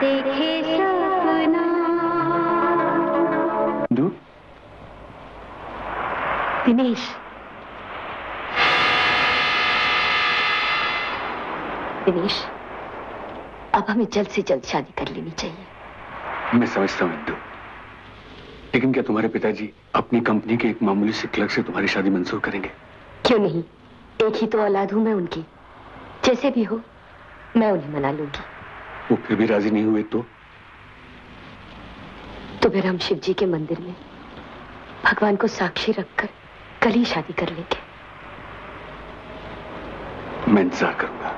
देखे सपना। इंदु, दिनेश, दिनेश, अब हमें जल्द से जल्द शादी कर लेनी चाहिए। मैं समझता हूँ इंदु, लेकिन क्या तुम्हारे पिताजी अपनी कंपनी के एक मामूली से क्लर्क से तुम्हारी शादी मंजूर करेंगे? क्यों नहीं, एक ही तो औलाद हूँ मैं उनकी। जैसे भी हो मैं उन्हें मना लूंगी। वो फिर भी राजी नहीं हुए तो फिर हम शिव जी के मंदिर में भगवान को साक्षी रखकर कल ही शादी कर लेंगे। मैं इंतजार करूंगा।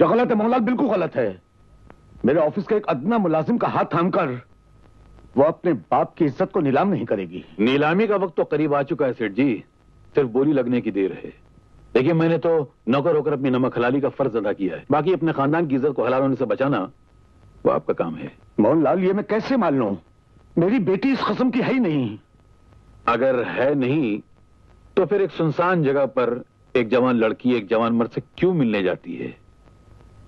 जो गलत है मोहन लाल बिल्कुल गलत है। मेरे ऑफिस के एक अदना मुलाजिम का हाथ थाम कर वो अपने बाप की इज्जत को नीलाम नहीं करेगी। नीलामी का वक्त तो करीब आ चुका है सेठ जी, सिर्फ बोली लगने की देर है। देखिए मैंने तो नौकर होकर अपनी नमक हलाली का फर्ज अदा किया है, बाकी अपने खानदान की इज्जत को हलाल होने से बचाना वो आपका काम है। मोहन लाल ये मैं कैसे मान लूं? मेरी बेटी इस कसम की है ही नहीं। अगर है नहीं तो फिर एक सुनसान जगह पर एक जवान लड़की एक जवान मर्द से क्यों मिलने जाती है?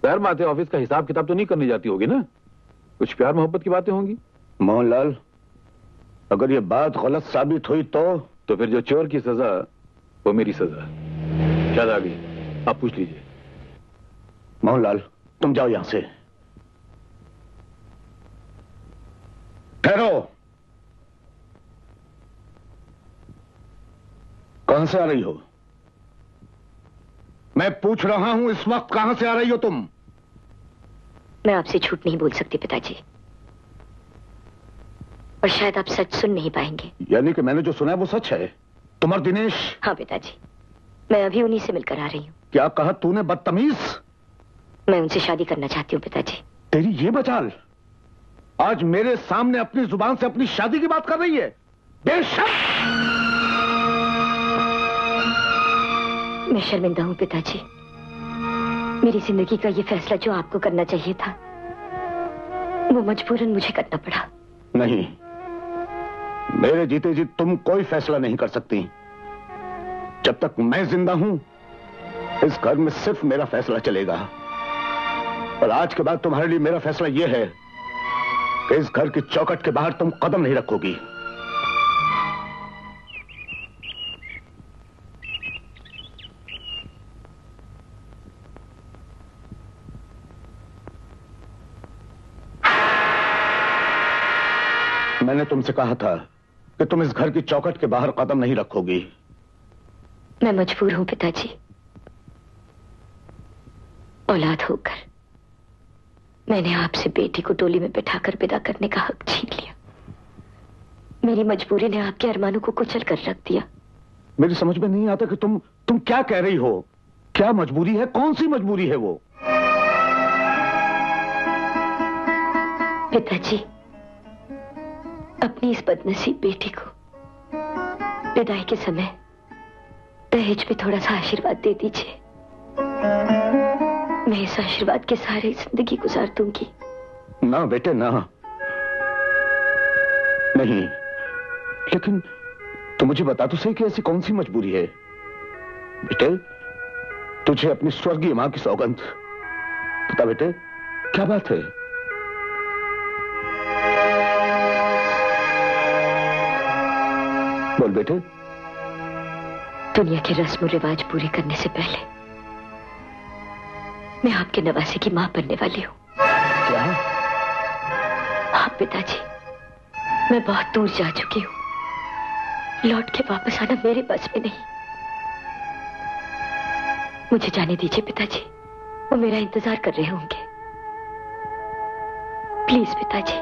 प्यार माते ऑफिस का हिसाब किताब तो नहीं करने जाती होगी ना? कुछ प्यार मोहब्बत की बातें होंगी। मोहन लाल अगर ये बात गलत साबित हुई तो फिर जो चोर की सजा वो मेरी सजा। शायद आगे आप पूछ लीजिए। मोहन लाल तुम जाओ यहां से। ठहरो, कहां से आ रही हो? मैं पूछ रहा हूं इस वक्त कहां से आ रही हो तुम? मैं आपसे झूठ नहीं बोल सकती पिताजी, और शायद आप सच सुन नहीं पाएंगे। यानी कि मैंने जो सुना है वो सच है? तुम और दिनेश? हाँ पिताजी, मैं अभी उन्हीं से मिलकर आ रही हूँ। क्या कहा तूने बदतमीज? मैं उनसे शादी करना चाहती हूँ पिताजी। तेरी ये बचाल आज मेरे सामने अपनी जुबान से अपनी शादी की बात कर रही है? बेशर्म! मैं शर्मिंदा हूँ पिताजी, मेरी जिंदगी का ये फैसला जो आपको करना चाहिए था वो मजबूरन मुझे करना पड़ा। नहीं, मेरे जीते जी तुम कोई फैसला नहीं कर सकती। जब तक मैं जिंदा हूं इस घर में सिर्फ मेरा फैसला चलेगा, और आज के बाद तुम्हारे लिए मेरा फैसला यह है कि इस घर की चौखट के बाहर तुम कदम नहीं रखोगी। मैंने तुमसे कहा था कि तुम इस घर की चौखट के बाहर कदम नहीं रखोगी। मैं मजबूर हूं पिताजी, औलाद होकर मैंने आपसे बेटी को डोली में बिठाकर विदा करने का हक छीन लिया। मेरी मजबूरी ने आपके अरमानों को कुचल कर रख दिया। मेरी समझ में नहीं आता कि तुम क्या कह रही हो? क्या मजबूरी है? कौन सी मजबूरी है वो? पिताजी अपनी इस बदनसीब बेटी को विदाई के समय दहेज में थोड़ा सा आशीर्वाद दे दीजिए। मैं इस आशीर्वाद के सारे जिंदगी गुजार दूंगी। ना बेटे ना, नहीं, लेकिन तू मुझे बता तो सही कि ऐसी कौन सी मजबूरी है? बेटे तुझे अपनी स्वर्गीय मां की सौगंध, बता बेटे क्या बात है? बोल बेटे। दुनिया के रस्म रिवाज पूरे करने से पहले मैं आपके नवासे की मां बनने वाली हूं। क्या? हाँ पिताजी, मैं बहुत दूर जा चुकी हूं, लौट के वापस आना मेरे बस में नहीं। मुझे जाने दीजिए पिताजी, वो मेरा इंतजार कर रहे होंगे। प्लीज पिताजी।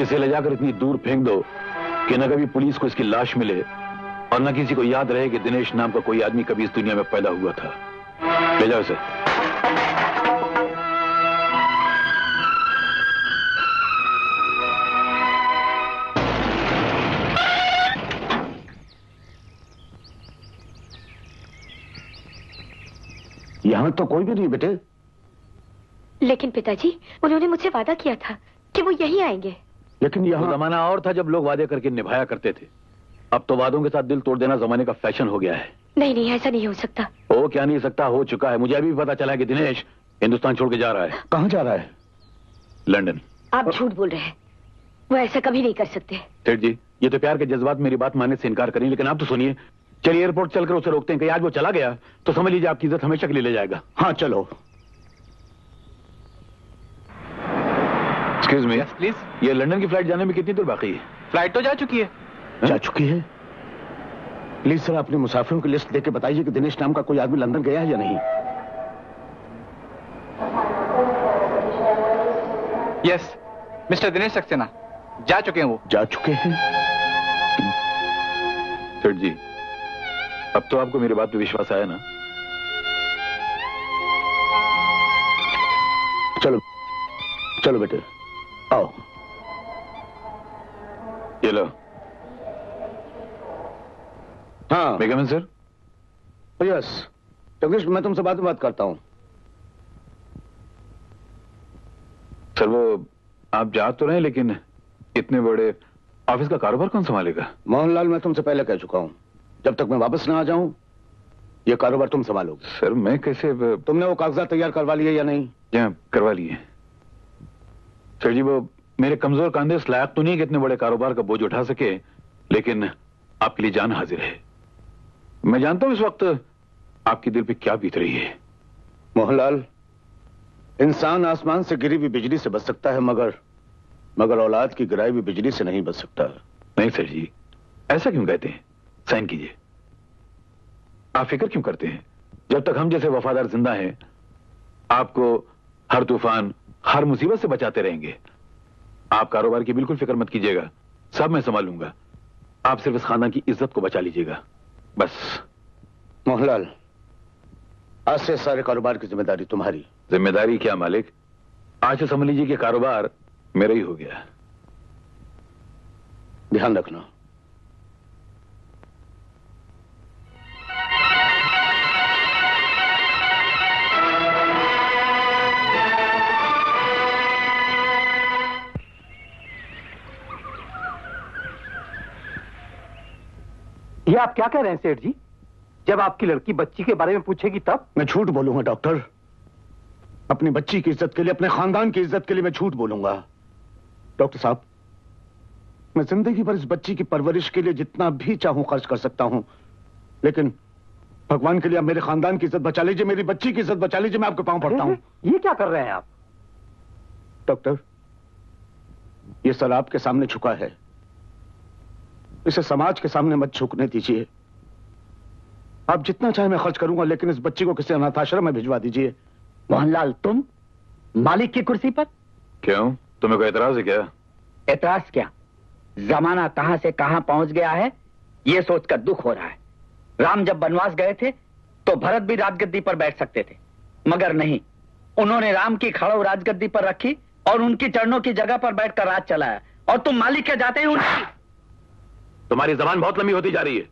इसे ले जाकर इतनी दूर फेंक दो कि न कभी पुलिस को इसकी लाश मिले और न किसी को याद रहे कि दिनेश नाम का कोई आदमी कभी इस दुनिया में पैदा हुआ था। ले जाओ इसे। यहाँ तो कोई भी नहीं बेटे। लेकिन पिताजी उन्होंने मुझसे वादा किया था कि वो यहीं आएंगे। लेकिन यहाँ जमाना और था जब लोग वादे करके निभाया करते थे, अब तो वादों के साथ दिल तोड़ देना जमाने का फैशन हो गया है। नहीं नहीं ऐसा नहीं हो सकता। ओ क्या नहीं सकता, हो चुका है। मुझे अभी पता चला कि दिनेश हिंदुस्तान छोड़ के जा रहा है। कहाँ जा रहा है? लंदन। आप झूठ बोल रहे हैं, वो ऐसा कभी नहीं कर सकते। सेठ जी ये तो प्यार के जज्बात मेरी बात मानने से इनकार करें, लेकिन आप तो सुनिए। चलिए एयरपोर्ट चलकर उसे रोकते हैं कि आज वो चला गया तो समझ लीजिए आपकी इज्जत हमेशा के लिए ले जाएगा। हाँ चलो। एक्सक्यूज मी प्लीज, ये लंदन की फ्लाइट जाने में कितनी देर बाकी है? फ्लाइट तो जा चुकी है। जा चुकी है? प्लीज सर अपने मुसाफिरों की लिस्ट देके बताइए कि दिनेश नाम का कोई आदमी लंदन गया है या नहीं। यस मिस्टर दिनेश सक्सेना जा चुके हैं। वो जा चुके हैं? सेठ जी अब तो आपको मेरी बात पे विश्वास आया ना? चलो चलो बेटे आओ। ये लो। हाँ बेगम सर। यस जगदीश मैं तुमसे बाद में बात करता हूँ। सर वो आप जा तो रहे लेकिन इतने बड़े ऑफिस का कारोबार कौन संभालेगा? मोहनलाल मैं तुमसे पहले कह चुका हूँ जब तक मैं वापस ना आ जाऊं ये कारोबार तुम संभालोगे। सर मैं कैसे? तुमने वो कागजात तैयार करवा लिए या नहीं? जी करवा लिए सर जी। वो मेरे कमजोर कांधे इस लायक तो नहीं कि इतने बड़े कारोबार का बोझ उठा सके, लेकिन आपके लिए जान हाजिर है। मैं जानता हूं इस वक्त आपके दिल पे क्या बीत रही है। मोहनलाल इंसान आसमान से गिरी हुई बिजली से बच सकता है मगर औलाद की गिराई हुई बिजली से नहीं बच सकता। नहीं सर जी ऐसा क्यों कहते हैं? साइन कीजिए। आप फिक्र क्यों करते हैं? जब तक हम जैसे वफादार जिंदा हैं आपको हर तूफान हर मुसीबत से बचाते रहेंगे। आप कारोबार की बिल्कुल फिक्र मत कीजिएगा, सब मैं संभाल लूंगा। आप सिर्फ इस खानदान की इज्जत को बचा लीजिएगा बस। मोहनलाल आज से सारे कारोबार की जिम्मेदारी तुम्हारी। जिम्मेदारी क्या मालिक, आज से समझ लीजिए कि कारोबार मेरा ही हो गया। ध्यान रखना। ये आप क्या कह रहे हैं सेठ जी? जब आपकी लड़की बच्ची के बारे में पूछेगी तब? मैं झूठ बोलूंगा डॉक्टर, अपनी बच्ची की इज्जत के लिए अपने खानदान की इज्जत के लिए मैं झूठ बोलूंगा। डॉक्टर साहब मैं जिंदगी भर इस बच्ची की परवरिश के लिए जितना भी चाहूं खर्च कर सकता हूं, लेकिन भगवान के लिए आप मेरे खानदान की इज्जत बचा लीजिए, मेरी बच्ची की इज्जत बचा लीजिए। मैं आपके पांव पड़ता हूं। ये क्या कर रहे हैं आप? डॉक्टर ये सर आपके सामने झुका है, इसे समाज के सामने मत झुकने दीजिए। आप जितना चाहे मैं खर्च करूंगा लेकिन इस बच्ची को किसी अनाथाश्रम में भिजवा दीजिए। मोहनलाल तुम मालिक की कुर्सी पर? क्यों तुम्हें कोई एतराज है क्या? एतराज क्या, जमाना कहां से कहां पहुंच गया है ये सोचकर दुख हो रहा है। राम जब वनवास गए थे तो भरत भी राजगद्दी पर बैठ सकते थे, मगर नहीं, उन्होंने राम की खड़ाऊ राजगद्दी पर रखी और उनकी चरणों की जगह पर बैठकर राज चलाया, और तुम मालिक के जाते ही उनकी। तुम्हारी जबान बहुत लंबी होती जा रही है,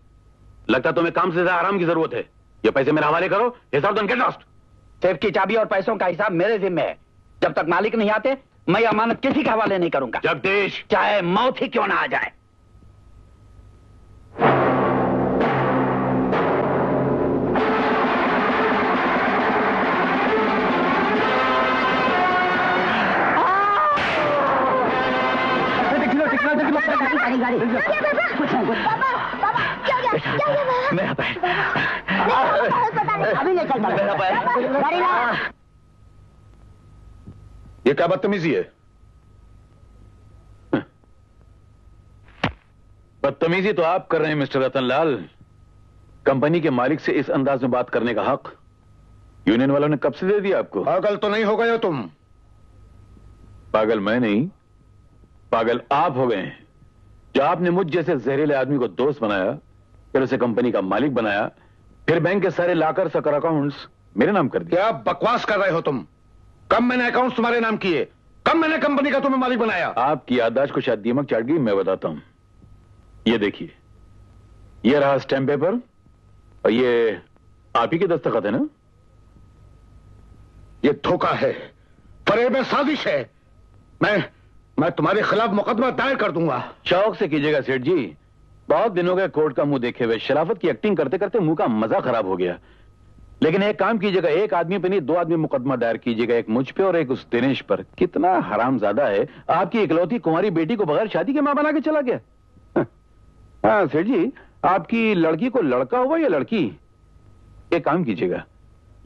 लगता तुम्हें काम से आराम की जरूरत है। ये पैसे मेरे हवाले करो, हिसाब उनके ट्रस्ट। सेफ की चाबी और पैसों का हिसाब मेरे जिम्मे है, जब तक मालिक नहीं आते मैं अमानत किसी के हवाले नहीं करूंगा। जगदीश चाहे मौत ही क्यों ना आ जाए। गाड़ी मेरा पैर अभी निकल मेरा पैर। ये क्या बदतमीजी है? बदतमीजी तो आप कर रहे हैं मिस्टर रतन लाल। कंपनी के मालिक से इस अंदाज में बात करने का हक यूनियन वालों ने कब से दे दिया आपको? पागल तो नहीं हो गए हो तुम? पागल मैं नहीं, पागल आप हो गए हैं। जो आपने मुझ जैसे जहरीले आदमी को दोस्त बनाया, फिर उसे कंपनी का मालिक बनाया, फिर बैंक के सारे लाकर सकर अकाउंट्स मेरे नाम कर दिए। क्या बकवास कर रहे हो तुम? कब मैंने अकाउंट्स तुम्हारे नाम किए? कब मैंने कंपनी का तुम्हें मालिक बनाया? आपकी याददाश्त को शायद दीमक चाट गई, मैं बताता हूं। ये देखिए, ये रहा स्टैम्प पेपर और ये आप ही के दस्तखत है ना? ये धोखा है, फरेब में साजिश है। मैं तुम्हारे खिलाफ मुकदमा दायर कर दूंगा। शौक से कीजिएगा सेठ जी, बहुत दिनों के कोर्ट का मुंह देखे हुए। शराफत की एक्टिंग करते करते मुंह का मजा खराब हो गया। लेकिन एक काम कीजिएगा, एक आदमी पे नहीं 2 आदमी मुकदमा दायर कीजिएगा, एक मुझ पे और एक उस दिनेश पर। कितना हरामजादा है, आपकी इकलौती कुंवारी बेटी को बगैर शादी के मां बना के चला गया। हाँ सेठ जी, आपकी लड़की को लड़का हुआ या लड़की? एक काम कीजिएगा,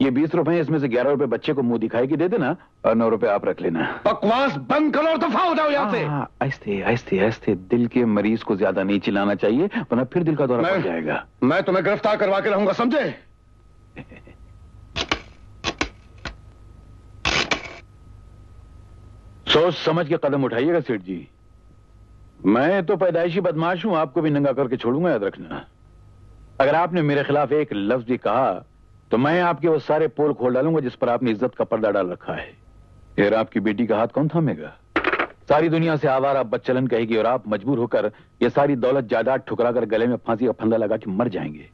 ये 20 रुपए, इसमें से 11 रुपए बच्चे को मुंह दिखाई के दे देना और 9 रुपए आप रख लेना। बकवास बंद करो और दफा हो जाओ यहाँ से। आहिस्ते आहिस्ते आहिस्ते, दिल के मरीज को ज्यादा नहीं चिल्लाना चाहिए वरना फिर दिल का दौरा पड़ जाएगा। मैं तुम्हें गिरफ्तार करवा के रहूंगा, समझे? सोच समझ के कदम उठाइएगा सेठ जी। मैं तो पैदाइशी बदमाश हूं, आपको भी नंगा करके छोड़ूंगा, याद रखना। अगर आपने मेरे खिलाफ एक लफ्ज भी कहा तो मैं आपके वो सारे पोल खोल डालूंगा जिस पर आपने इज्जत का पर्दा डाल रखा है। फिर आपकी बेटी का हाथ कौन थामेगा? सारी दुनिया से आवारा बदचलन कहेगी और आप मजबूर होकर ये सारी दौलत जायदाद ठुकराकर गले में फांसी का फंदा लगा के मर जाएंगे।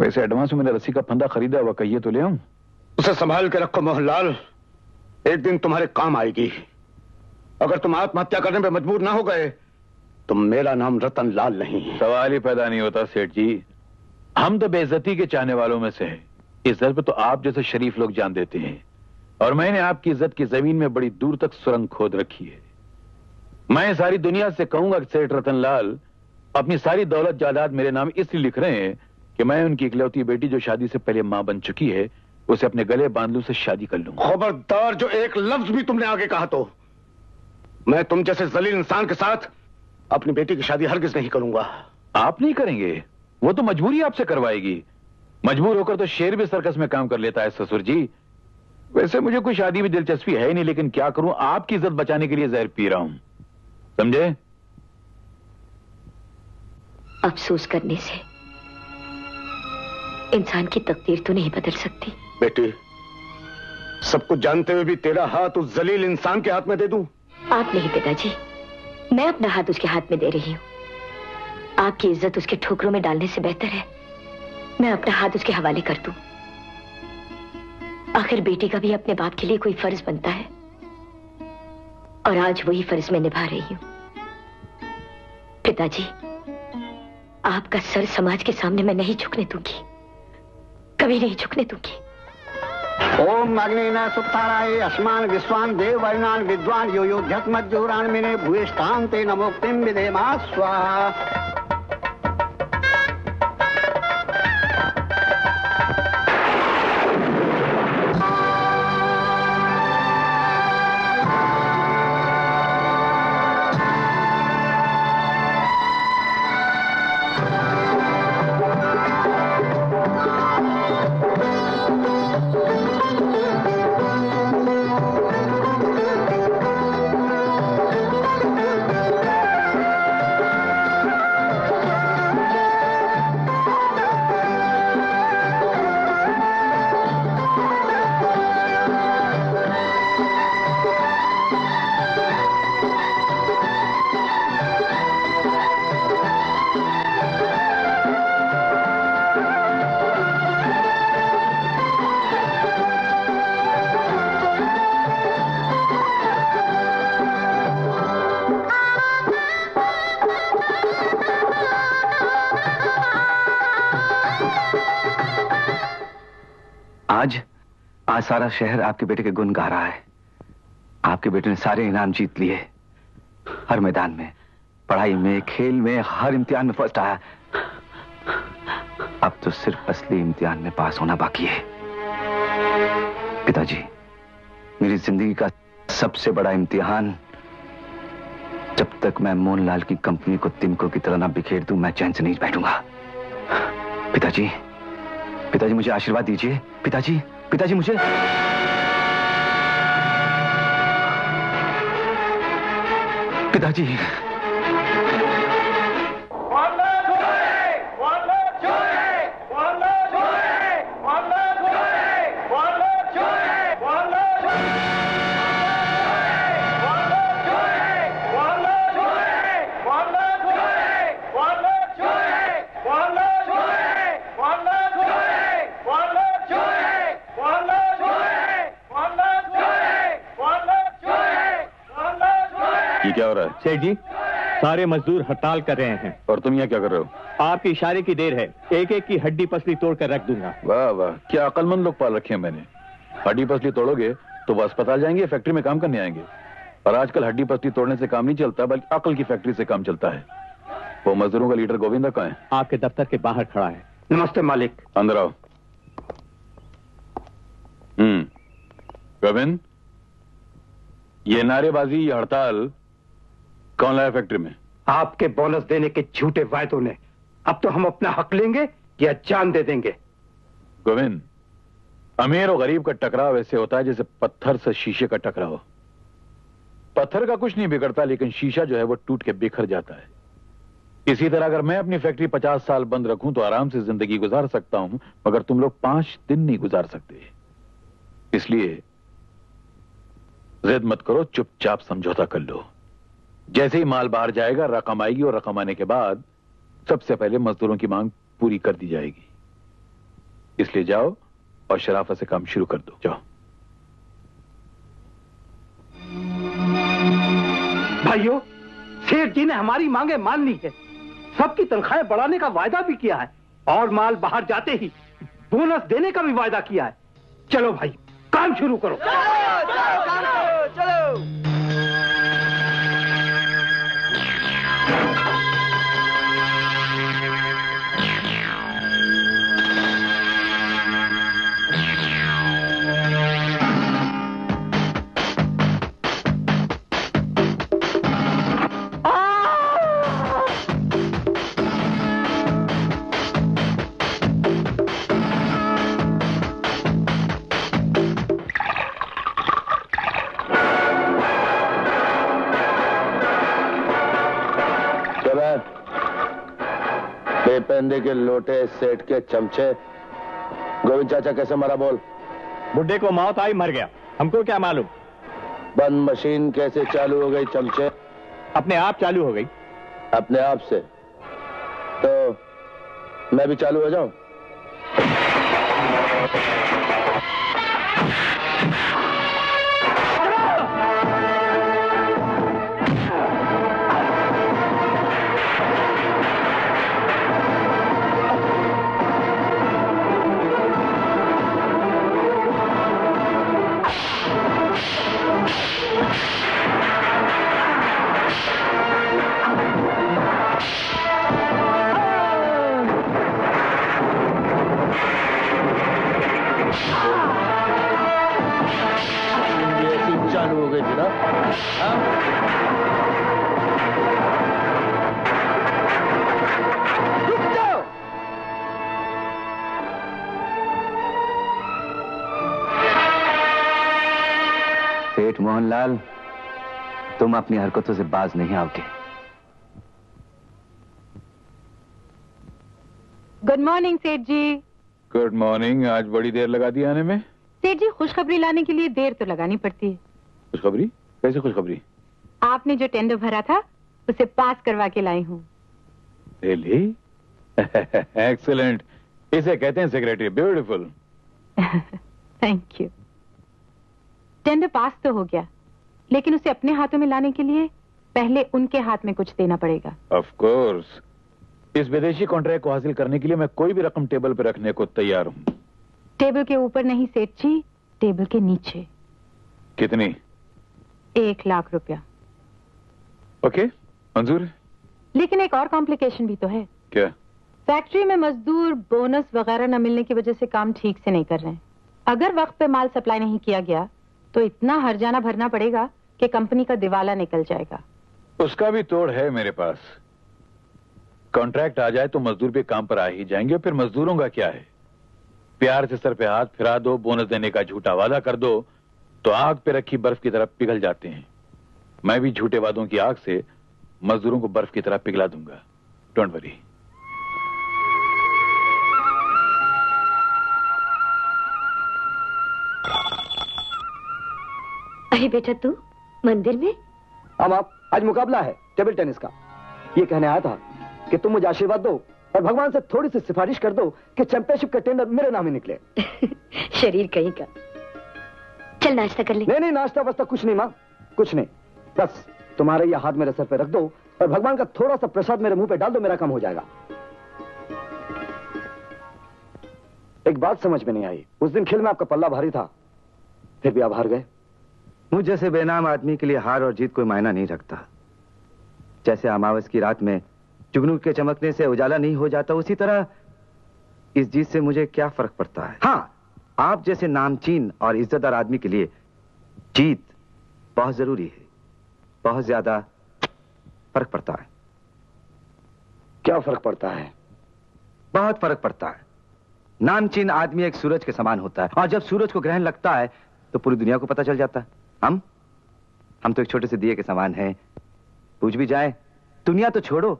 वैसे एडवांस में मैंने रस्सी का फंदा खरीदा हुआ, कहिए तो ले आऊं? उसे संभाल के रखो मोहन लाल, एक दिन तुम्हारे काम आएगी। अगर तुम आत्महत्या करने पर मजबूर ना हो गए तो मेरा नाम रतन लाल नहीं। सवाल ही पैदा नहीं होता सेठ जी, हम तो बेइज्जती के चाहने वालों में से हैं। इज्जत पे तो आप जैसे शरीफ लोग जान देते हैं, और मैंने आपकी इज्जत की जमीन में बड़ी दूर तक सुरंग खोद रखी है। मैं सारी दुनिया से कहूंगा कि सेठ रतन लाल अपनी सारी दौलत जायदाद मेरे नाम इसलिए लिख रहे हैं कि मैं उनकी इकलौती बेटी जो शादी से पहले मां बन चुकी है उसे अपने गले बांध लूं, से शादी कर लूं। खबरदार, जो एक लफ्ज भी तुमने आगे कहा तो मैं तुम जैसे जलील इंसान के साथ अपनी बेटी की शादी हरगिज नहीं करूंगा। आप नहीं करेंगे, वो तो मजबूरी आपसे करवाएगी। मजबूर होकर तो शेर भी सर्कस में काम कर लेता है ससुर जी। वैसे मुझे कोई शादी में दिलचस्पी है ही नहीं, लेकिन क्या करूं, आपकी इज्जत बचाने के लिए जहर पी रहा हूं, समझे? अफसोस करने से इंसान की तकदीर तो नहीं बदल सकती। बेटी, सब कुछ जानते हुए भी तेरा हाथ उस जलील इंसान के हाथ में दे दूं? आप नहीं पिताजी, मैं अपना हाथ उसके हाथ में दे रही हूँ। आपकी इज्जत उसके ठोकरों में डालने से बेहतर है मैं अपना हाथ उसके हवाले कर दूं। आखिर बेटी का भी अपने बाप के लिए कोई फर्ज बनता है, और आज वही फर्ज मैं निभा रही हूं। पिताजी, आपका सर समाज के सामने मैं नहीं झुकने दूंगी, कभी नहीं झुकने दूंगी। ओम अग्निना सुप्ताराय अस्मान विश्वान देवर्णान विद्वान यो यो ध्यात्मज्योरान मिने भूयेष्ठान ते नमोक्तिम विदेमा स्वाहा। सारा शहर आपके बेटे के गुण गा रहा है। आपके बेटे ने सारे इनाम जीत लिए, हर मैदान में, पढ़ाई में, खेल में, हर इम्तिहान में फर्स्ट आया। अब तो सिर्फ असली इम्तिहान में पास होना बाकी है। पिताजी, मेरी जिंदगी का सबसे बड़ा इम्तिहान, जब तक मैं मोहन लाल की कंपनी को तिनकों की तरह ना बिखेर दूं मैं चैन से नहीं बैठूंगा। पिताजी, पिताजी मुझे आशीर्वाद दीजिए। पिताजी, पिताजी मुझे, पिताजी। ये क्या हो रहा है? सेठ जी, सारे मजदूर हड़ताल कर रहे हैं। और तुम यहाँ क्या कर रहे हो? आपके इशारे की देर है, एक एक की हड्डी पसली तोड़ कर रख दूंगा। वाह वाह, क्या अकलमंद लोग पाल रखे हैं मैंने। हड्डी पसली तोड़ोगे तो वो अस्पताल जाएंगे, फैक्ट्री में काम करने आएंगे। और आजकल हड्डी पसली तोड़ने से काम नहीं चलता, बल्कि अकल की फैक्ट्री से काम चलता है। वो मजदूरों का लीडर गोविंद कहाँ है? आपके दफ्तर के बाहर खड़ा है। नमस्ते मालिक। अंदर आओ। गोविंद, ये नारेबाजी, ये हड़ताल कौन लाया फैक्ट्री में? आपके बोनस देने के झूठे वायदों ने। अब तो हम अपना हक लेंगे या जान दे देंगे। गोविंद, अमीर और गरीब का टकराव ऐसे होता है जैसे पत्थर से शीशे का टकराव। पत्थर का कुछ नहीं बिगड़ता, लेकिन शीशा जो है वो टूट के बिखर जाता है। इसी तरह अगर मैं अपनी फैक्ट्री 50 साल बंद रखूं तो आराम से जिंदगी गुजार सकता हूं, मगर तुम लोग 5 दिन नहीं गुजार सकते। इसलिए जिद मत करो, चुपचाप समझौता कर लो। जैसे ही माल बाहर जाएगा रकम आएगी, और रकम आने के बाद सबसे पहले मजदूरों की मांग पूरी कर दी जाएगी। इसलिए जाओ और शराफत से काम शुरू कर दो। जाओ भाइयों, सेठ जी ने हमारी मांगे मान ली है, सबकी तनख्वाहें बढ़ाने का वायदा भी किया है, और माल बाहर जाते ही बोनस देने का भी वायदा किया है। चलो भाई, काम शुरू करो। चलो। बेपंदे के लोटे, सेठ के चमचे। गोविंद चाचा कैसे मरा बोल? बुड्ढे को मौत आई, मर गया। हमको क्या मालूम। बंद मशीन कैसे चालू हो गई चमचे? अपने आप चालू हो गई। अपने आप से? तो मैं भी चालू हो जाऊं? मोहन लाल, तुम अपनी हरकतों से बाज नहीं आओगे। गुड मॉर्निंग सेठ जी। Good morning. आज बड़ी देर लगा दी आने में। सेठ जी, खुशखबरी लाने के लिए देर तो लगानी पड़ती है। खुशखबरी? कैसे खुशखबरी? आपने जो टेंडर भरा था उसे पास करवा के लाई हूँ। रियली? एक्सीलेंट। इसे कहते हैं secretary. Beautiful. Thank you. Tender pass तो हो गया, लेकिन उसे अपने हाथों में लाने के लिए पहले उनके हाथ में कुछ देना पड़ेगा। Of course. इस विदेशी कॉन्ट्रैक्ट को हासिल करने के लिए मैं कोई भी रकम टेबल पर रखने को तैयार हूँ। टेबल के ऊपर नहीं सेठ जी, टेबल के नीचे। कितनी? 1 लाख रुपया। ओके, मंजूर। लेकिन एक और कॉम्प्लिकेशन भी तो है। क्या? फैक्ट्री में मजदूर बोनस वगैरह न मिलने की वजह से काम ठीक से नहीं कर रहे हैं। अगर वक्त पे माल सप्लाई नहीं किया गया तो इतना हर्जाना भरना पड़ेगा कि कंपनी का दिवाला निकल जाएगा। उसका भी तोड़ है मेरे पास। कॉन्ट्रैक्ट आ जाए तो मजदूर भी काम पर आ ही जाएंगे, फिर मजदूरों का क्या है? प्यार से सर पे हाथ फिरा दो, बोनस देने का झूठा वादा कर दो तो आग पे रखी बर्फ की तरह पिघल जाते हैं। मैं भी झूठे वादों की आग से मजदूरों को बर्फ की तरह पिघला दूंगा। Don't worry. अरे बेटा, तू मंदिर में? हम आप आज मुकाबला है टेबल टेनिस का। ये कहने आया था कि तुम मुझे आशीर्वाद दो और भगवान से थोड़ी सी सिफारिश कर दो कि चैंपियनशिप का टेंडर मेरे नाम ही निकले। शरीर कहीं का। चल नाश्ता कर ले। नहीं, नाश्ता वास्ता कुछ नहीं माँ, कुछ नहीं। बस तुम्हारा यह हाथ मेरे सर पे रख दो और भगवान का थोड़ा सा प्रसाद मेरे मुंह पे डाल दो, मेरा काम हो जाएगा। एक बात समझ में नहीं आई, उस दिन खेल में आपका पल्ला भारी था, फिर भी आप हार गए। मुझ जैसे बेनाम आदमी के लिए हार और जीत कोई मायना नहीं रखता। जैसे अमावस की रात में जुगनू के चमकने से उजाला नहीं हो जाता, उसी तरह इस जीत से मुझे क्या फर्क पड़ता है। हाँ, आप जैसे नामचीन और इज्जतदार आदमी के लिए जीत बहुत जरूरी है, बहुत ज्यादा फर्क पड़ता है। क्या फर्क पड़ता है? बहुत फर्क पड़ता है। नामचीन आदमी एक सूरज के समान होता है और जब सूरज को ग्रहण लगता है तो पूरी दुनिया को पता चल जाता है। हम तो एक छोटे से दिए के समान हैं, पूछ भी जाए दुनिया तो छोड़ो,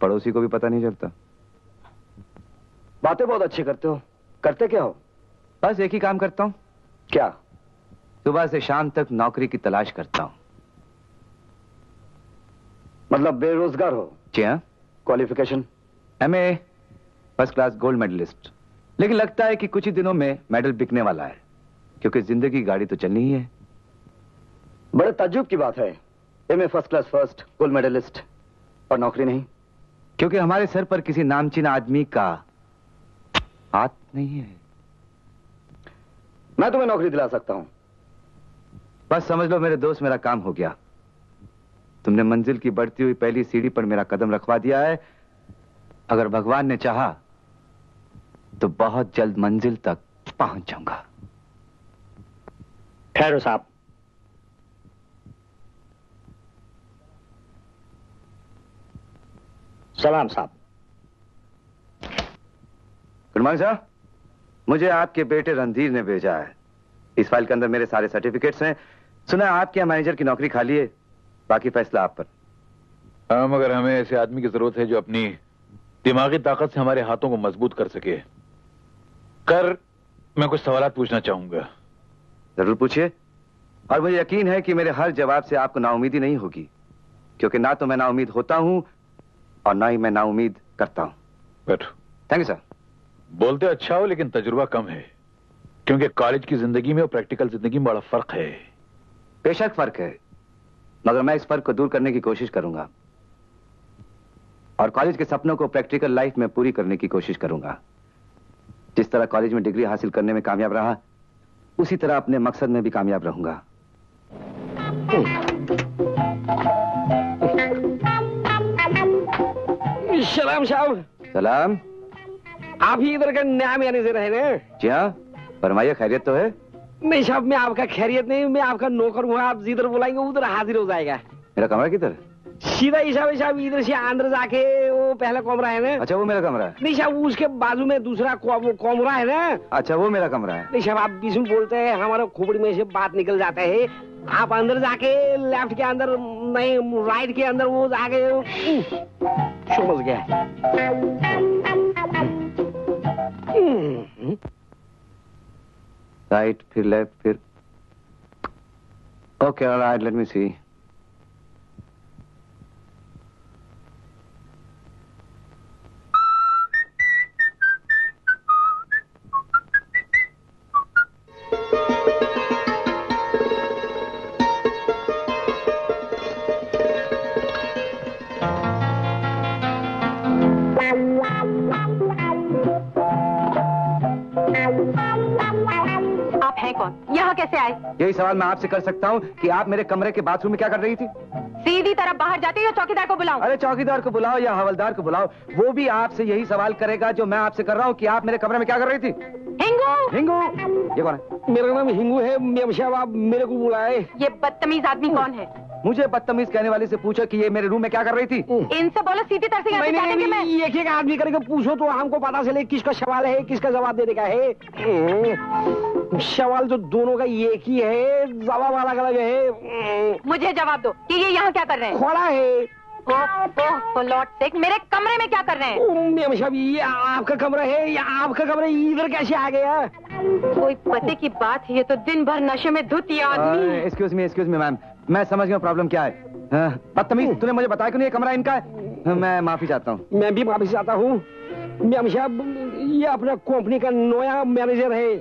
पड़ोसी को भी पता नहीं चलता। बातें बहुत अच्छी करते हो, करते क्या हो? बस एक ही काम करता हूँ। क्या? सुबह से शाम तक नौकरी की तलाश करता हूँ। मतलब बेरोजगार हो? जी हाँ। Qualification? MA, first class gold medalist. लेकिन लगता है कि कुछ ही दिनों में मेडल बिकने वाला है, क्योंकि जिंदगी गाड़ी तो चलनी ही है। बड़े ताज्जुब की बात है, MA first class first gold medalist और नौकरी नहीं? क्योंकि हमारे सर पर किसी नामचीन आदमी का हाथ नहीं है। मैं तुम्हें नौकरी दिला सकता हूँ। बस समझ लो मेरे दोस्त, मेरा काम हो गया। तुमने मंजिल की बढ़ती हुई पहली सीढ़ी पर मेरा कदम रखवा दिया है। अगर भगवान ने चाहा तो बहुत जल्द मंजिल तक पहुंच जाऊंगा। ठहरो साहब, सलाम साहब। गुड मॉर्निंग साहब, मुझे आपके बेटे रणधीर ने भेजा है। इस फाइल के अंदर मेरे सारे सर्टिफिकेट्स हैं। सुना है आपके यहाँ मैनेजर की नौकरी खाली है, बाकी फैसला आप पर। हाँ, मगर हमें ऐसे आदमी की जरूरत है जो अपनी दिमागी ताकत से हमारे हाथों को मजबूत कर सके। कर मैं कुछ सवाल पूछना चाहूंगा। जरूर पूछिए, और मुझे यकीन है कि मेरे हर जवाब से आपको नाउमीदी नहीं होगी, क्योंकि ना तो मैं नाउमीद होता हूँ और ना ही मैं नाउमीद करता हूँ। बैठो। Thank you sir. बोलते अच्छा हो लेकिन तजुर्बा कम है, क्योंकि कॉलेज की जिंदगी में और प्रैक्टिकल जिंदगी में बड़ा फर्क है। बेशक फर्क है, मगर मैं इस फर्क को दूर करने की कोशिश करूंगा और कॉलेज के सपनों को प्रैक्टिकल लाइफ में पूरी करने की कोशिश करूंगा। जिस तरह कॉलेज में डिग्री हासिल करने में कामयाब रहा, उसी तरह अपने मकसद में भी कामयाब रहूंगा। सलाम साहब। सलाम। आप ही इधर का नाम यानी से रहे ना? जी हाँ। फरमाइए, खैरियत तो है? नहीं साहब, मैं आपका खैरियत नहीं, मैं आपका नौकर हूँ। आप जिधर बुलाएंगे उधर हाजिर हो जाएगा। मेरा कमरा किधर? सीधा ही साहब, इधर से अंदर जाके वो पहला कमरा है ना। अच्छा, वो मेरा कमरा है? नहीं साहब, उसके बाजू में दूसरा कमरा है ना। अच्छा, वो मेरा कमरा है? नहीं साहब, आप बीच में बोलते हैं, हमारा खोपड़ी में से बात निकल जाता है। आप अंदर जाके लेफ्ट के अंदर, नहीं राइट के अंदर, वो जाके समझ गया। राइट फिर लेफ्ट फिर okay right, let me see. यहाँ कैसे आए? यही सवाल मैं आपसे कर सकता हूँ कि आप मेरे कमरे के बाथरूम में क्या कर रही थी? सीधी तरफ बाहर जाती हो। चौकीदार को बुलाओ। अरे चौकीदार को बुलाओ या हवलदार को बुलाओ, वो भी आपसे यही सवाल करेगा जो मैं आपसे कर रहा हूँ कि आप मेरे कमरे में क्या कर रही थी? हिंगू। हिंगू? ये कौन है? मेरा नाम हिंगू है। आप मेरे को बुलाए? ये बदतमीज आदमी कौन है? मुझे बदतमीज कहने वाले से पूछो कि ये मेरे रूम में क्या कर रही थी। इनसे बोलो सीधी तरफ से। एक एक आदमी करके पूछो तो हमको पता चले किसका सवाल है, किसका जवाब देने का है। सवाल तो दोनों का एक ही है, जवाब अलग अलग है। मुझे जवाब दो कि ये यहाँ क्या कर रहे हैं। खोला है। ओह लॉर्ड सेक, मेरे कमरे में क्या कर रहे हैं? ये आपका कमरा है? या आपका कमरा इधर कैसे आ गया? कोई पते की बात है, ये तो दिन भर नशे में धुत ये आदमी। एक्सक्यूज मी मैम, मैं समझ गया प्रॉब्लम क्या है। बदतमीज, तूने मुझे बताया क्यों नहीं ये कमरा इनका है? मैं माफी चाहता हूँ। मैं भी माफी चाहता हूँ। ये अपना कंपनी का नया मैनेजर है।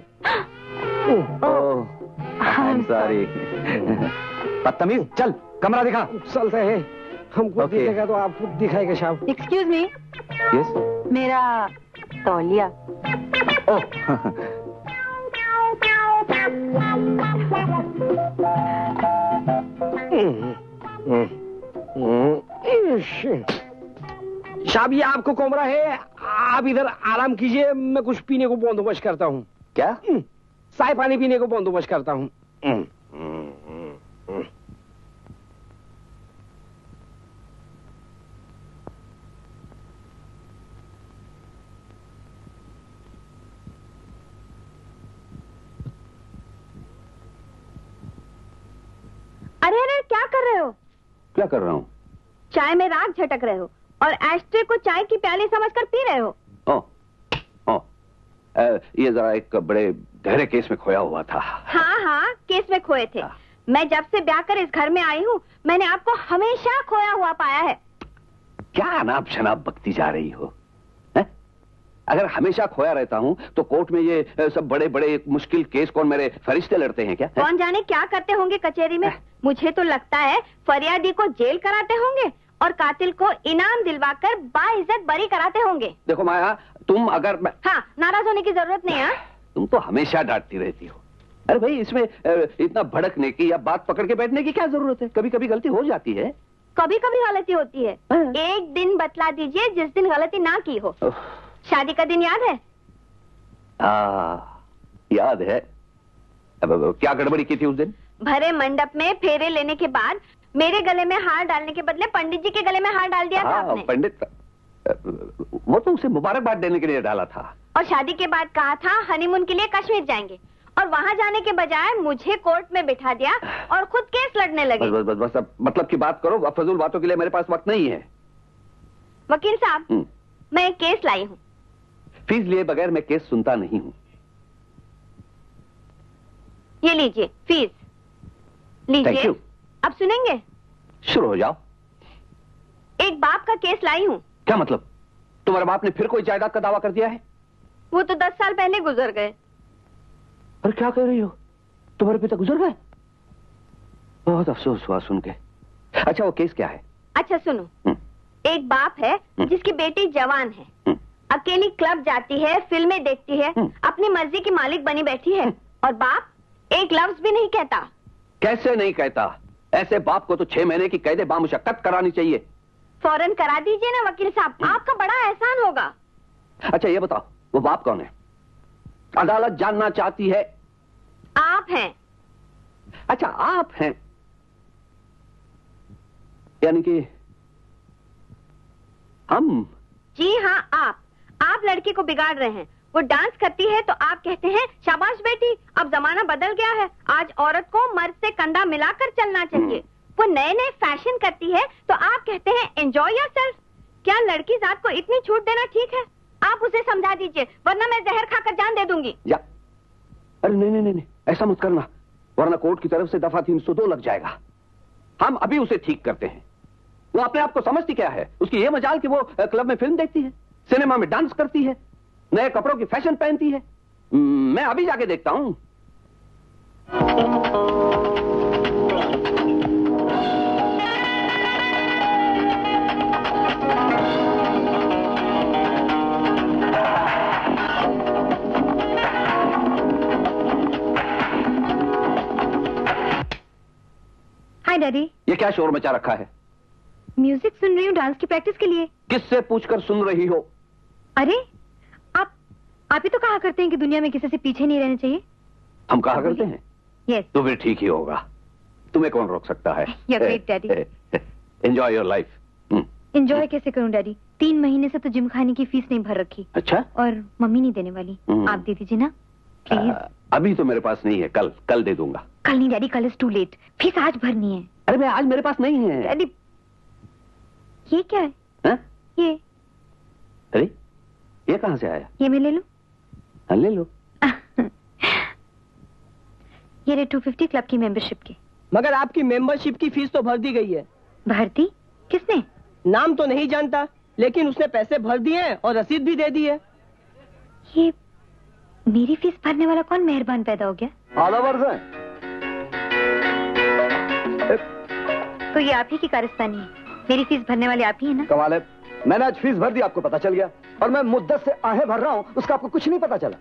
बदतमीज, चल कमरा दिखा। चलते हैं, हमको okay. दिखेगा तो आपको दिखाएगा शाम। एक्सक्यूज मी, यस, मेरा तौलिया। ओह, शाम ये आपको कमरा है, आप इधर आराम कीजिए, मैं कुछ पीने को बंदोबस्त करता हूँ। क्या? चाय पानी पीने को बंदोबस्त करता हूँ। अरे अरे क्या कर रहे हो? क्या कर रहा हूँ? चाय में राख झटक रहे हो और एस्ट्रे को चाय की प्याली समझकर पी रहे हो। ओ, ओ, ये जरा एक बड़े गहरे केस में खोया हुआ था। हाँ हाँ, केस में खोए थे। मैं जब से ब्याह कर इस घर में आई हूँ, मैंने आपको हमेशा खोया हुआ पाया है। क्या अनाप शनाप बकती जा रही हो? अगर हमेशा खोया रहता हूँ तो कोर्ट में ये सब बड़े बड़े मुश्किल केस कौन मेरे फरिश्ते लड़ते हैं क्या? कौन जाने क्या करते होंगे कचहरी में। मुझे तो लगता है फरियादी को जेल कराते होंगे और कातिल को इनाम दिलवाकर बाइज्जत बरी कराते होंगे। देखो माया, तुम अगर हाँ नाराज होने की जरूरत नहीं है। तुम तो हमेशा डांटती रहती हो। अरे भाई, इसमें इतना भड़कने की या बात पकड़ के बैठने की क्या जरूरत है? कभी कभी गलती हो जाती है। कभी कभी गलती होती है, एक दिन बतला दीजिए जिस दिन गलती ना की हो। शादी का दिन याद है? याद है। अब क्या गड़बड़ी की थी उस दिन? भरे मंडप में फेरे लेने के बाद मेरे गले में हार डालने के बदले पंडित जी के गले में हार डाल दिया था आपने। पंडित, वो तो उसे मुबारकबाद देने के लिए डाला था। और शादी के बाद कहा था हनीमून के लिए कश्मीर जाएंगे, और वहाँ जाने के बजाय मुझे कोर्ट में बिठा दिया और खुद केस लड़ने लगे। बस बस बस, मतलब की बात करो, फजूल बातों के लिए मेरे पास वक्त नहीं है। वकील साहब, मैं एक केस लाई हूँ। फीस लिए बगैर मैं केस सुनता नहीं हूँ। ये लीजिए फीस, लीजिए। अब सुनेंगे? शुरू हो जाओ। एक बाप का केस लाई हूँ। क्या मतलब? तुम्हारे बाप ने फिर कोई जायदाद का दावा कर दिया है? वो तो 10 साल पहले गुजर गए। पर क्या कह रही हो, तुम्हारे पिता गुजर गए? बहुत अफसोस हुआ सुन के। अच्छा, वो केस क्या है? अच्छा सुनो। एक बाप है जिसकी बेटी जवान है, अकेली क्लब जाती है, फिल्में देखती है, अपनी मर्जी की मालिक बनी बैठी है, और बाप एक लफ्ज भी नहीं कहता। कैसे नहीं कहता? ऐसे बाप को तो 6 महीने की कैद बामुशक्कत करानी चाहिए। फौरन करा दीजिए ना वकील साहब, आपका बड़ा एहसान होगा। अच्छा ये बताओ, वो बाप कौन है? अदालत जानना चाहती है। आप हैं। अच्छा आप हैं, यानी कि हम। जी हाँ, आप लड़की को बिगाड़ रहे हैं। वो डांस करती है तो आप कहते हैं शाबाश बेटी, अब जमाना बदल गया है, आज औरत को मर्द से कंधा मिलाकर चलना चाहिए। वो नए नए फैशन करती है तो आप कहते हैं एंजॉय योरसेल्फ। क्या लड़की जात को इतनी छूट देना ठीक है? आप उसे समझा दीजिए, वरना मैं जहर खाकर जान दे दूंगी। अरे नहीं, नहीं नहीं नहीं, ऐसा मत करना, वरना कोर्ट की तरफ से दफा 302 लग जाएगा। हम अभी उसे ठीक करते हैं। वो अपने आप को समझती क्या है? उसकी ये मजाल कि वो क्लब में फिल्म देखती है, सिनेमा में डांस करती है, नए कपड़ों की फैशन पहनती है। मैं अभी जाके देखता हूं। हाय डैडी, ये क्या शोर मचा रखा है? म्यूजिक सुन रही हूँ डांस की प्रैक्टिस के लिए। किससे पूछकर सुन रही हो? अरे आप ही तो कहा करते हैं कि दुनिया में किसी से पीछे नहीं रहना चाहिए। हम कहा करते हैं? यस। तो फिर ठीक ही होगा, तुम्हें कौन रोक सकता है? You are great daddy. Enjoy your life. Enjoy कैसे करूं डैडी? 3 महीने से तो जिम खाने की फीस नहीं भर रखी। अच्छा? और मम्मी नहीं देने वाली, आप दे दीजिए ना प्लीज। अभी तो मेरे पास नहीं है, कल दे दूंगा। कल नहीं डैडी, कल इज टू लेट, फीस आज भरनी है। अरे मैं आज मेरे पास नहीं है डैडी। ये क्या है? हा? ये अरे ये कहाँ से आया? ये मैं ले लूं? हाँ ले लो। ये रे 250 क्लब की मेंबरशिप की। मगर आपकी मेंबरशिप की फीस तो भर दी गई है। भर दी? किसने? नाम तो नहीं जानता, लेकिन उसने पैसे भर दिए हैं और रसीद भी दे दी है। ये मेरी फीस भरने वाला कौन मेहरबान पैदा हो गया? आधा वर्ष है। तो ये आप ही की कारस्तानी है, मेरी फीस भरने वाले आप ही हैं ना? कमाल है, मैंने आज फीस भर दी, आपको पता चल गया, और मैं मुद्दत से आहें भर रहा हूँ, उसका आपको कुछ नहीं पता चला।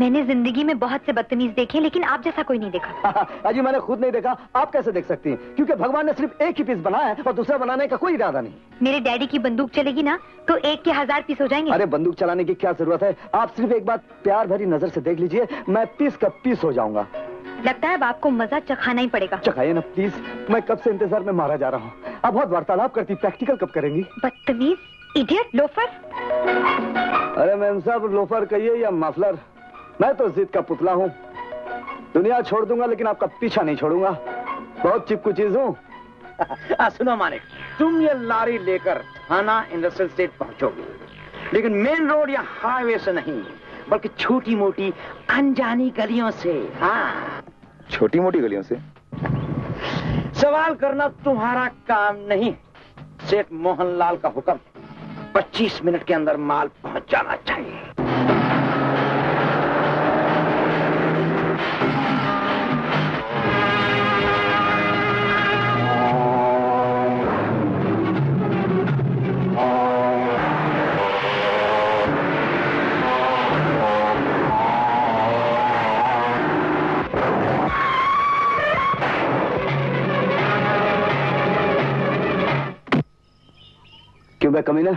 मैंने जिंदगी में बहुत से बदतमीज देखे, लेकिन आप जैसा कोई नहीं देखा। अजी मैंने खुद नहीं देखा, आप कैसे देख सकती हैं? क्योंकि भगवान ने सिर्फ एक ही पीस बनाया है और दूसरा बनाने का कोई इरादा नहीं। मेरे डैडी की बंदूक चलेगी ना तो एक के 1000 पीस हो जाएंगे। अरे बंदूक चलाने की क्या जरूरत है, आप सिर्फ एक बार प्यार भरी नजर से देख लीजिए, मैं पीस का पीस हो जाऊंगा। लगता है अब आपको मजा चखाना ही पड़ेगा। चखाइए ना प्लीज, मैं कब से इंतजार में मारा जा रहा हूँ। आप बहुत वार्तालाप करती, प्रैक्टिकल कब करेंगी? बदतमीज, इडियट, लोफर। अरे मैम साहब, लोफर कहिए या मफलर, मैं तो जिद का पुतला हूँ। दुनिया छोड़ दूंगा लेकिन आपका पीछा नहीं छोड़ूंगा, बहुत चिपकू चीज हूँ। सुनो मालिक, तुम ये लारी लेकर थाना इंडस्ट्रियल स्टेट पहुँचोगे, लेकिन मेन रोड या हाईवे से नहीं, बल्कि छोटी मोटी अनजानी गलियों से। हाँ, छोटी मोटी गलियों से? सवाल करना तुम्हारा काम नहीं, सेठ मोहनलाल का हुक्म, 25 मिनट के अंदर माल पहुंच जाना चाहिए। बे कमीना,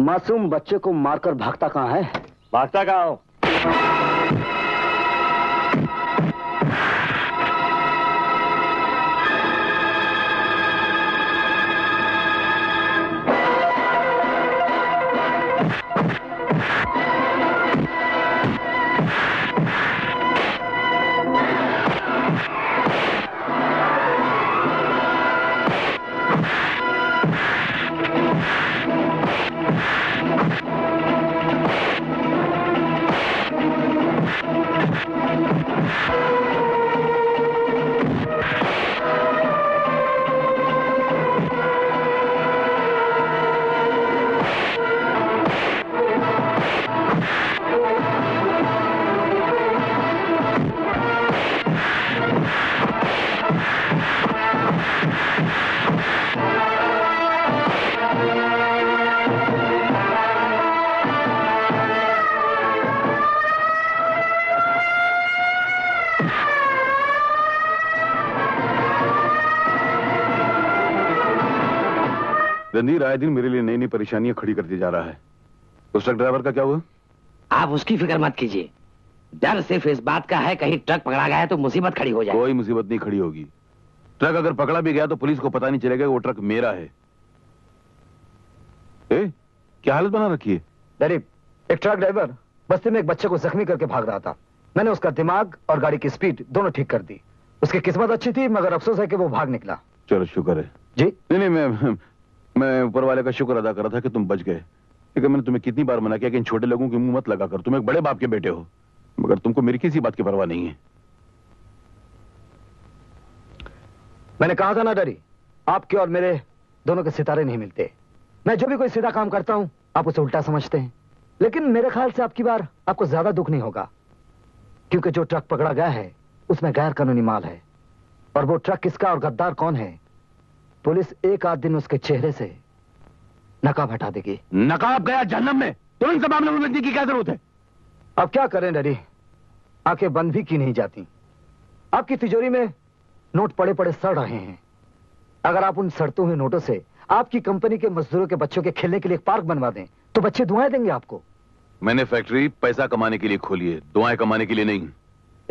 मासूम बच्चे को मारकर भागता कहाँ है? भागता कहाँ हो? रणधीर आए दिन मेरे लिए नई नई परेशानियां खड़ी करती जा रहा है। उस ट्रक ड्राइवर का क्या हुआ? आप उसकी फिक्र मत कीजिए, डर सिर्फ इस बात का है कहीं ट्रक पकड़ा गया है तो मुसीबत खड़ी हो जाए। कोई मुसीबत नहीं खड़ी होगी, ट्रक अगर पकड़ा भी गया तो पुलिस को पता नहीं चलेगा कि वो ट्रक मेरा है। ए, क्या हालत बना रखी है? गरीब, एक ट्रक ड्राइवर बस्ती में एक बच्चे को जख्मी करके भाग रहा था, मैंने उसका दिमाग और गाड़ी की स्पीड दोनों ठीक कर दी। उसकी किस्मत अच्छी थी मगर अफसोस है कि वो भाग निकला। चलो शुक्र है जी। नहीं, मैं ऊपर वाले का शुक्र अदा कर रहा था कि तुम बच गए, लेकिन मैंने तुम्हें कितनी बार मना किया कि इन छोटे लोगों के मुंह मत लगा कर, तुम एक बड़े बाप के बेटे हो, मगर तुमको मेरी किसी बात की परवाह नहीं है। मैंने कहा था ना डरी, आपके और मेरे दोनों के सितारे नहीं मिलते। मैं जो भी कोई सीधा काम करता हूं आप उसे उल्टा समझते हैं, लेकिन मेरे ख्याल से आपकी बार आपको ज्यादा दुख नहीं होगा, क्योंकि जो ट्रक पकड़ा गया है उसमें गैर कानूनी माल है, और वो ट्रक किसका और गद्दार कौन है पुलिस एक आध दिन उसके चेहरे से नकाब हटा देगी। नकाब गया जहन्नम में, तो इन सब मामलों में उलझने की क्या जरूरत है? अब क्या करें डरी, आंखें बंद भी की नहीं जाती। आपकी तिजोरी में नोट पड़े पड़े सड़ रहे हैं, अगर आप उन सड़ते हुए नोटों से आपकी कंपनी के मजदूरों के बच्चों के खेलने के लिए एक पार्क बनवा दें तो बच्चे दुआएं देंगे आपको। मैंने फैक्ट्री पैसा कमाने के लिए खोली है, दुआएं कमाने के लिए नहीं।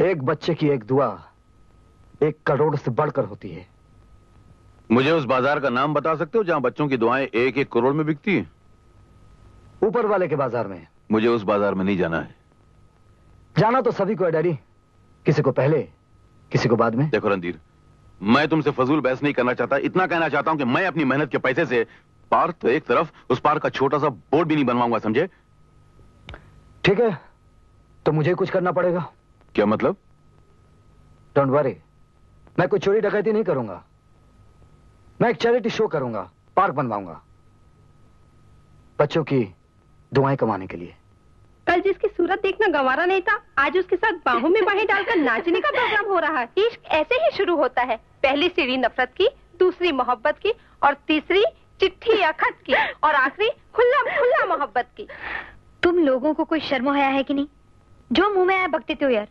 एक बच्चे की एक दुआ 1 करोड़ से बढ़कर होती है। मुझे उस बाजार का नाम बता सकते हो जहां बच्चों की दुआएं 1-1 करोड़ में बिकती हैं? ऊपर वाले के बाजार में। मुझे उस बाजार में नहीं जाना है। जाना तो सभी को है डैडी, किसी को पहले किसी को बाद में। देखो रणधीर, मैं तुमसे फजूल बहस नहीं करना चाहता, इतना कहना चाहता हूं कि मैं अपनी मेहनत के पैसे से पार्क तो एक तरफ, उस पार्क का छोटा सा बोर्ड भी नहीं बनवाऊंगा, समझे? ठीक है, तो मुझे कुछ करना पड़ेगा। क्या मतलब? डोंट वरी, मैं कोई चोरी डकैती नहीं करूंगा, मैं एक चैरिटी शो करूंगा, पार्क बनवाऊंगा बच्चों की दुआएं कमाने के लिए। कल जिसकी सूरत देखना गंवारा नहीं था, आज उसके साथ बाहों में बाहें डालकर नाचने का प्रोग्राम हो रहा है। इश्क ऐसे ही शुरू होता है, पहली सीढ़ी नफरत की, दूसरी मोहब्बत की और तीसरी चिट्ठी या खत की और आखिरी खुला खुला मोहब्बत की। तुम लोगों को कोई शर्म आया है कि नहीं? जो मुंह में आया बकते हो यार।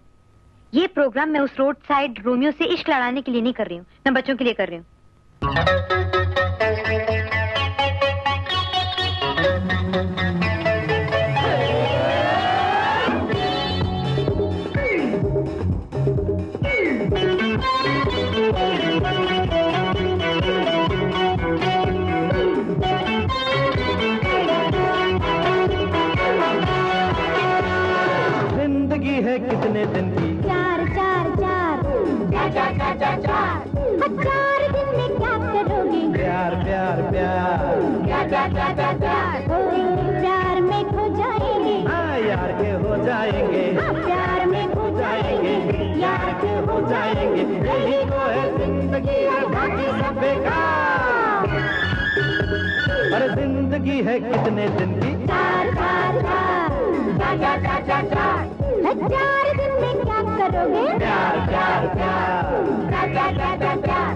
ये प्रोग्राम मैं उस रोड साइड रोमियो से इश्क लड़ाने के लिए नहीं कर रही हूँ, मैं बच्चों के लिए कर रही हूँ। कितने दिन की? चार चार चार चार चार चार चार दिन में क्या करोगी? प्यार प्यार प्यार चार चार चार चार प्यार में खो जाएंगे। हाँ यार के हो जाएंगे, प्यार में खो जाएंगे, यार के हो जाएंगे। यही तो है जिंदगी, बाकी सब बेकार। अरे जिंदगी है कितने दिन की? चार चार चार चार चार चार दिन में क्या करोगे? प्यार प्यार प्यार प्यार प्यार प्यार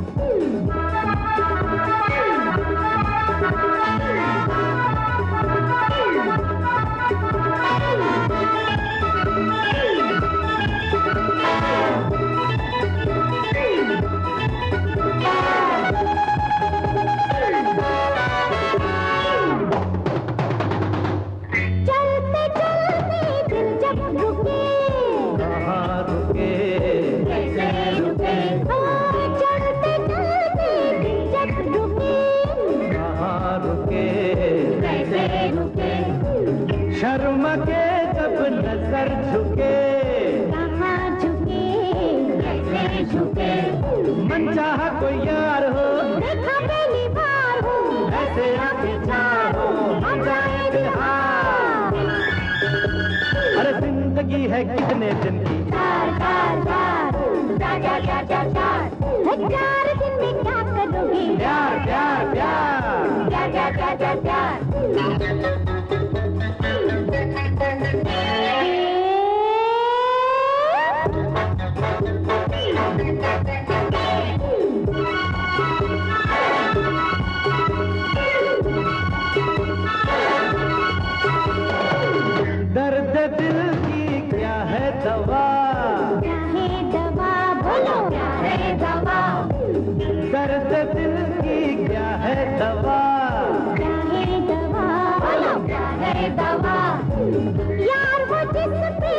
शर्मा के जब नजर झुके, कहाँ झुके कैसे झुके। मनचाहा कोई यार हो, देखा पहली बार हो, ऐसे आंखें चार हो, हम जाए बिहार। अरे जिंदगी है कितने दिन की? चार चार चार चार चार चार चार दिन में क्या करोगी? प्यार प्यार प्यार चार चार चार। दर्द दिल की क्या है दवा? क्या है दवा बोलो, क्या है दवा? दर्द दिल की क्या है दवा? क्या है दवा बोलो, क्या है दवा? यार वो जिस पे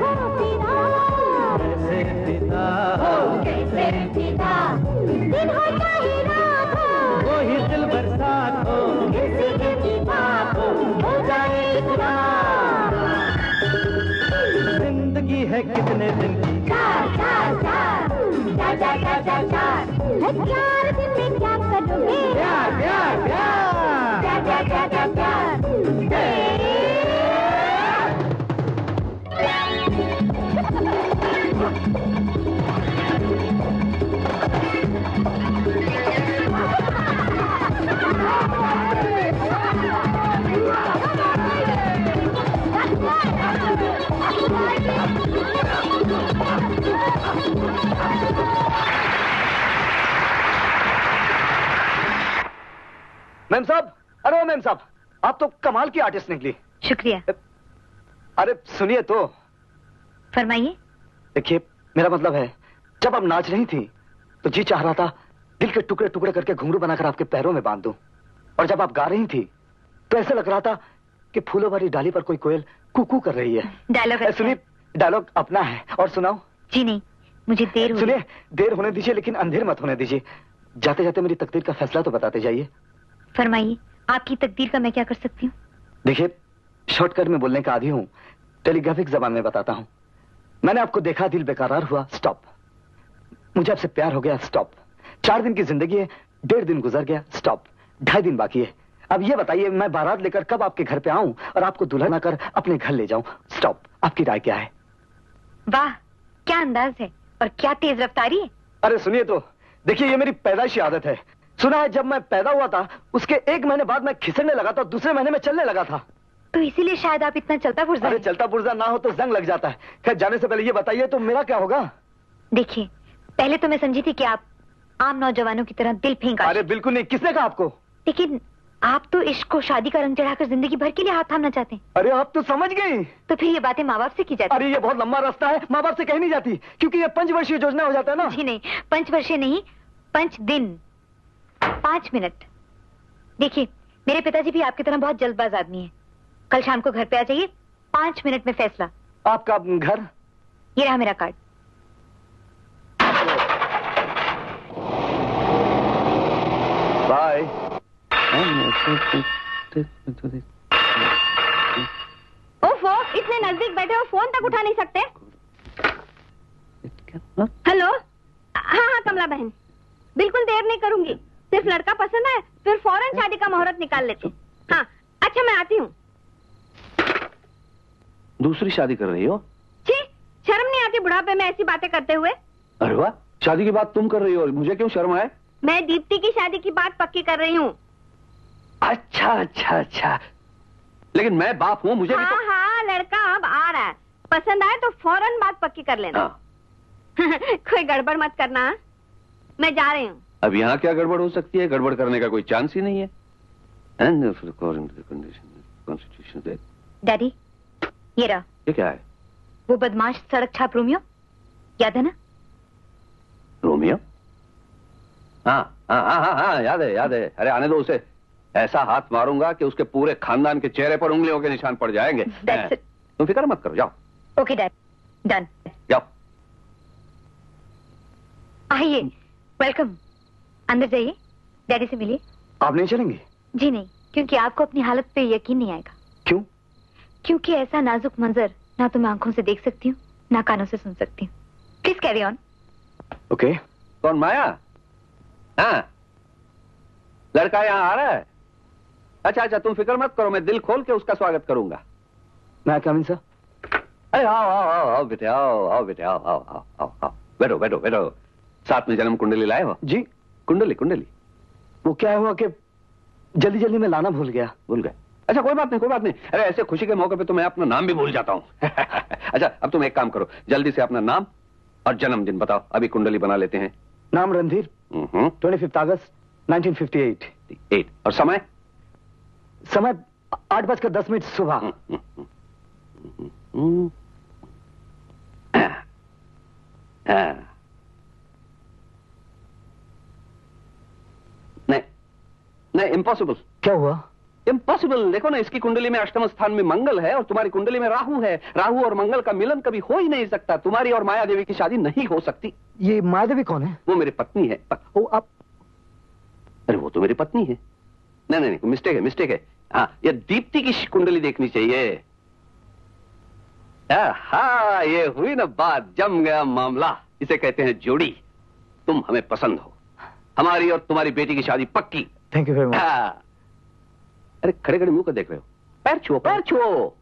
हो फिदा, कैसे फिदा हो, कैसे फिदा। दिन हो चाहे रात हो, वही दिल बरसात हो, किसी की बात हो जाए इतना। है कितने दिन की? चार चार चार चार चार चार चार चार दिन में क्या करोगे? प्यार प्यार प्यार चार चार चार चार। मैम साहब, अरे मैम साहब, आप तो कमाल की आर्टिस्ट निकली। शुक्रिया। अरे सुनिए तो। फरमाइए। देखिए मेरा मतलब है, जब आप नाच रही थी तो जी चाह रहा था दिल के टुकड़े टुकड़े करके घुंघरू बनाकर आपके पैरों में बांध दूं, और जब आप गा रही थी तो ऐसा लग रहा था कि फूलों वाली डाली पर कोई कोयल कुकू कर रही है। डायलॉग सुनिए, डायलॉग अपना है और सुनाओ। जी नहीं, मुझे देर हो। सुनिए, देर होने दीजिए लेकिन अंधेर मत होने दीजिए। जाते जाते मेरी तकदीर का फैसला तो बताते जाइए। फरमाइए, आपकी तकदीर का मैं क्या कर सकती हूँ? देखिए शॉर्टकट में बोलने का आदी हूँ, टेलीग्राफिक जबान में बताता हूँ। मैंने आपको देखा, दिल बेकरार हुआ, स्टॉप। मुझे आपसे प्यार हो गया, स्टॉप। 4 दिन की जिंदगी है, 1.5 दिन गुजर गया, स्टॉप। 2.5 दिन बाकी है। अब ये बताइए मैं बारात लेकर कब आपके घर पे आऊं और आपको दुल्हन बनाकर अपने घर ले जाऊं, स्टॉप। आपकी राय क्या है? वाह, क्या अंदाज है और क्या तेज रफ्तारी है। अरे सुनिए तो, देखिए ये मेरी पैदाइशी आदत है। सुना है जब मैं पैदा हुआ था उसके 1 महीने बाद मैं खिसड़ने लगा था, 2 महीने में चलने लगा था। तो इसीलिए शायद आप इतना चलता पुर्जा। अरे चलता पुर्जा ना हो तो जंग लग जाता है। खैर जाने से पहले ये बताइए तो मेरा क्या होगा? देखिए पहले तो मैं समझी थी कि आप आम नौजवानों की तरह दिल फेंका। अरे बिल्कुल नहीं, किसने कहा आपको? लेकिन आप तो इश्क को शादी का रंग चढ़ाकर जिंदगी भर के लिए हाथ थामना चाहते हैं। अरे आप तो समझ गई। तो फिर ये बातें माँ बाप से की जाती। अरे ये बहुत लंबा रास्ता है, माँ बाप से कही नहीं जाती क्योंकि ये पंचवर्षीय योजना हो जाता है ना। जी नहीं, पंचवर्षीय नहीं, 5 दिन 5 मिनट। देखिए मेरे पिताजी भी आपकी तरह बहुत जल्दबाज आदमी है। कल शाम को घर पे आ जाइए, 5 मिनट में फैसला। आपका घर? ये रहा मेरा कार्ड। बाय। ओफो, इतने नजदीक बैठे हो फोन तक उठा नहीं सकते। हेलो। हाँ हाँ कमला बहन, बिल्कुल देर नहीं करूंगी। सिर्फ लड़का पसंद है फिर फौरन शादी का मुहूर्त निकाल लेते। हाँ अच्छा मैं आती हूँ। दूसरी शादी कर रही हो? छी, शर्म नहीं आती बुढ़ापे में ऐसी बातें करते हुए? अरे वाह, शादी की बात तुम कर रही हो, मुझे क्यों शर्म आए? मैं दीप्ति की शादी की बात पक्की कर रही हूँ। अच्छा अच्छा अच्छा, लेकिन मैं बाप हूँ, मुझे हाँ, भी तो... हाँ लड़का अब आ रहा है, पसंद आए तो फौरन बात पक्की कर लेना। हाँ। कोई गड़बड़ मत करना। मैं जा रही हूँ। अब यहाँ क्या गड़बड़ हो सकती है? गड़बड़ करने का कोई चांस ही नहीं है। डैडी ये रहा। ये क्या है? वो बदमाश सड़क छाप रोमियो, याद है ना? रोमियो? हाँ हाँ हाँ हाँ याद है याद है। अरे आने दो उसे, ऐसा हाथ मारूंगा कि उसके पूरे खानदान के चेहरे पर उंगलियों के निशान पड़ जाएंगे। तुम फिक्र मत करो, जाओ। Okay dad, done. जाओ। आइए, वेलकम, अंदर जाइए, डैडी से मिलिए। आप नहीं चलेंगे? जी नहीं, क्योंकि आपको अपनी हालत पे यकीन नहीं आएगा। क्यों? क्योंकि ऐसा नाजुक मंजर ना तो मैं आंखों से देख सकती हूँ ना कानों से सुन सकती हूँ। Please carry on. ओके। कौन? माया? हाँ लड़का यहाँ आ रहा है। अच्छा अच्छा तुम फिक्र मत करो, मैं दिल खोल के उसका स्वागत करूंगा। मैं कमिंग सर। अरे आओ आओ आओ आओ बेटे, आओ आओ बेटे, आओ आओ आओ आओ आओ, बैठो बैठो बैठो। साथ में जन्म कुंडली लाए हो? जी कुंडली कुंडली। वो क्या हुआ कि जल्दी जल्दी में लाना भूल गया। भूल गया? अच्छा कोई बात नहीं कोई बात नहीं। अरे ऐसे खुशी के मौके पे तो मैं अपना नाम भी भूल जाता हूँ। अच्छा अब तुम एक काम करो, जल्दी से अपना नाम और जन्मदिन बताओ, अभी कुंडली बना लेते हैं। नाम रणधीर, 25 अगस्त 1958। और समय? समय 8:10 सुबह। नहीं नहीं इम्पॉसिबल। क्या हुआ? इम्पॉसिबल। देखो ना, इसकी कुंडली में अष्टम स्थान में मंगल है और तुम्हारी कुंडली में राहु है। राहु और मंगल का मिलन कभी हो ही नहीं सकता। तुम्हारी और माया देवी की शादी नहीं हो सकती। ये माया देवी कौन है? वो मेरी पत्नी है। ओ आप? अरे वो तो मेरी पत्नी है। नहीं नहीं, नहीं मिस्टेक है मिस्टेक है। हाँ ये दीप्ति की कुंडली देखनी चाहिए। हाँ ये हुई ना बात, जम गया मामला। इसे कहते हैं जोड़ी। तुम हमें पसंद हो, हमारी और तुम्हारी बेटी की शादी पक्की। Thank you very much. अरे खड़े खड़े मुंह को देख रहे हो? पैर छुओ पैर छुओ।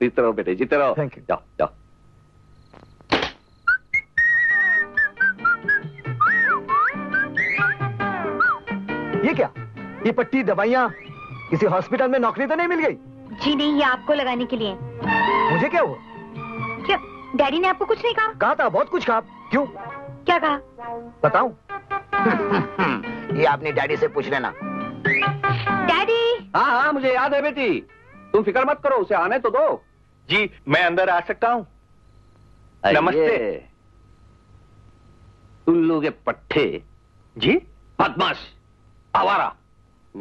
जीते रहो बेटे जीते रहो। Thank you. जाओ जाओ। ये क्या? ये पट्टी दवाइयाँ किसी हॉस्पिटल में नौकरी तो नहीं मिल गई? जी नहीं, ये आपको लगाने के लिए। मुझे क्या हुआ? क्या डैडी ने आपको कुछ नहीं कहा? कहा था, बहुत कुछ कहा। क्यों? क्या कहा? बताऊं? ये आपने डैडी से पूछ लेना। डैडी। हाँ हाँ मुझे याद है बेटी, तुम फिक्र मत करो, उसे आने तो दो। जी मैं अंदर आ सकता हूँ? नमस्ते। उल्लू के पट्टे। जी बदमाश, आवारा,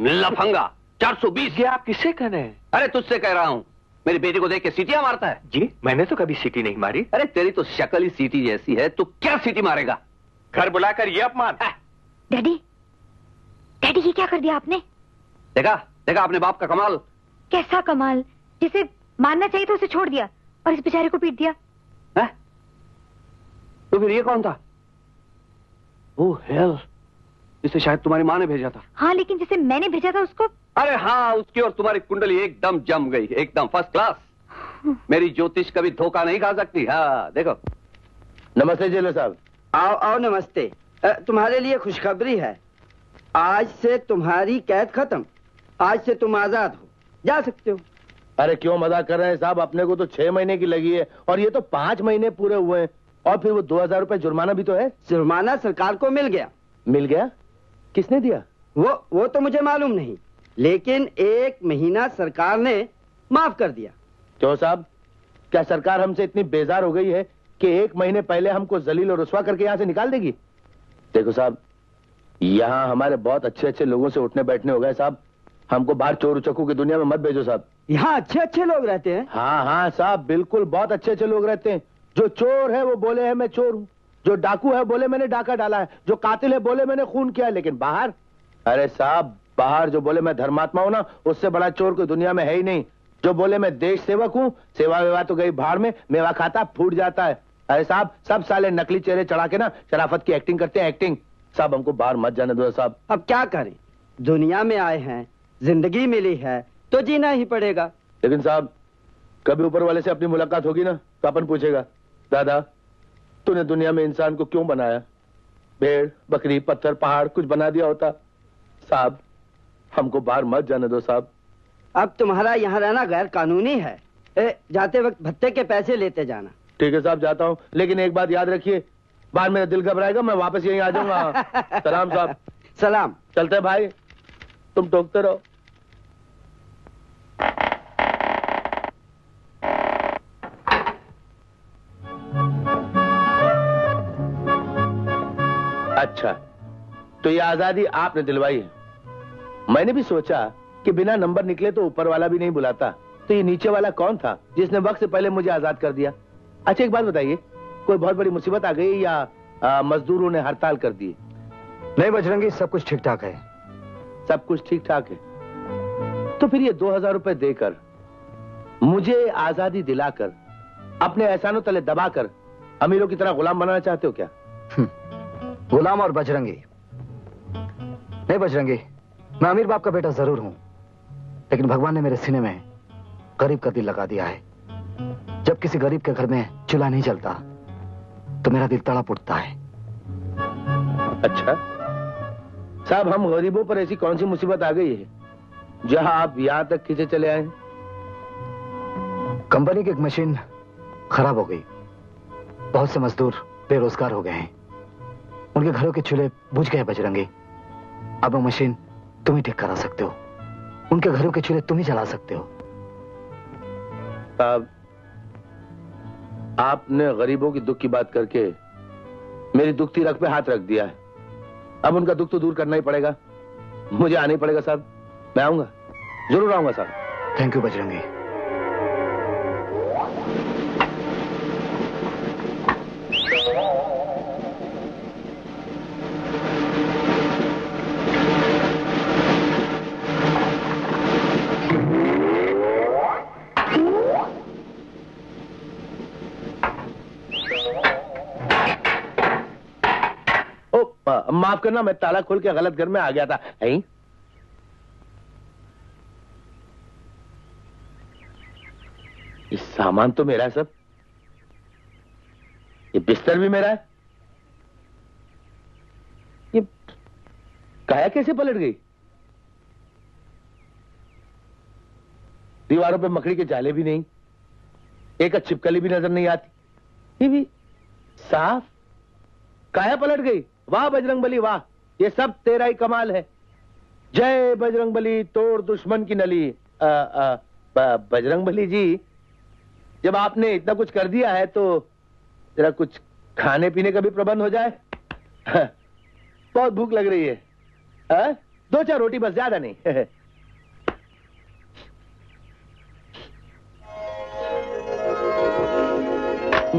लफंगा, 420। ये आप किसे कह रहे हैं? अरे तुझसे कह रहा हूँ, मेरी बेटी को देख के सीटियाँ मारता है। जी मैंने तो कभी सीटी नहीं मारी। अरे तेरी तो शक्ल ही सीटी जैसी है, तू क्या सीटी मारेगा? घर बुलाकर ये अपमान। डैडी डैडी ये क्या कर दिया आपने? देखा देखा आपने बाप का कमाल। कैसा कमाल? जिसे मानना चाहिए था उसे छोड़ दिया और इस बेचारे को पीट दिया। है? तो फिर ये कौन था? ओह हेल, इसे शायद तुम्हारी माँ ने भेजा था। हाँ लेकिन जिसे मैंने भेजा था उसको। अरे हाँ उसकी और तुम्हारी कुंडली एकदम जम गई, एकदम फर्स्ट क्लास। मेरी ज्योतिष कभी धोखा नहीं खा सकती। हाँ देखो। नमस्ते जेलो साहब। आओ आओ नमस्ते। तुम्हारे लिए खुशखबरी है, आज से तुम्हारी कैद खत्म। आज से तुम आजाद हो, जा सकते हो। अरे क्यों मजाक कर रहे हैं साहब, अपने को तो 6 महीने की लगी है और ये तो 5 महीने पूरे हुए हैं। और फिर वो 2000 रुपए जुर्माना भी तो है। जुर्माना सरकार को मिल गया। मिल गया? किसने दिया? वो तो मुझे मालूम नहीं, लेकिन 1 महीना सरकार ने माफ कर दिया। क्यों साहब, क्या सरकार हमसे इतनी बेजार हो गई है कि 1 महीने पहले हमको जलील और रुस्वा करके यहाँ से निकाल देगी? देखो साहब, यहाँ हमारे बहुत अच्छे अच्छे लोगों से उठने बैठने हो गए साहब, हमको बाहर चोर उचक्कू की दुनिया में मत भेजो साहब। यहाँ अच्छे अच्छे लोग रहते हैं? हाँ हाँ साहब, बिल्कुल बहुत अच्छे अच्छे लोग रहते हैं। जो चोर है वो बोले है मैं चोर हूँ, जो डाकू है बोले मैंने डाका डाला है, जो कातिल है बोले मैंने खून किया है, लेकिन बाहर, अरे साहब बाहर जो बोले मैं धर्मात्मा हूँ ना, उससे बड़ा चोर कोई दुनिया में है ही नहीं। जो बोले मैं देश सेवक हूँ, सेवा वेवा तो गई भाड़ में, मेवा खाता फूट जाता है। अरे साहब सब साले नकली चेहरे चढ़ा के ना शराफत की एक्टिंग करते हैं, एक्टिंग। साहब हमको बाहर मत जाने दो साहब। अब क्या करें, दुनिया में आए हैं, जिंदगी मिली है तो जीना ही पड़ेगा। लेकिन साहब कभी ऊपर वाले से अपनी मुलाकात होगी ना तो अपन पूछेगा, दादा तूने दुनिया में इंसान को क्यों बनाया? भेड़ बकरी पत्थर पहाड़ कुछ बना दिया होता। साहब हमको बाहर मत जाने दो साहब। अब तुम्हारा यहाँ रहना गैर कानूनी है। जाते वक्त भत्ते के पैसे लेते जाना। ठीक है साहब, जाता हूँ, लेकिन एक बात याद रखिए, बाहर मेरा दिल घबराएगा, मैं वापस यहीं आ जाऊंगा। सलाम साहब। सलाम। चलते भाई, तुम टोकते रहो। अच्छा, तो ये आजादी आपने दिलवाई है। मैंने भी सोचा कि बिना नंबर निकले तो ऊपर वाला भी नहीं बुलाता, तो ये नीचे वाला कौन था जिसने वक्त से पहले मुझे आजाद कर दिया? अच्छा एक बात बताइए, कोई बहुत बड़ी मुसीबत आ गई या मजदूरों ने हड़ताल कर दी? नहीं बजरंगी, सब कुछ ठीक ठाक है। सब कुछ ठीक ठाक है? तो फिर ये 2000 रुपए देकर, मुझे आजादी दिलाकर, अपने एहसानों तले दबाकर अमीरों की तरह गुलाम बनाना चाहते हो क्या? गुलाम और बजरंगी? नहीं बजरंगी, मैं अमीर बाप का बेटा जरूर हूं, लेकिन भगवान ने मेरे सीने में गरीब का दिल लगा दिया है। जब किसी गरीब के घर में चूल्हा नहीं जलता तो मेरा दिल तड़प उठता है। अच्छा साहब, हम गरीबों पर ऐसी कौन सी मुसीबत आ गई है जहां आप यहां तक खींचे चले आए? कंपनी की एक मशीन खराब हो गई, बहुत से मजदूर बेरोजगार हो गए हैं, उनके घरों के चूल्हे बुझ गए बजरंगी। अब वो मशीन तुम ही ठीक करा सकते हो, उनके घरों के चूल्हे तुम ही जला सकते हो। साहब, आपने गरीबों की दुख की बात करके मेरी दुखती रग पे हाथ रख दिया है। अब उनका दुख तो दूर करना ही पड़ेगा, मुझे आना ही पड़ेगा साहब। मैं आऊंगा, जरूर आऊंगा साहब। Thank you Bajrangi. माफ करना, मैं ताला खोल के गलत घर में आ गया था। ये सामान तो मेरा है सब, ये बिस्तर भी मेरा है, ये काया कैसे पलट गई? दीवारों पे मकड़ी के जाले भी नहीं, एक छिपकली भी नजर नहीं आती, ये भी साफ काया पलट गई। वाह बजरंगबली वाह, ये सब तेरा ही कमाल है। जय बजरंगबली तोड़ दुश्मन की नली। बजरंगबली जी, जब आपने इतना कुछ कर दिया है तो जरा कुछ खाने पीने का भी प्रबंध हो जाए। बहुत भूख लग रही है। 2-4 रोटी बस, ज्यादा नहीं।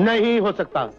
नहीं हो सकता,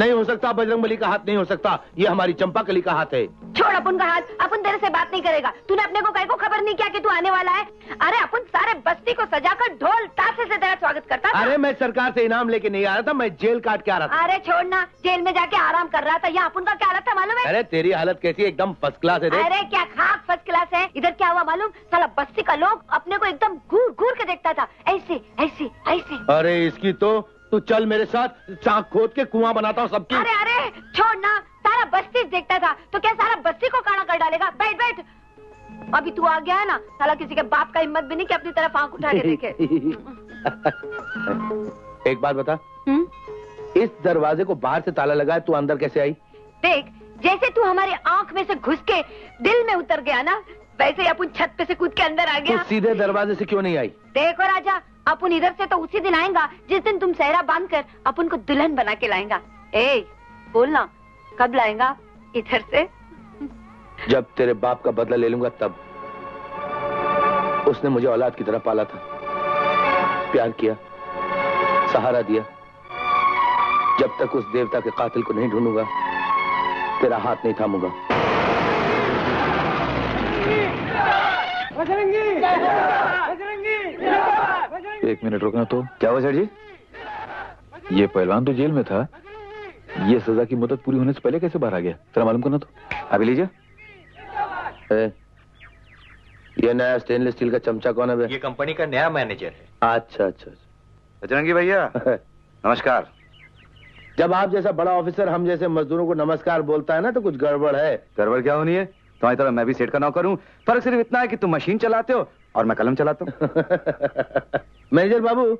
नहीं हो सकता, बजरंगबली का हाथ नहीं हो सकता, ये हमारी चंपाकली का हाथ है। छोड़ अपन का हाथ, अपन तेरे से बात नहीं करेगा। तूने अपने को कहीं को खबर नहीं किया कि तू आने वाला है? अरे अपन सारे बस्ती को सजाकर ढोल ताशे से तेरा स्वागत करता था। अरे मैं सरकार से इनाम लेके नहीं आ रहा था, मैं जेल काट के आ रहा था। अरे छोड़ना, जेल में जाके आराम कर रहा था। यहाँ अपन का क्या हालत था मालूम है? अरे तेरी हालत कैसी, एकदम फर्स्ट क्लास है। अरे क्या खास फर्स्ट क्लास है। इधर क्या हुआ मालूम, साला बस्ती का लोग अपने को एकदम घूर घूर के देखता था, ऐसे ऐसे ऐसे। अरे इसकी तो तू चल मेरे साथ, चाक खोद के कुआं बनाता हूँ सबकी। अरे अरे छोड़ना, सारा बस्ती देखता था तो क्या सारा बस्ती को काना कर डालेगा? बैठ बैठ, अभी तू आ गया है ना, साला किसी के बाप का हिम्मत भी नहीं कि अपनी तरफ आंख उठा के देखे। एक बात बता, इस दरवाजे को बाहर से ताला लगा है, तू अंदर कैसे आई? देख, जैसे तू हमारे आंख में से घुस के दिल में उतर गया ना, वैसे ही अपन छत पे से कूद के अंदर आ गया। तो सीधे दरवाजे से क्यों नहीं आई? देखो राजा, अपन इधर से तो उसी दिन आएगा जिस दिन तुम सहरा बांध कर अपन को दुल्हन बना के लाएगा। ए, बोलना कब लाएगा इधर से? जब तेरे बाप का बदला ले लूंगा तब। उसने मुझे औलाद की तरह पाला था, प्यार किया, सहारा दिया। जब तक उस देवता के कातिल को नहीं ढूंढूंगा, तेरा हाथ नहीं थामूंगा। एक मिनट रुकना। तो क्या हुआ सर जी? ये पहलवान तो जेल में था, ये सजा की मुद्दत पूरी होने से पहले कैसे बाहर आ गया? तेरा मालूम करना तो। अभी लीजिए। ये नया स्टेनलेस स्टील का चमचा कौन है बे? ये कंपनी का नया मैनेजर है। अच्छा अच्छा। बजरंगी भैया नमस्कार। जब आप जैसा बड़ा ऑफिसर हम जैसे मजदूरों को नमस्कार बोलता है ना, तो कुछ गड़बड़ है। गड़बड़ क्या होनी है? तुम्हारी तरह मैं भी सेठ का नौकर हूँ, फर्क सिर्फ इतना है कि तुम मशीन चलाते हो और मैं कलम चलाता हूँ। मैनेजर बाबू,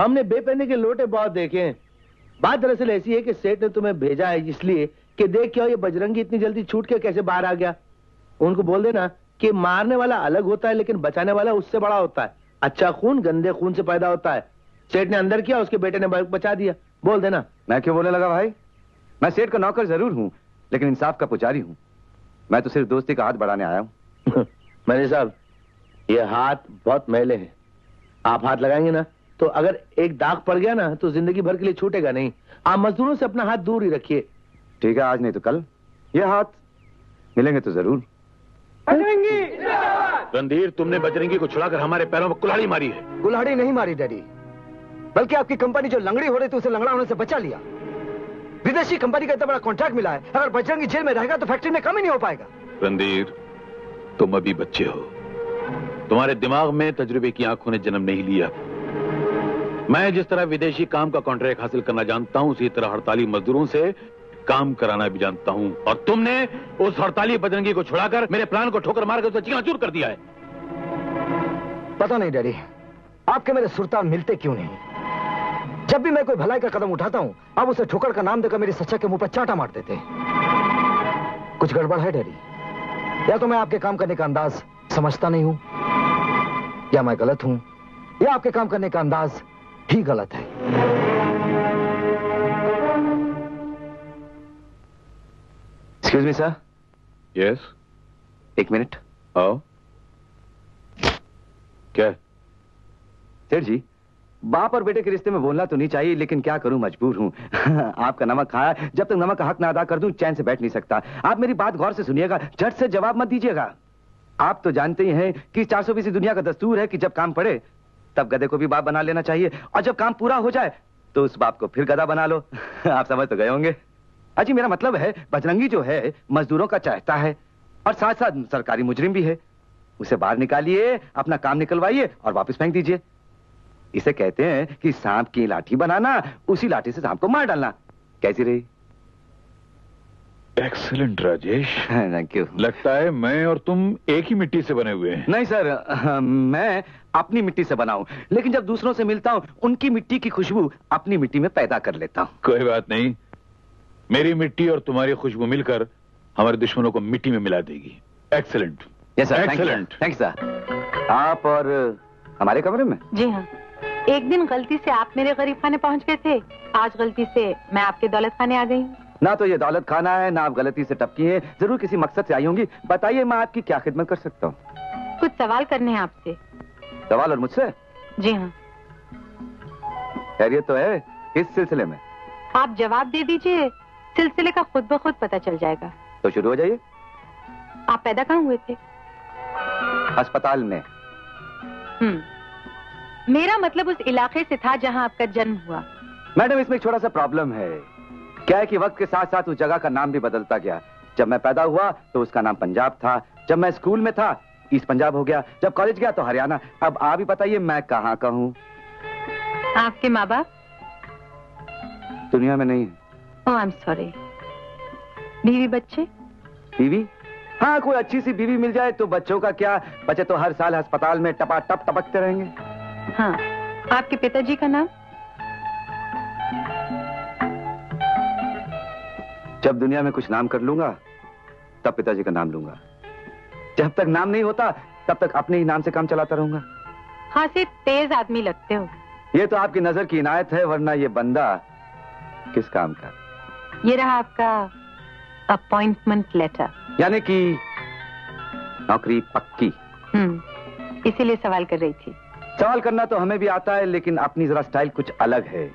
हमने बेपहने के लोटे बहुत देखे हैं। बात दरअसल ऐसी है कि सेठ ने तुम्हें भेजा है इसलिए कि देख क्या ये बजरंगी इतनी जल्दी छूट के कैसे बाहर आ गया। उनको बोल देना कि मारने वाला अलग होता है लेकिन बचाने वाला उससे बड़ा होता है। अच्छा खून गंदे खून से पैदा होता है। सेठ ने अंदर किया, उसके बेटे ने बचा दिया। बोल देना। मैं क्यों बोलने लगा भाई? मैं सेठ का नौकर जरूर हूँ लेकिन इंसाफ का पुजारी हूँ। मैं तो सिर्फ दोस्ती का हाथ बढ़ाने आया हूँ। मैनेजर साहब, ये हाथ बहुत मैले हैं। आप हाथ लगाएंगे ना तो अगर एक दाग पड़ गया ना तो जिंदगी भर के लिए छूटेगा नहीं। आप मजदूरों से अपना हाथ दूर ही रखिए। ठीक है, आज नहीं तो कल ये हाथ मिलेंगे तो जरूर। रणधीर, तुमने बजरंगी को छुड़ाकर हमारे पैरों में कुल्हाड़ी मारी है। कुल्हाड़ी नहीं मारी डैडी, बल्कि आपकी कंपनी जो लंगड़ी हो रही थी उसे लंगड़ा होने से बचा लिया। विदेशी कंपनी का इतना बड़ा कॉन्ट्रैक्ट मिला है, अगर बजरंगी जेल में रहेगा तो फैक्ट्री में काम ही नहीं हो पाएगा। रणधीर, तुम अभी बच्चे हो, तुम्हारे दिमाग में तजुर्बे की आंखों ने जन्म नहीं लिया। मैं जिस तरह विदेशी काम का कॉन्ट्रैक्ट हासिल करना जानता हूँ, उसी तरह हड़ताली मजदूरों से काम कराना भी जानता हूँ। और तुमने उस हड़ताली बजरंगी को छुड़ाकर मेरे प्लान को ठोकर मारकर उसे चकनाचूर कर दिया है। पता नहीं डैडी, आपके मेरे सुरता मिलते क्यों नहीं। जब भी मैं कोई भलाई का कदम उठाता हूँ, आप उसे ठोकर का नाम देकर मेरी सच्चा के मुंह पर चांटा मार देते हैं। कुछ गड़बड़ है डैडी, या तो मैं आपके काम करने का अंदाज समझता नहीं हूँ, या मैं गलत हूँ, या आपके काम करने का अंदाज ही गलत है। Excuse me, sir. Yes. एक मिनट। आओ। क्या? सेठ जी, बाप और बेटे के रिश्ते में बोलना तो नहीं चाहिए लेकिन क्या करूं, मजबूर हूं। आपका नमक खाया, जब तक नमक का हक ना अदा कर दूं चैन से बैठ नहीं सकता। आप मेरी बात गौर से सुनिएगा, झट से जवाब मत दीजिएगा। आप तो जानते ही हैं कि 420 दुनिया का दस्तूर है कि जब काम पड़े तब गधे को भी बाप बना लेना चाहिए, और जब काम पूरा हो जाए तो उस बाप को फिर गधा बना लो। आप समझ तो गए होंगे। अजी मेरा मतलब है, बजरंगी जो है मजदूरों का चाहता है और साथ साथ सरकारी मुजरिम भी है। उसे बाहर निकालिए, अपना काम निकलवाइए और वापस फेंक दीजिए। इसे कहते हैं कि सांप की लाठी बनाना, उसी लाठी से सांप को मार डालना। कैसी रही? एक्सीलेंट राजेश। Thank you. लगता है मैं और तुम एक ही मिट्टी से बने हुए हैं। नहीं सर, मैं अपनी मिट्टी से बना हूं लेकिन जब दूसरों से मिलता हूँ उनकी मिट्टी की खुशबू अपनी मिट्टी में पैदा कर लेता हूँ। कोई बात नहीं, मेरी मिट्टी और तुम्हारी खुशबू मिलकर हमारे दुश्मनों को मिट्टी में मिला देगी। Excellent. Yes sir, excellent. Thanks sir. आप और हमारे कमरे में? जी हाँ, एक दिन गलती से आप मेरे गरीब खाने पहुँच गए थे, आज गलती से मैं आपके दौलत खाने आ गई। ना तो ये दौलत खाना है ना आप गलती से टपकी है, जरूर किसी मकसद से आई होंगी। बताइए मैं आपकी क्या खिदमत कर सकता हूँ? कुछ सवाल करने हैं आपसे। सवाल और मुझसे? जी हाँ। खैरियत तो है इस सिलसिले में? आप जवाब दे दीजिए, सिलसिले का खुद ब खुद पता चल जाएगा। तो शुरू हो जाइए। आप पैदा कहाँ हुए थे? अस्पताल में। मेरा मतलब उस इलाके से था जहाँ आपका जन्म हुआ। मैडम, इसमें एक छोटा सा प्रॉब्लम है। क्या है कि वक्त के साथ साथ उस जगह का नाम भी बदलता गया। जब मैं पैदा हुआ तो उसका नाम पंजाब था, जब मैं स्कूल में था ईस्ट पंजाब हो गया, जब कॉलेज गया तो हरियाणा। अब आप ही बताइए मैं कहाँ का हूँ? आपके माँ बाप दुनिया में नहीं है। Oh, I'm sorry. बीवी बच्चे? बीवी? हाँ, कोई अच्छी सी बीवी मिल जाए तो बच्चों का क्या, बच्चे तो हर साल अस्पताल में टपाटप टपकते रहेंगे। हाँ, आपके पिताजी का नाम? जब दुनिया में कुछ नाम कर लूंगा तब पिताजी का नाम लूंगा, जब तक नाम नहीं होता तब तक अपने ही नाम से काम चलाता रहूंगा। हाँ, से तेज आदमी लगते हो। ये तो आपकी नजर की इनायत है, वरना ये बंदा किस काम का। ये रहा आपका अपॉइंटमेंट लेटर, यानी कि नौकरी पक्की। इसीलिए सवाल कर रही थी। सवाल करना तो हमें भी आता है, लेकिन अपनी जरा स्टाइल कुछ अलग है।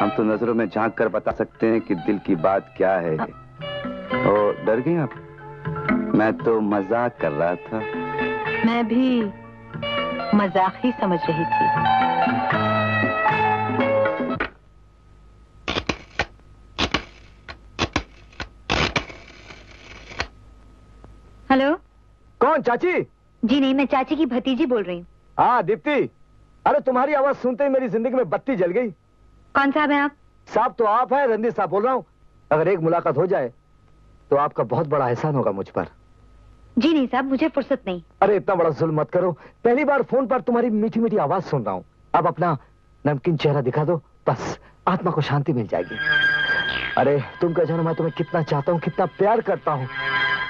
हम तो नजरों में झांक कर बता सकते हैं कि दिल की बात क्या है। ओ, डर गए आप? मैं तो मजाक कर रहा था। मैं भी मजाक ही समझ रही थी। हेलो, कौन? चाची? जी नहीं, मैं चाची की भतीजी बोल रही हूँ। हाँ दीप्ति, अरे तुम्हारी आवाज सुनते ही मेरी जिंदगी में बत्ती जल गई। कौन साहब हैं आप? साहब तो आप हैं, रणधीर साहब बोल रहा हूँ। अगर एक मुलाकात हो जाए तो आपका बहुत बड़ा एहसान होगा मुझ पर। जी नहीं साहब, मुझे फुर्सत नहीं। अरे इतना बड़ा जुल्म मत करो, पहली बार फोन पर तुम्हारी मीठी मीठी आवाज सुन रहा हूँ। अब अपना नमकीन चेहरा दिखा दो, बस आत्मा को शांति मिल जाएगी। अरे तुम क्या जानो मैं तुम्हें कितना चाहता हूँ, कितना प्यार करता हूँ।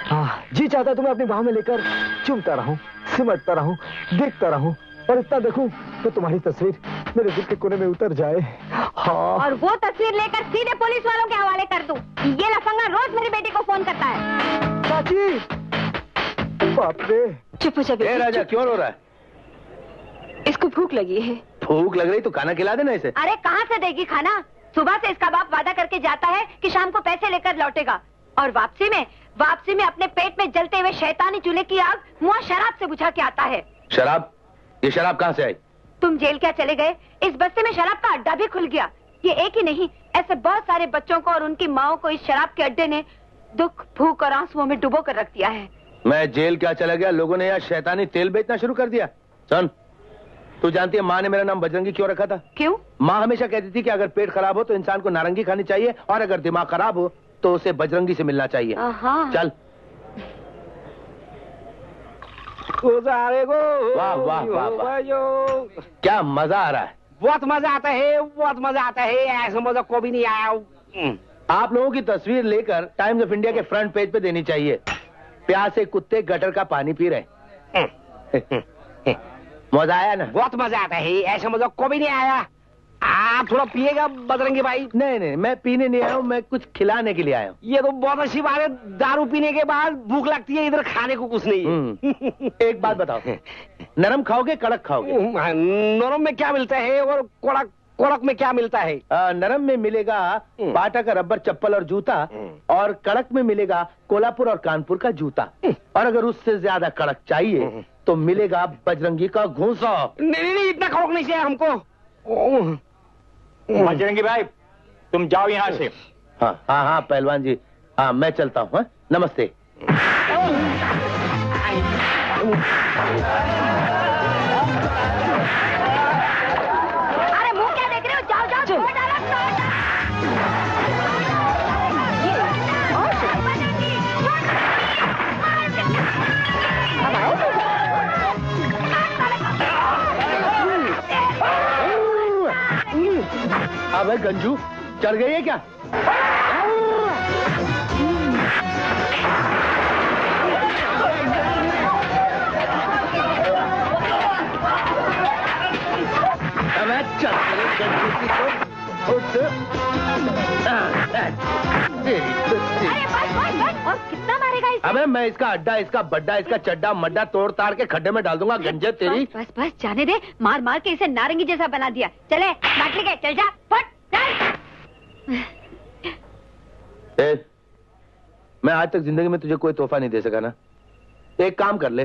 हाँ जी चाहता है तुम्हें अपनी बाहों में लेकर चूमता रहूं, सिमटता रहूं, देखता रहूं, और इतना देखूं तो तुम्हारी तस्वीर मेरे दिल के कोने में उतर जाए। हाँ। और वो तस्वीर लेकर सीधे पुलिस वालों के हवाले कर दूं। ये लफंगा रोज मेरी बेटी को फोन करता है। चाची, बाप रे। चुप हो जा बेटा। ए राजा, क्यों रो रहा है? इसको भूख लगी है। भूख लग रही तो खाना खिला देना इसे। अरे कहाँ से देगी खाना? सुबह से इसका बाप वादा करके जाता है कि शाम को पैसे लेकर लौटेगा, और वापसी में अपने पेट में जलते हुए शैतानी चूल्हे की आग मुआ शराब से बुझा के आता है। शराब? ये शराब कहाँ से आई? तुम जेल क्या चले गए? इस बस्ती में शराब का अड्डा भी खुल गया। ये एक ही नहीं, ऐसे बहुत सारे बच्चों को और उनकी माओं को इस शराब के अड्डे ने दुख, भूख और आंसुओं में डुबो कर रख दिया है। मैं जेल क्या चला गया, लोगों ने यहाँ शैतानी तेल बेचना शुरू कर दिया। सुन, तू जानती है माँ ने मेरा नाम बजरंगी क्यों रखा था? क्यों? माँ हमेशा कहती थी कि अगर पेट खराब हो तो इंसान को नारंगी खानी चाहिए, और अगर दिमाग खराब हो तो उसे बजरंगी से मिलना चाहिए। चल। वाह वाह वाह, क्या मजा आ रहा है। बहुत मजा आता है, बहुत मजा आता है, ऐसा मजा को भी नहीं आया। आप लोगों की तस्वीर लेकर टाइम्स ऑफ इंडिया के फ्रंट पेज पे देनी चाहिए। प्यासे कुत्ते गटर का पानी पी रहे। मजा आया ना? बहुत मजा आता है, ऐसा मजा को भी नहीं आया। आप थोड़ा पिएगा बजरंगी भाई? नहीं नहीं, मैं पीने नहीं आया हूँ, मैं कुछ खिलाने के लिए आया हूँ। ये तो बहुत अच्छी बात है, दारू पीने के बाद भूख लगती है, इधर खाने को कुछ नहीं है। एक बात बताओ, नरम खाओगे कड़क खाओगे? नरम में क्या मिलता है और कड़क कड़क में क्या मिलता है? नरम में मिलेगा बाटा का रबर चप्पल और जूता, और कड़क में मिलेगा कोल्हापुर और कानपुर का जूता, और अगर उससे ज्यादा कड़क चाहिए तो मिलेगा बजरंगी का घूसा। नहीं, इतना कड़क नहीं चाहिए हमको। बजरंगी भाई तुम जाओ यहाँ से। हाँ हाँ हाँ पहलवान जी, हाँ मैं चलता हूँ। हाँ? नमस्ते। अरे मुँह क्या देख रहे हो, जाओ जाओ। छोड़ डाला, छोड़ डाला। अबे गंजू, चढ़ गई है क्या? अबे चढ़ गई गंजू की तो उठ। और कितना मारेगा इसे? अबे मैं इसका अड्डा, इसका बड्डा, इसका चड्डा मड्डा तोड़ ताड़ के खड्डे में डाल दूंगा। गंजे तेरी। बस बस जाने दे, मार मार के इसे नारंगी जैसा बना दिया। चले बाटली के, चल जा फट। मैं आज तक जिंदगी में तुझे कोई तोहफा नहीं दे सका ना, एक काम कर ले,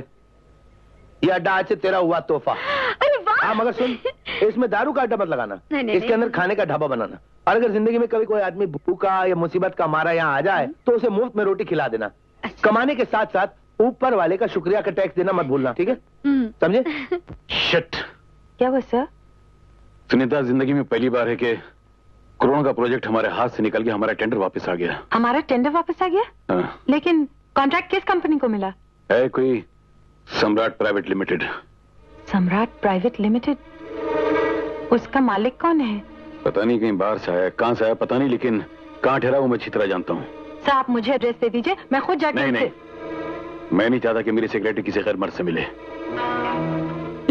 ये अड्डा आज से तेरा हुआ तोहफा। हाँ मगर सुन, इसमें दारू का अड्डा मत लगाना, इसके अंदर खाने का ढाबा बनाना, और अगर जिंदगी में कभी कोई आदमी भूखा या मुसीबत का मारा यहाँ आ जाए तो उसे मुफ्त में रोटी खिला देना। कमाने के साथ साथ ऊपर वाले का शुक्रिया का टैक्स देना मत भूलना, ठीक है? समझे? शिट। क्या हुआ सर? सुनीता, जिंदगी में पहली बार है कि कोरोना का प्रोजेक्ट हमारे हाथ से निकल गया, हमारा टेंडर वापस आ गया। हमारा टेंडर वापस आ गया? लेकिन कॉन्ट्रैक्ट किस कंपनी को मिला है? कोई Samrat private limited. Samrat private limited, उसका मालिक कौन है? पता नहीं कहीं बाहर से आया, कहाँ से आया पता नहीं, लेकिन कहाँ ठहरा वो मैं अच्छी तरह जानता हूँ। सर आप मुझे एड्रेस दे दीजिए, मैं खुद जाकर। नहीं नहीं, मैं नहीं चाहता कि मेरी सेक्रेटरी किसी गैर मर्द से मिले।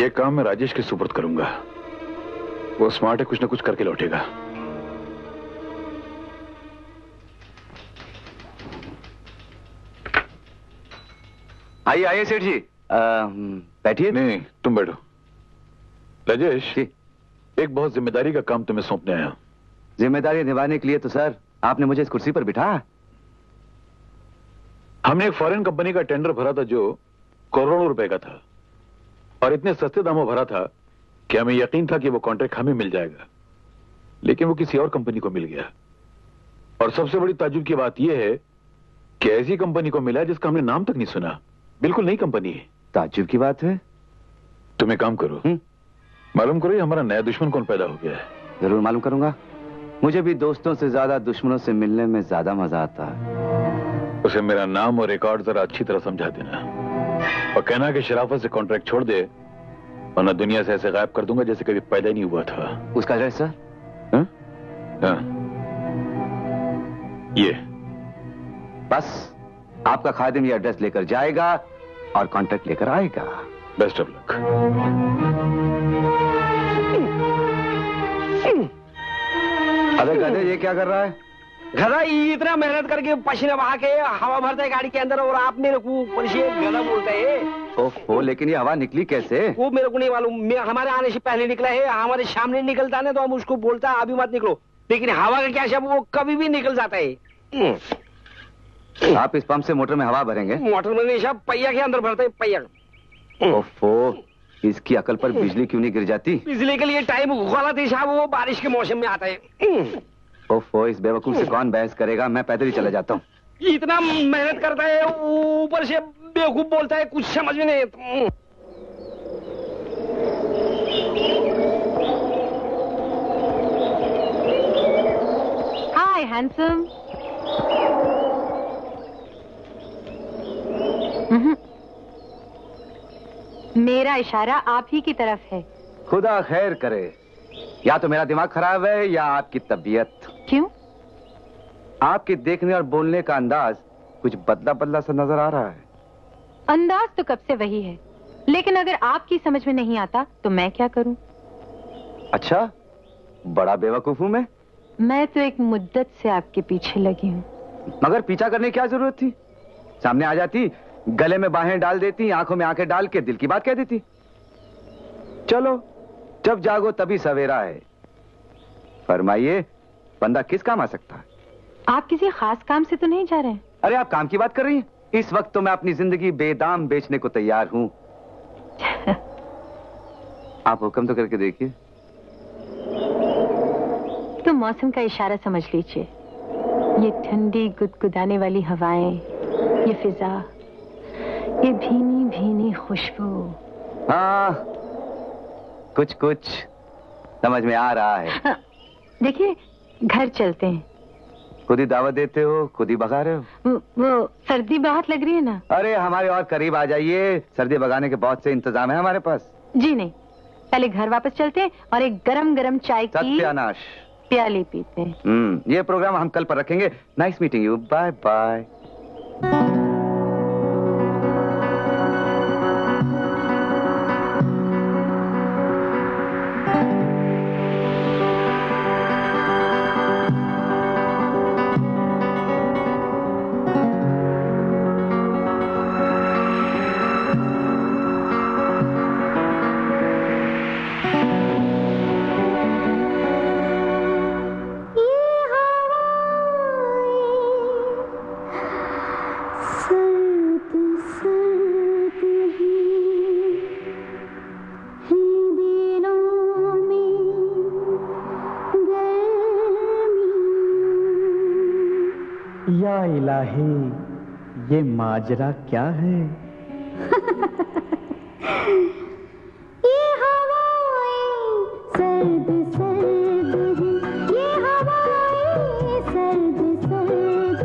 ये काम मैं राजेश के सुपुर्द करूंगा, वो स्मार्ट है, कुछ ना कुछ करके लौटेगा। आइए आइए सेठ जी, बैठिए। नहीं तुम बैठो। राजेश एक बहुत जिम्मेदारी का काम तुम्हें सौंपने आया। जिम्मेदारी निभाने के लिए तो सर आपने मुझे इस कुर्सी पर बिठाया। हमने एक फॉरेन कंपनी का टेंडर भरा था जो करोड़ों रुपए का था और इतने सस्ते दामों भरा था कि हमें यकीन था कि वो कॉन्ट्रैक्ट हमें मिल जाएगा, लेकिन वो किसी और कंपनी को मिल गया। और सबसे बड़ी ताज्जुब की बात यह है कि ऐसी कंपनी को मिला जिसका हमने नाम तक नहीं सुना, बिल्कुल नई कंपनी है। ताज्जुब की बात है। तुम एक काम करो, मालूम करो ये हमारा नया दुश्मन कौन पैदा हो गया है। जरूर मालूम करूंगा, मुझे भी दोस्तों से ज्यादा दुश्मनों से मिलने में ज्यादा मजा आता है। उसे मेरा नाम और रिकॉर्ड जरा अच्छी तरह समझा देना और कहना कि शराफत से कॉन्ट्रैक्ट छोड़ दे वरना दुनिया से ऐसे गायब कर दूंगा जैसे कभी पैदा नहीं हुआ था। उसका एड्रेस सर? हाँ ये बस आपका खादिम ये एड्रेस लेकर जाएगा और कॉन्ट्रैक्ट लेकर आएगा। Best of luck. अरे गधे ये क्या कर रहा है? गधा इतना मेहनत करके पसीना बहा के हवा भरता है गाड़ी के अंदर और आपने गधा बोलता है। ओहो, लेकिन ये हवा निकली कैसे? वो मेरे को नहीं मालूम, हमारे आने से पहले निकला है। हमारे सामने निकलता ना तो हम उसको बोलता है अभी मत निकलो, लेकिन हवा का क्या शब्द, वो कभी भी निकल जाता है। आप इस पंप से मोटर में हवा भरेंगे? मोटर में नहीं साहब, पहिया के अंदर भरता है, पहिया। ओहो, इसकी अकल पर बिजली क्यों नहीं गिर जाती? बिजली के लिए टाइम गलत है साहब, वो बारिश के मौसम में आता है। ओफो, इस बेवकूफ से कौन बहस करेगा, मैं पैदल ही चला जाता हूँ। इतना मेहनत करता है, ऊपर से बेवकूफ बोलता है, कुछ समझ में नहीं। Hi handsome. मेरा इशारा आप ही की तरफ है। खुदा खैर करे, या तो मेरा दिमाग खराब है या आपकी तबीयत। क्यों? आपके देखने और बोलने का अंदाज कुछ बदला बदला सा नजर आ रहा है। अंदाज तो कब से वही है, लेकिन अगर आपकी समझ में नहीं आता तो मैं क्या करूं? अच्छा, बड़ा बेवकूफ हूं मैं तो एक मुद्दत से आपके पीछे लगी हूँ। मगर पीछा करने की क्या जरूरत थी? सामने आ जाती, गले में बाहें डाल देती, आंखों में आंखें डाल के दिल की बात कह देती। चलो, जब जागो तभी सवेरा है। फरमाइए, बंदा किस काम आ सकता है? आप किसी खास काम से तो नहीं जा रहे हैं? अरे आप काम की बात कर रही हैं? इस वक्त तो मैं अपनी जिंदगी बेदाम बेचने को तैयार हूँ। आप हुक्म तो करके देखिए। तो मौसम का इशारा समझ लीजिए। ये ठंडी गुदगुदाने वाली हवाएं, ये फिजा, ये भीनी भीनी खुशबू। हाँ, कुछ कुछ समझ में आ रहा है। हाँ, देखिए घर चलते हैं। खुद ही दावत देते हो, खुद ही भगा रहे हो। वो सर्दी बहुत लग रही है ना। अरे हमारे और करीब आ जाइए, सर्दी भगाने के बहुत से इंतजाम है हमारे पास। जी नहीं, पहले घर वापस चलते हैं और एक गरम गरम चाय की प्याली पीते हैं। ये प्रोग्राम हम कल पर रखेंगे। Nice meeting you, bye bye. ये माजरा क्या है? ये हवाएं सर्द सर्द हैं, ये हवाएं सर्द सर्द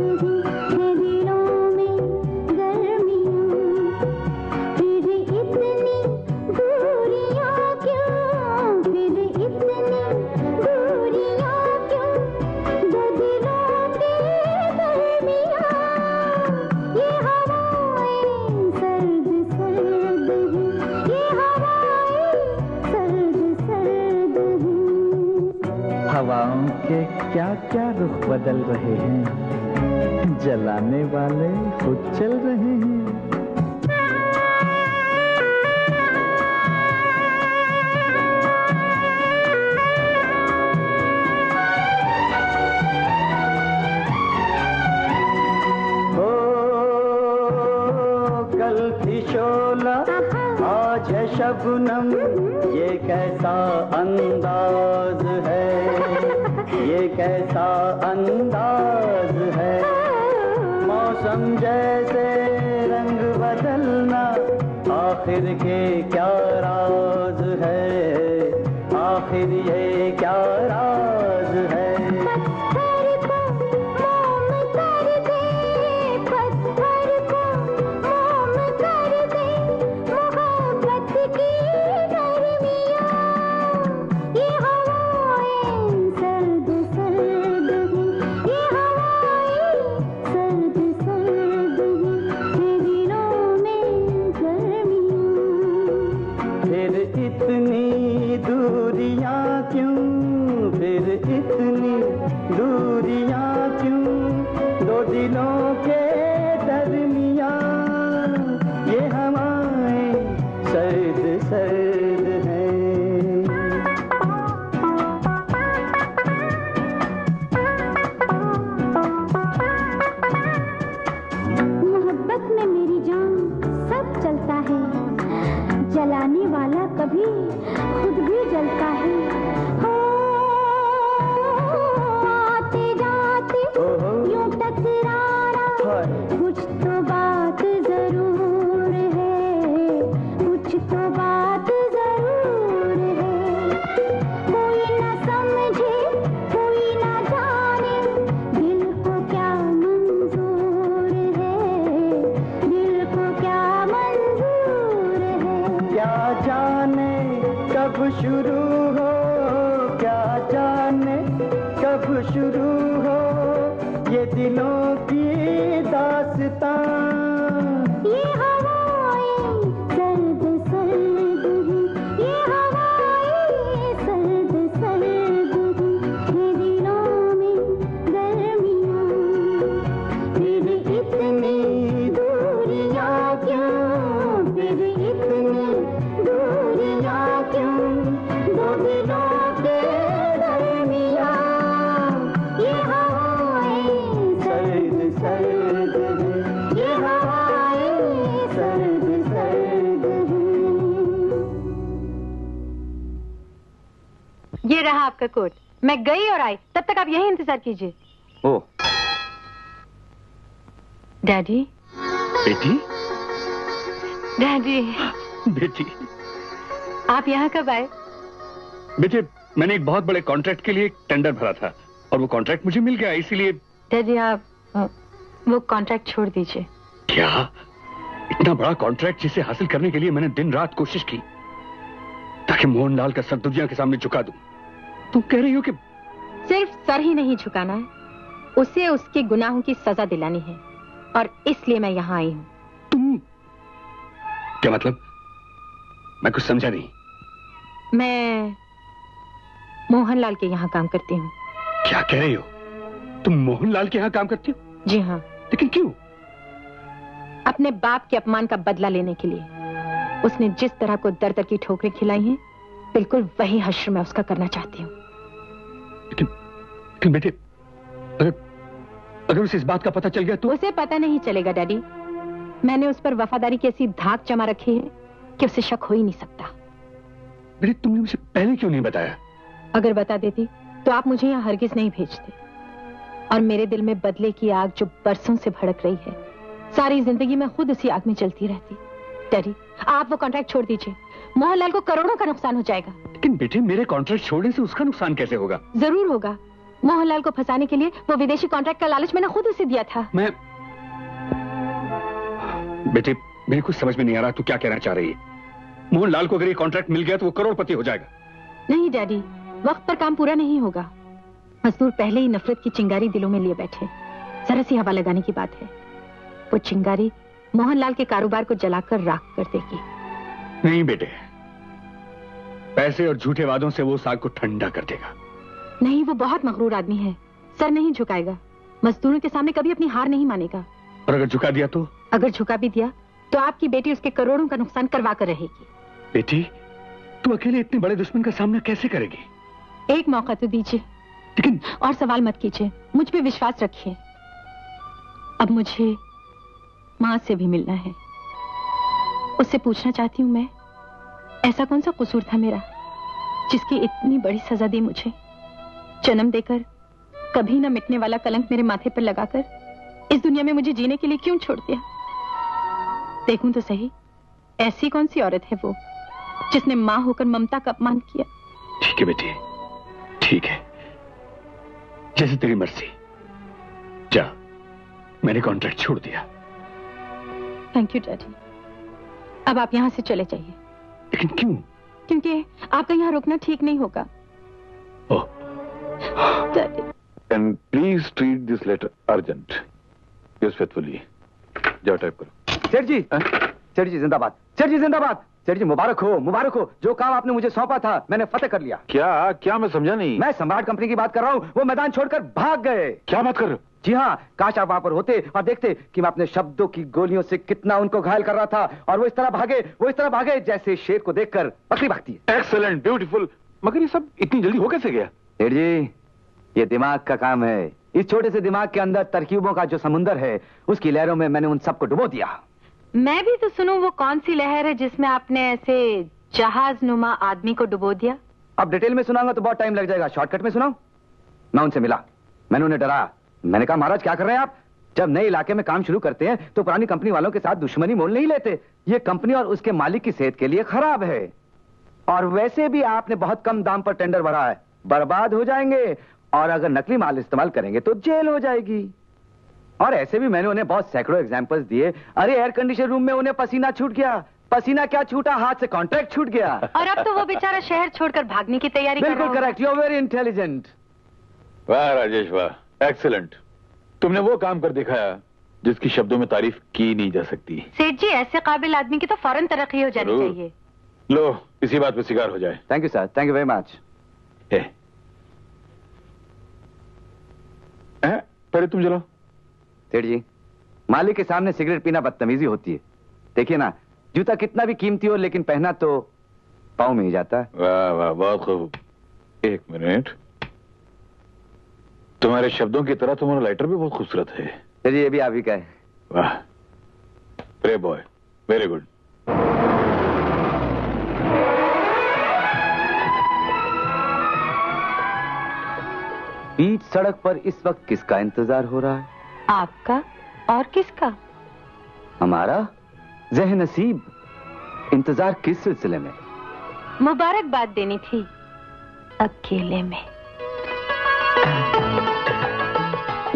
हैं, ये दिलों में गर्मियों, फिर इतनी दूरियां क्यों, फिर इतनी दूरियां। हवाओं के क्या क्या रुख बदल रहे हैं, जलाने वाले खुद चल रहे हैं। शबनम ये कैसा अंदाज है, ये कैसा अंदाज है, मौसम जैसे रंग बदलना आखिर के क्या राज है, आखिर ये क्या राज है। कोट मैं गई और आई, तब तक आप यही इंतजार कीजिए। ओ डैडी, बेटी, डैडी, बेटी, आप यहाँ कब आए? बेटे, मैंने एक बहुत बड़े कॉन्ट्रैक्ट के लिए टेंडर भरा था और वो कॉन्ट्रैक्ट मुझे मिल गया, इसीलिए। डैडी, आप वो कॉन्ट्रैक्ट छोड़ दीजिए। क्या? इतना बड़ा कॉन्ट्रैक्ट जिसे हासिल करने के लिए मैंने दिन रात कोशिश की ताकि मोहनलाल का सर दुनिया के सामने झुका दूं। तुम कह रही हो कि सिर्फ सर ही नहीं झुकाना है, उसे उसके गुनाहों की सजा दिलानी है, और इसलिए मैं यहाँ आई हूँ। तुम क्या मतलब? मैं कुछ समझा नहीं। मैं मोहनलाल के यहाँ काम करती हूँ। क्या कह रही हो? तुम मोहनलाल के यहाँ काम करती हो? जी हाँ। लेकिन क्यों? अपने बाप के अपमान का बदला लेने के लिए। उसने जिस तरह को दर दर की ठोकरें खिलाई हैं, बिल्कुल वही हश्र मैं उसका करना चाहती हूँ। लेकिन बेटे, अगर उसे इस बात का पता चल गया तो? उसे पता नहीं चलेगा डैडी। मैंने उस पर वफादारी की ऐसी धाक जमा रखी है कि उसे शक हो ही नहीं सकता। बेटे, तुमने मुझे पहले क्यों नहीं बताया? अगर बता देती तो आप मुझे यहाँ हरगिज नहीं भेजते, और मेरे दिल में बदले की आग जो बरसों से भड़क रही है, सारी जिंदगी मैं खुद उसी आग में जलती रहती। डैडी, आप वो कॉन्ट्रैक्ट छोड़ दीजिए, मोहनलाल को करोड़ों का नुकसान हो जाएगा। लेकिन बेटे, मेरे कॉन्ट्रैक्ट छोड़ने से उसका नुकसान कैसे होगा? जरूर होगा। मोहनलाल को फंसाने के लिए वो विदेशी कॉन्ट्रैक्ट का लालच मैंने खुद उसे दिया था। मैं बेटे, मेरे कुछ समझ में नहीं आ रहा तू क्या कहना चाह रही है। मोहनलाल को अगर ये कॉन्ट्रैक्ट मिल गया तो वो करोड़पति हो जाएगा। नहीं डैडी, वक्त पर काम पूरा नहीं होगा। मजदूर पहले ही नफरत की चिंगारी दिलों में लिए बैठे। जरा सी हवा लगाने की बात है, वो चिंगारी मोहनलाल के कारोबार को जलाकर राख कर देगी। नहीं बेटे, पैसे और झूठे वादों से वो साग को ठंडा कर देगा। नहीं, वो बहुत मगरूर आदमी है, सर नहीं झुकाएगा, मजदूरों के सामने कभी अपनी हार नहीं मानेगा। और अगर झुका दिया तो? अगर झुका भी दिया तो आपकी बेटी उसके करोड़ों का नुकसान करवा कर रहेगी। बेटी, तू अकेले इतने बड़े दुश्मन का सामना कैसे करेगी? एक मौका तो दीजिए। लेकिन और सवाल मत कीजिए, मुझ पे विश्वास रखिए। अब मुझे माँ से भी मिलना है, उससे पूछना चाहती हूँ मैं, ऐसा कौन सा कसूर था मेरा जिसकी इतनी बड़ी सजा दी मुझे? जन्म देकर कभी ना मिटने वाला कलंक मेरे माथे पर लगाकर इस दुनिया में मुझे जीने के लिए क्यों छोड़ दिया? देखूं तो सही, ऐसी कौन सी औरत है वो जिसने माँ होकर ममता का अपमान किया? ठीक है बेटी, ठीक है, जैसे तेरी मर्जी। जा, मैंने कॉन्ट्रैक्ट छोड़ दिया। थैंक यू डैडी, अब आप यहाँ से चले जाइए। लेकिन क्यों? क्योंकि आपका यहाँ रुकना ठीक नहीं होगा। ओह। Daddy. And please treat this letter urgent. Yes, faithfully. जा टाइप करो। सेठ जी, सेठ जी जिंदाबाद, सेठ जी जिंदाबाद, सेठ जी मुबारक हो, मुबारक हो। जो काम आपने मुझे सौंपा था मैंने फतेह कर लिया। क्या क्या? मैं समझा नहीं। मैं सम्राट कंपनी की बात कर रहा हूँ, वो मैदान छोड़कर भाग गए। क्या बात कर रहे हो? जी हाँ, काश आप वहाँ पर होते और देखते कि मैं अपने शब्दों की गोलियों से कितना उनको घायल कर रहा था। और वो इस तरह भागे, वो इस तरह भागे जैसे शेर को देखकर बकरी भागती है। Excellent, beautiful. मगर ये सब इतनी जल्दी हो कैसे गया? सेठ जी, ये दिमाग का काम है। इस छोटे से दिमाग के अंदर तरकीबों का जो समुंदर है, उसकी लहरों में मैंने उन सबको डुबो दिया। मैं भी तो सुनूं, वो कौन सी लहर है जिसमें आपने ऐसे जहाज नुमा आदमी को डुबो दिया? अब डिटेल में सुनाऊंगा तो बहुत टाइम लग जाएगा, शॉर्टकट में सुनाऊं। मैं उनसे मिला, मैंने उन्हें डराया। मैंने कहा महाराज क्या कर रहे हैं आप? जब नए इलाके में काम शुरू करते हैं तो पुरानी कंपनी वालों के साथ दुश्मनी मोल नहीं लेते। ये कंपनी और उसके मालिक की सेहत के लिए खराब है, और वैसे भी आपने बहुत कम दाम पर टेंडर भरा है, बर्बाद हो जाएंगे। और अगर नकली माल इस्तेमाल करेंगे तो जेल हो जाएगी। और ऐसे भी मैंने उन्हें बहुत सैकड़ों एग्जांपल्स दिए। अरे एयर कंडीशन रूम में उन्हें पसीना छूट गया। पसीना क्या छूटा, हाथ से कॉन्ट्रैक्ट छूट गया। और अब तो वो बेचारा शहर छोड़कर भागने की तैयारी कर रहा है। बिल्कुल correct, you are very intelligent. वाह राजेश वाह, एक्सीलेंट। तुमने वो काम कर दिखाया जिसकी शब्दों में तारीफ की नहीं जा सकती। सेठ जी, ऐसे काबिल आदमी की तो फौरन तरक्की हो जानी चाहिए। लो, इसी बात पे शिकार हो जाए। Thank you sir, thank you very much. पहले तुम जलाओ। सेठ जी, मालिक के सामने सिगरेट पीना बदतमीजी होती है। देखिए ना, जूता कितना भी कीमती हो लेकिन पहना तो पाँव में ही जाता है। वाह वाह, बहुत खूब। एक मिनट, तुम्हारे शब्दों की तरह तुम्हारा लाइटर भी बहुत खूबसूरत है। सेठ जी, ये भी आप ही का है। वाह, प्रे बॉय, वेरी गुड। बीच सड़क पर इस वक्त किसका इंतजार हो रहा है? आपका। और किसका? हमारा जह नसीब। इंतजार किस सिलसिले में? मुबारकबाद देनी थी, अकेले में।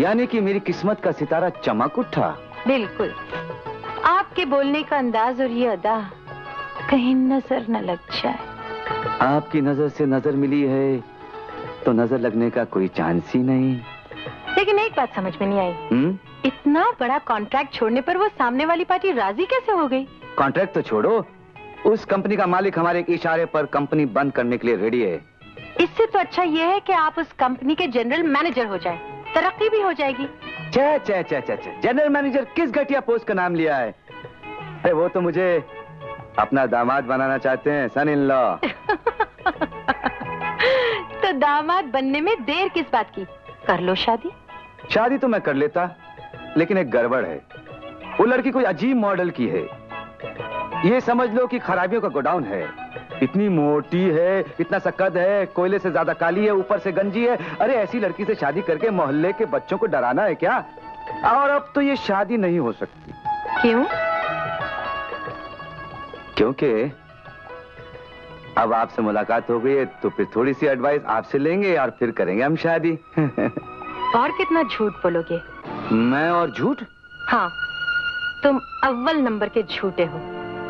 यानी कि मेरी किस्मत का सितारा चमक उठा। बिल्कुल, आपके बोलने का अंदाज और ये अदा, कहीं नजर न लग जाए। आपकी नजर से नजर मिली है तो नजर लगने का कोई चांस ही नहीं। लेकिन एक बात समझ में नहीं आई। इतना बड़ा कॉन्ट्रैक्ट छोड़ने पर वो सामने वाली पार्टी राजी कैसे हो गई? कॉन्ट्रैक्ट तो छोड़ो, उस कंपनी का मालिक हमारे इशारे पर कंपनी बंद करने के लिए रेडी है। इससे तो अच्छा ये है कि आप उस कंपनी के जनरल मैनेजर हो जाए, तरक्की भी हो जाएगी। चे चे चे चे चे, जनरल मैनेजर किस घटिया पोस्ट का नाम लिया है? अरे वो तो मुझे अपना दामाद बनाना चाहते हैं, सन इन लॉ। तो दामाद बनने में देर किस बात की, कर लो शादी। शादी तो मैं कर लेता, लेकिन एक गड़बड़ है। वो लड़की कोई अजीब मॉडल की है, ये समझ लो कि खराबियों का गोडाउन है। इतनी मोटी है, इतना सकद है, कोयले से ज्यादा काली है, ऊपर से गंजी है। अरे ऐसी लड़की से शादी करके मोहल्ले के बच्चों को डराना है क्या? और अब तो ये शादी नहीं हो सकती। क्यों? क्योंकि अब आपसे मुलाकात हो गई है तो फिर थोड़ी सी एडवाइस आपसे लेंगे और फिर करेंगे हम शादी। और कितना झूठ बोलोगे? मैं और झूठ? हाँ, तुम अव्वल नंबर के झूठे हो।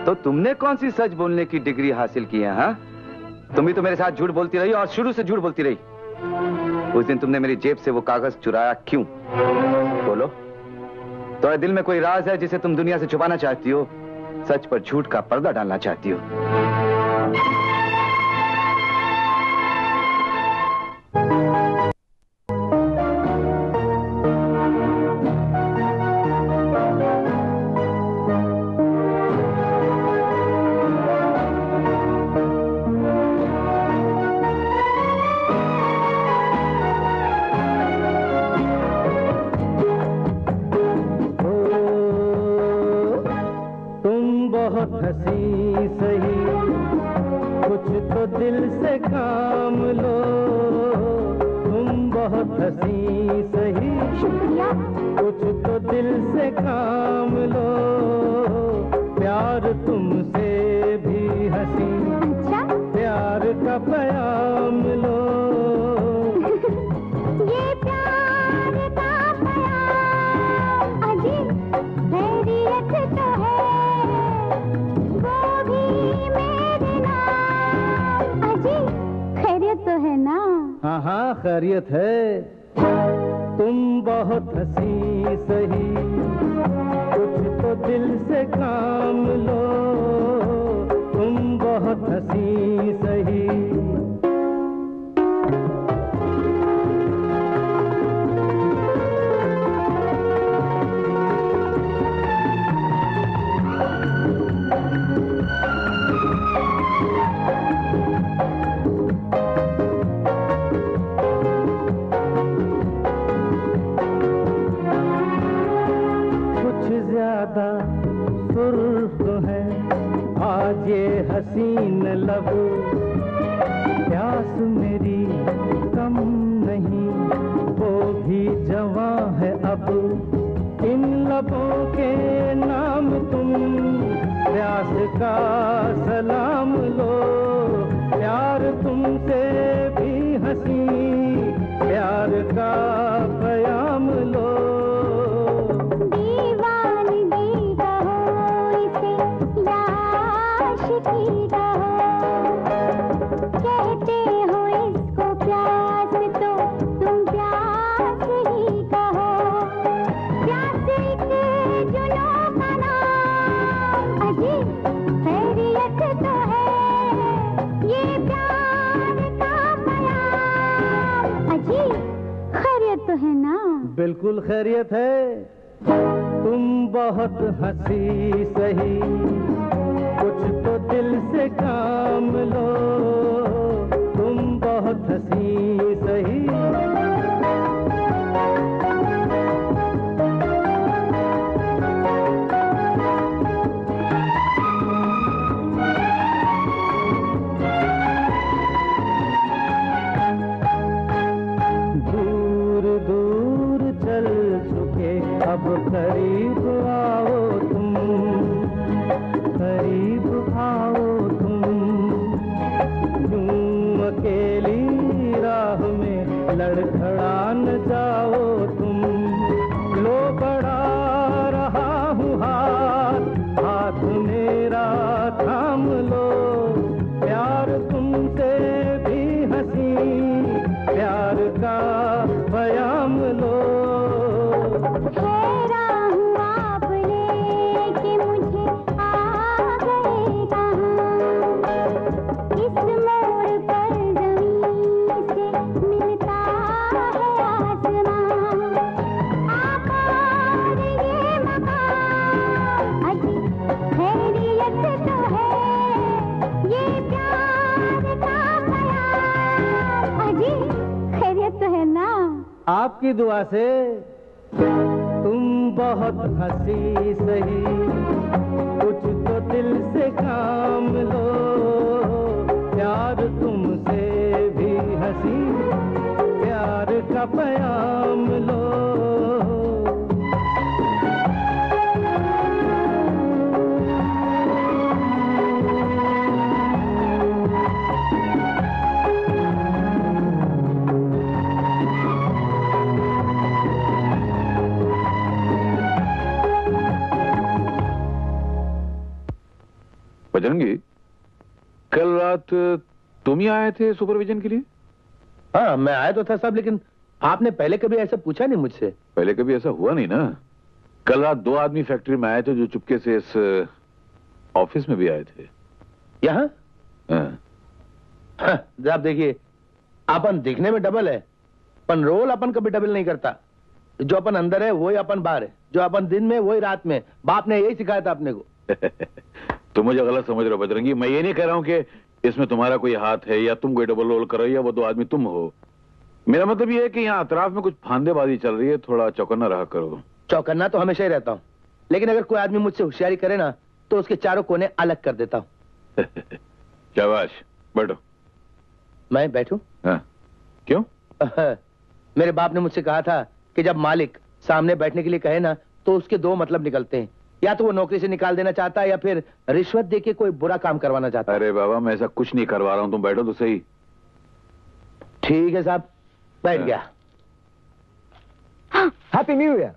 तो तुमने कौन सी सच बोलने की डिग्री हासिल की है? हाँ, तुम भी तो मेरे साथ झूठ बोलती रही और शुरू से झूठ बोलती रही। उस दिन तुमने मेरी जेब से वो कागज चुराया क्यों? बोलो, तुम्हारे दिल में कोई राज है जिसे तुम दुनिया से छुपाना चाहती हो, सच पर झूठ का पर्दा डालना चाहती हो। बहुत हंसी सही, शुक्रिया। कुछ तो दिल से काम लो, प्यार तुमसे भी हंसी, अच्छा? प्यार का प्याम लो। ये प्यार का प्याम अजीब बेरियत तो है, वो भी मेरे नाम अजीब। खैरियत तो है ना? हाँ हाँ खैरियत है। तुम बहुत हंसी सही, कुछ तो दिल से काम लो, तुम बहुत हंसी सही। ये हसीन लब प्यास मेरी कम नहीं, वो भी जवां है अब। इन लबों के नाम तुम प्यास का सलाम लो, प्यार तुमसे भी हंसी, प्यार का प्याम लो। बिल्कुल खैरियत है। तुम बहुत हंसी सही, कुछ तो दिल से काम लो, तुम बहुत हंसी सही। करीब आओ तुम, करीब आओ तुम, यूं अकेली राह में लड़खड़ा न जाओ तुम। लो बढ़ा रहा हूँ हाथ, हाथ मेरा थाम लो, प्यार तुमसे भी हंसी, प्यार का प्याम लो। आपकी दुआ से तुम बहुत हंसी सही, कुछ तो दिल से काम लो, प्यार तुमसे भी हंसी, प्यार का प्याम लो। बजरंगी, कल रात तुम ही आए थे सुपरविजन के लिए? हाँ मैं आया तो था साहब, लेकिन आपने पहले कभी ऐसा पूछा नहीं मुझसे। पहले कभी ऐसा हुआ नहीं ना। कल रात दो आदमी फैक्ट्री में आए थे जो चुपके से इस ऑफिस में भी आए थे। यहाँ? हाँ। आप देखिए, अपन दिखने में डबल है, अपन रोल अपन कभी डबल नहीं करता। जो अपन अंदर है वही अपन बाहर है, जो अपन दिन में वही रात में। बाप ने यही सिखाया था अपने को। तुम मुझे गलत समझ रहे हो बजरंगी, मैं ये नहीं कह रहा हूं कि इसमें तुम्हारा कोई हाथ है या तुम कोई डबल रोल कर रहे हो या वो दो आदमी तुम हो। मेरा मतलब ये है कि यहाँ अतराफ में कुछ फांदेबाजी चल रही है, थोड़ा चौकन्ना रहा करो। चौकन्ना तो हमेशा ही रहता हूँ, लेकिन अगर कोई आदमी मुझसे होशियारी करे ना तो उसके चारों कोने अलग कर देता हूँ। शाबाश, बैठो। मैं बैठूं? हाँ। क्यों? मेरे बाप ने मुझसे कहा था कि जब मालिक सामने बैठने के लिए कहे ना तो उसके दो मतलब निकलते हैं, या तो वो नौकरी से निकाल देना चाहता है या फिर रिश्वत देके कोई बुरा काम करवाना चाहता है। अरे बाबा मैं ऐसा कुछ नहीं करवा रहा हूँ, तुम बैठो तो सही। ठीक है साहब, बैठ गया। Happy new year.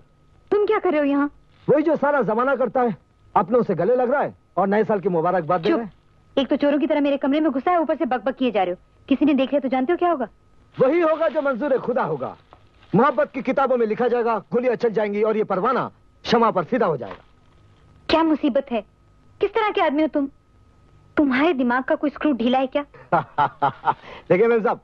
तुम क्या कर रहे हो यहाँ? वही जो सारा जमाना करता है, अपनों से गले लग रहा है और नए साल की मुबारकबाद दे रहा है। एक तो चोरों की तरह मेरे कमरे में घुसा है, ऊपर से बकबक किए जा रहे हो। किसी ने देख लिया तो जानते हो क्या होगा? वही होगा जो मंजूर खुदा होगा। मोहब्बत की किताबों में लिखा जाएगा, गोलियां चल जाएंगी और ये परवाना क्षमा पर फिदा हो जाएगा। क्या मुसीबत है, किस तरह के आदमी हो तुम? तुम्हारे दिमाग का कोई स्क्रू ढीला है क्या? देखिए मैम साहब,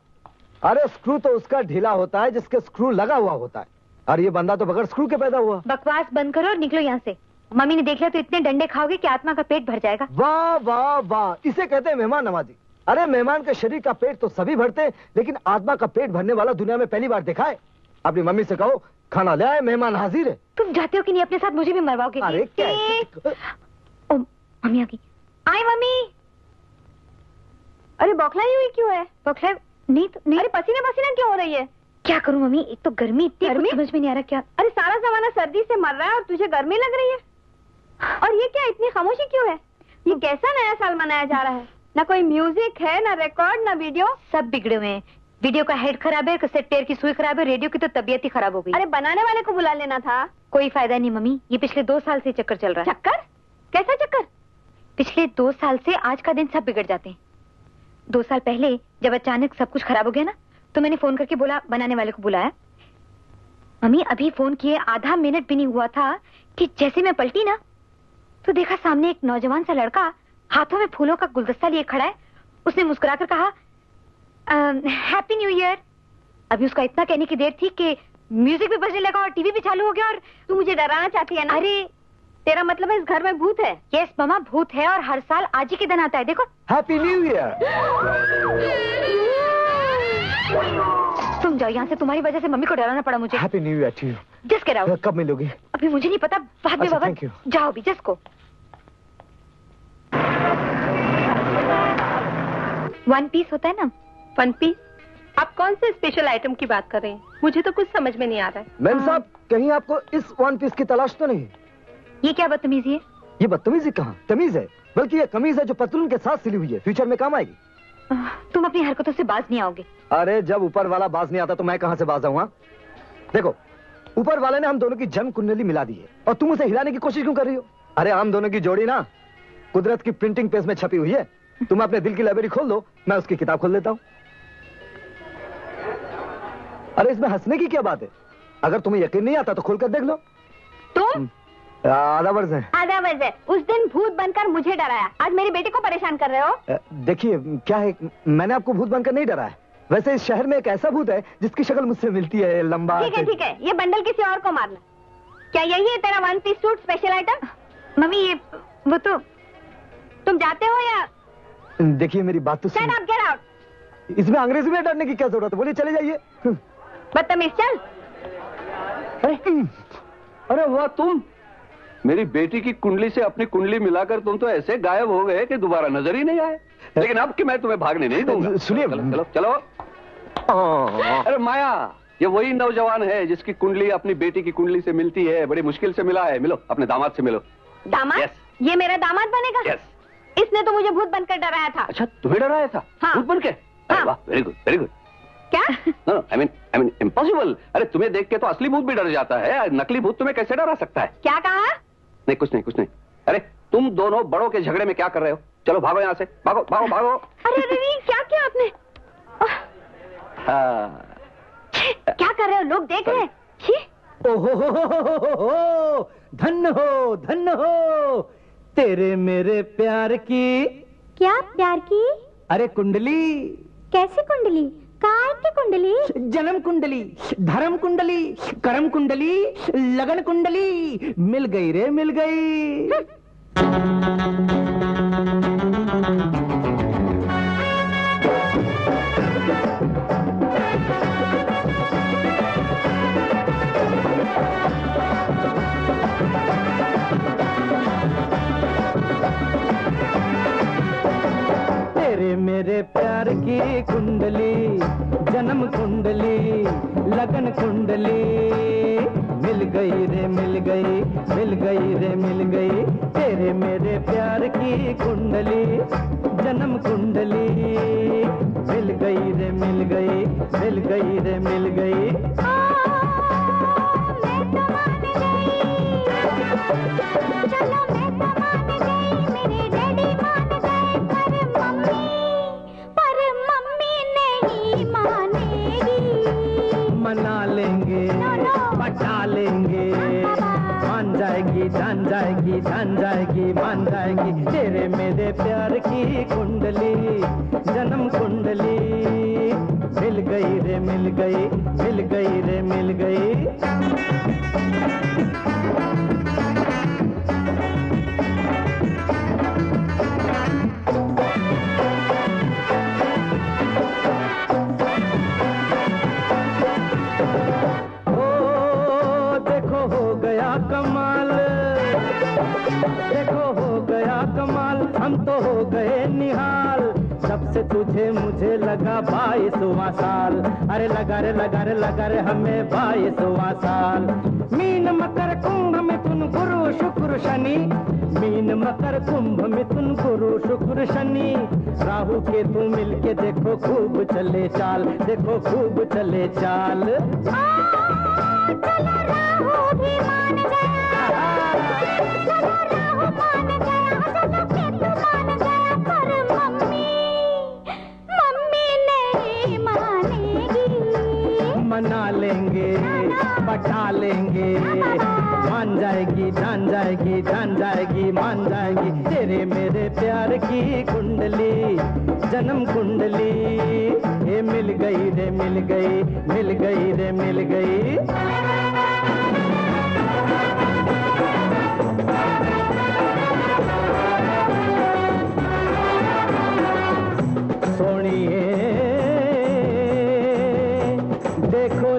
अरे स्क्रू तो उसका ढीला होता है जिसके स्क्रू लगा हुआ होता है, और ये बंदा तो बगैर स्क्रू के पैदा हुआ। बकवास बंद करो और निकलो यहाँ से। मम्मी ने देख लिया तो इतने डंडे खाओगे कि आत्मा का पेट भर जाएगा। वाह वाह वाह, इसे कहते हैं मेहमान नवाजी। अरे मेहमान के शरीर का पेट तो सभी भरते हैं, लेकिन आत्मा का पेट भरने वाला दुनिया में पहली बार देखा है। अपनी मम्मी से कहो खाना ले आए, मेहमान हाजिर है। तुम जाते हो कि नहीं? अपने साथ मुझे भी मरवाओगे? अरे क्या ओ, मम्मी आ गई। आए मम्मी। अरे बौखलाई हुई क्यों है? बौखलाई नहीं तो नहीं। अरे पसीना पसीना क्यों हो रही है? क्या करूं मम्मी, एक तो गर्मी इतनी, गर्मी समझ में नहीं आ रहा क्या। अरे सारा जमाना सर्दी से मर रहा है और तुझे गर्मी लग रही है। और ये क्या इतनी खामोशी क्यों है? ये कैसा नया साल मनाया जा रहा है? ना कोई म्यूजिक है, ना रिकॉर्ड, ना वीडियो, सब बिगड़े हुए हैं। वीडियो का हेड खराब है, कैसेट प्लेयर की सुई खराब है, रेडियो की तो तबीयत ही खराब हो गई। अरे बनाने वाले को बुला लेना था। कोई फायदा नहीं मम्मी, ये पिछले 2 साल से चक्कर चल रहा है। चक्कर? कैसा चक्कर? पिछले 2 साल से आज का दिन सब बिगड़ जाते हैं। 2 साल पहले जब अचानक सब कुछ खराब हो गया ना, तो मैंने फोन करके बोला बनाने वाले को बुलाया। मम्मी अभी फोन किए आधा मिनट भी नहीं हुआ था कि जैसे मैं पलटी ना तो देखा सामने एक नौजवान सा लड़का हाथों में फूलों का गुलदस्ता लिए खड़ा है। उसने मुस्कुराकर कहा हैप्पी न्यू ईयर। अभी उसका इतना कहने की देर थी कि म्यूजिक भी बजने लगा और टीवी भी चालू हो गया। और तू मुझे डराना चाहती है ना? अरे तेरा मतलब है इस घर में भूत है? यस मामा, भूत है और हर साल आज ही के दिन आता है। देखो हैप्पी न्यू ईयर। तुम जाओ यहाँ से, तुम्हारी वजह से मम्मी को डराना पड़ा मुझे। Happy new year to you. Jas K Rao, कब मिलोगे? अभी मुझे नहीं पता, बाद में बाबा। जाओ भी जस को। 1 पीस होता है ना, 1 पीस। आप कौन से स्पेशल आइटम की बात कर रहे हैं? मुझे तो कुछ समझ में नहीं आ रहा है। मैम साहब कहीं आपको इस 1 पीस की तलाश तो नहीं? ये क्या बदतमीजी है? ये बदतमीजी कहाँ, तमीज है। बल्कि ये कमीज है जो पतलून के साथ सिली हुई है, फ्यूचर में काम आएगी। तुम अपनी हरकतों से बाज नहीं आओगे। अरे जब ऊपर वाला बाज नहीं आता तो मैं कहाँ से बाज आऊँगा? देखो ऊपर वाले ने हम दोनों की जन्म कुंडली मिला दी है और तुम उसे हिलाने की कोशिश क्यों कर रही हो? अरे हम दोनों की जोड़ी ना कुदरत की प्रिंटिंग पेज में छपी हुई है। तुम अपने दिल की लाइब्रेरी खोल दो, मैं उसकी किताब खोल देता हूँ। अरे इसमें हंसने की क्या बात है? अगर तुम्हें यकीन नहीं आता तो खोलकर देख लो। तुम आधा वर्ष है। उस दिन भूत बनकर मुझे डराया, आज मेरे बेटे को परेशान कर रहे हो। देखिए क्या है, मैंने आपको भूत बनकर नहीं डराया। वैसे इस शहर में एक ऐसा भूत है जिसकी शक्ल मुझसे मिलती है, लंबा। ठीक है, ये बंडल किसी और को मारना। क्या यही है तेरा 1 piece suit special item? Mummy ये वो तो तुम जाते हो या? देखिए मेरी बात तो सुन। Get out. इसमें अंग्रेजी में डरने की क्या जरूरत है, बोलिए चले जाइए। बदतमीज चल। अरे वाह, तुम मेरी बेटी की कुंडली से अपनी कुंडली मिलाकर तुम तो ऐसे गायब हो गए कि दोबारा नजर ही नहीं आए। लेकिन अब कि मैं तुम्हें भागने नहीं दूंगा। सुनिए, चलो। अरे माया, ये वही नौजवान है जिसकी कुंडली अपनी बेटी की कुंडली से मिलती है, बड़ी मुश्किल से मिला है। मिलो अपने दामाद से, मिलो। दामाद? ये मेरा दामाद बनेगा? यस, इसने तो मुझे भूत बनकर डराया था। अच्छा तुम्हें डराया था? हाँ। भूत बनकर? हाँ। वाह, वेरी गुड वेरी गुड। क्या? No, I mean impossible. अरे तुम्हें देख के तो असली भूत भी डर जाता है, नकली भूत तुम्हें कैसे डरा सकता है? क्या कहा? नहीं कुछ नहीं कुछ नहीं। अरे तुम दोनों बड़ों के झगड़े में क्या कर रहे हो? चलो भागो यहाँ से, भागो भागो भागो। अरे क्या किया आपने? क्या कर रहे हो, लोग देख रहे हैं। धन्य हो तेरे मेरे प्यार की। क्या प्यार की? अरे कुंडली। कैसी कुंडली? काय की कुंडली? जन्म कुंडली, धर्म कुंडली, कर्म कुंडली, लगन कुंडली। मिल गई रे, मिल गई। मेरे प्यार की कुंडली जन्म कुंडली लगन कुंडली मिल गई रे मिल गई मिल गई रे मिल गई तेरे मेरे प्यार की कुंडली जन्म कुंडली मिल गई रे मिल गई मिल गई रे मिल गई जान जाएगी मान जाएगी तेरे मेरे प्यार की कुंडली जन्म कुंडली मिल गई रे मिल गई मिल गई रे मिल गई तुझे मुझे लगा 22वां साल अरे लगा रे लगा रे लगा रे हमें 22वां साल मीन मकर कुंभ मिथुन गुरु शुक्र शनि मीन मकर कुंभ मिथुन गुरु शुक्र शनि राहु केतु मिलके देखो खूब चले चाल देखो खूब चले चाल मना लेंगे बटा लेंगे मान जाएगी जान जाएगी जान जाएगी मान जाएगी तेरे मेरे प्यार की कुंडली जन्म कुंडली ये मिल गई रे मिल गई मिल गई रे मिल गई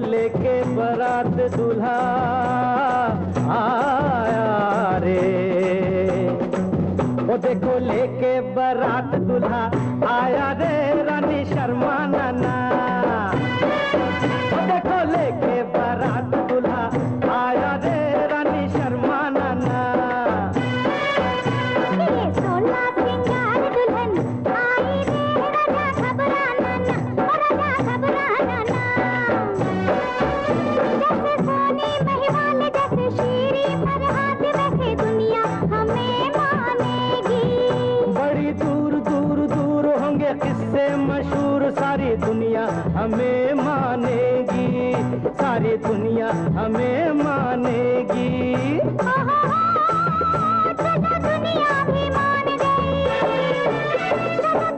लेके बरात दूल्हा आया रे वो देखो लेके बरात दूल्हा आया रे रानी शर्मा नाना वो देखो लेके बरात दूल्हा आया रे रानी शर्मा नाना सोना सिंगार दुल्हन आई रे राजा घबराना ना राजा घबराना ना हमें मानेगी सारी दुनिया हमें मानेगी दुनिया भी मान गई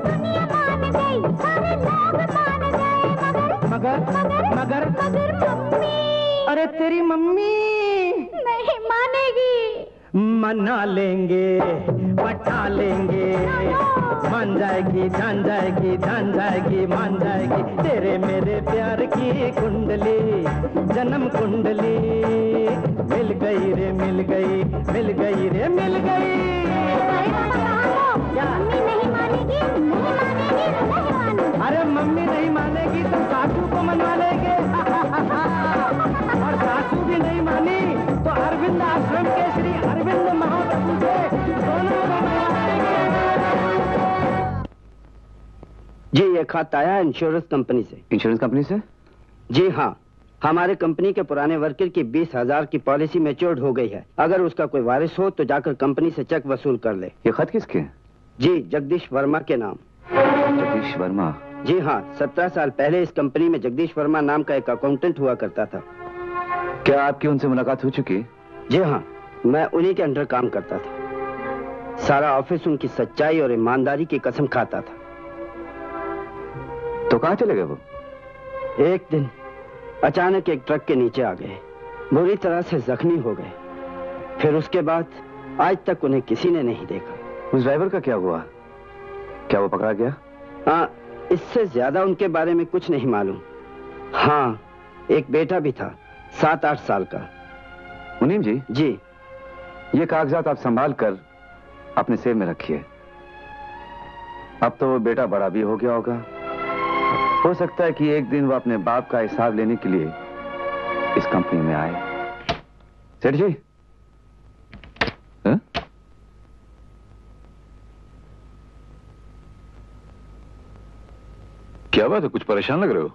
दुनिया मान गई सारे लोग मान गए मगर मगर मगर मम्मी अरे तेरी मम्मी नहीं मानेगी मना लेंगे बटा लेंगे मान जाएगी जान जाएगी जान जाएगी मान जाएगी तेरे मेरे प्यार की कुंडली जन्म कुंडली मिल गई रे मिल गई मिल गई रे मिल गई मम्मी नहीं मानेगी अरे मम्मी नहीं मानेगी तो सासू को मनवा लेंगे और सासू भी नहीं मानी तो अरविंद आश्रम के श्री अरविंद महाप्रभु से दोनों को मनाएंगे। जी ये खत आया इंश्योरेंस कंपनी से। इंश्योरेंस कंपनी से? जी हाँ, हमारे कंपनी के पुराने वर्कर की 20,000 की पॉलिसी मैच्योर्ड हो गई है। अगर उसका कोई वारिस हो तो जाकर कंपनी से चेक वसूल कर ले। ये खत किसके? जी जगदीश वर्मा के नाम। जगदीश वर्मा? जी हाँ, 17 साल पहले इस कंपनी में जगदीश वर्मा नाम का एक अकाउंटेंट हुआ करता था। क्या आपकी उनसे मुलाकात हो चुकी? जी हाँ, मैं उन्हीं के अंडर काम करता था। सारा ऑफिस उनकी सच्चाई और ईमानदारी की कसम खाता था। तो कहाँ चले गए वो? एक दिन अचानक एक ट्रक के नीचे आ गए, बुरी तरह से जख्मी हो गए। फिर उसके बाद आज तक उन्हें किसी ने नहीं देखा। उस ड्राइवर का क्या हुआ? क्या वो पकड़ा गया? हाँ, इससे ज्यादा उनके बारे में कुछ नहीं मालूम। हाँ, एक बेटा भी था 7-8 साल का। मुनीम जी? जी। ये कागजात आप संभाल कर अपने सेव में रखिए। अब तो बेटा बड़ा भी हो गया होगा। हो सकता है कि एक दिन वो अपने बाप का हिसाब लेने के लिए इस कंपनी में आए। सेठ जी, क्या बात है, कुछ परेशान लग रहे हो?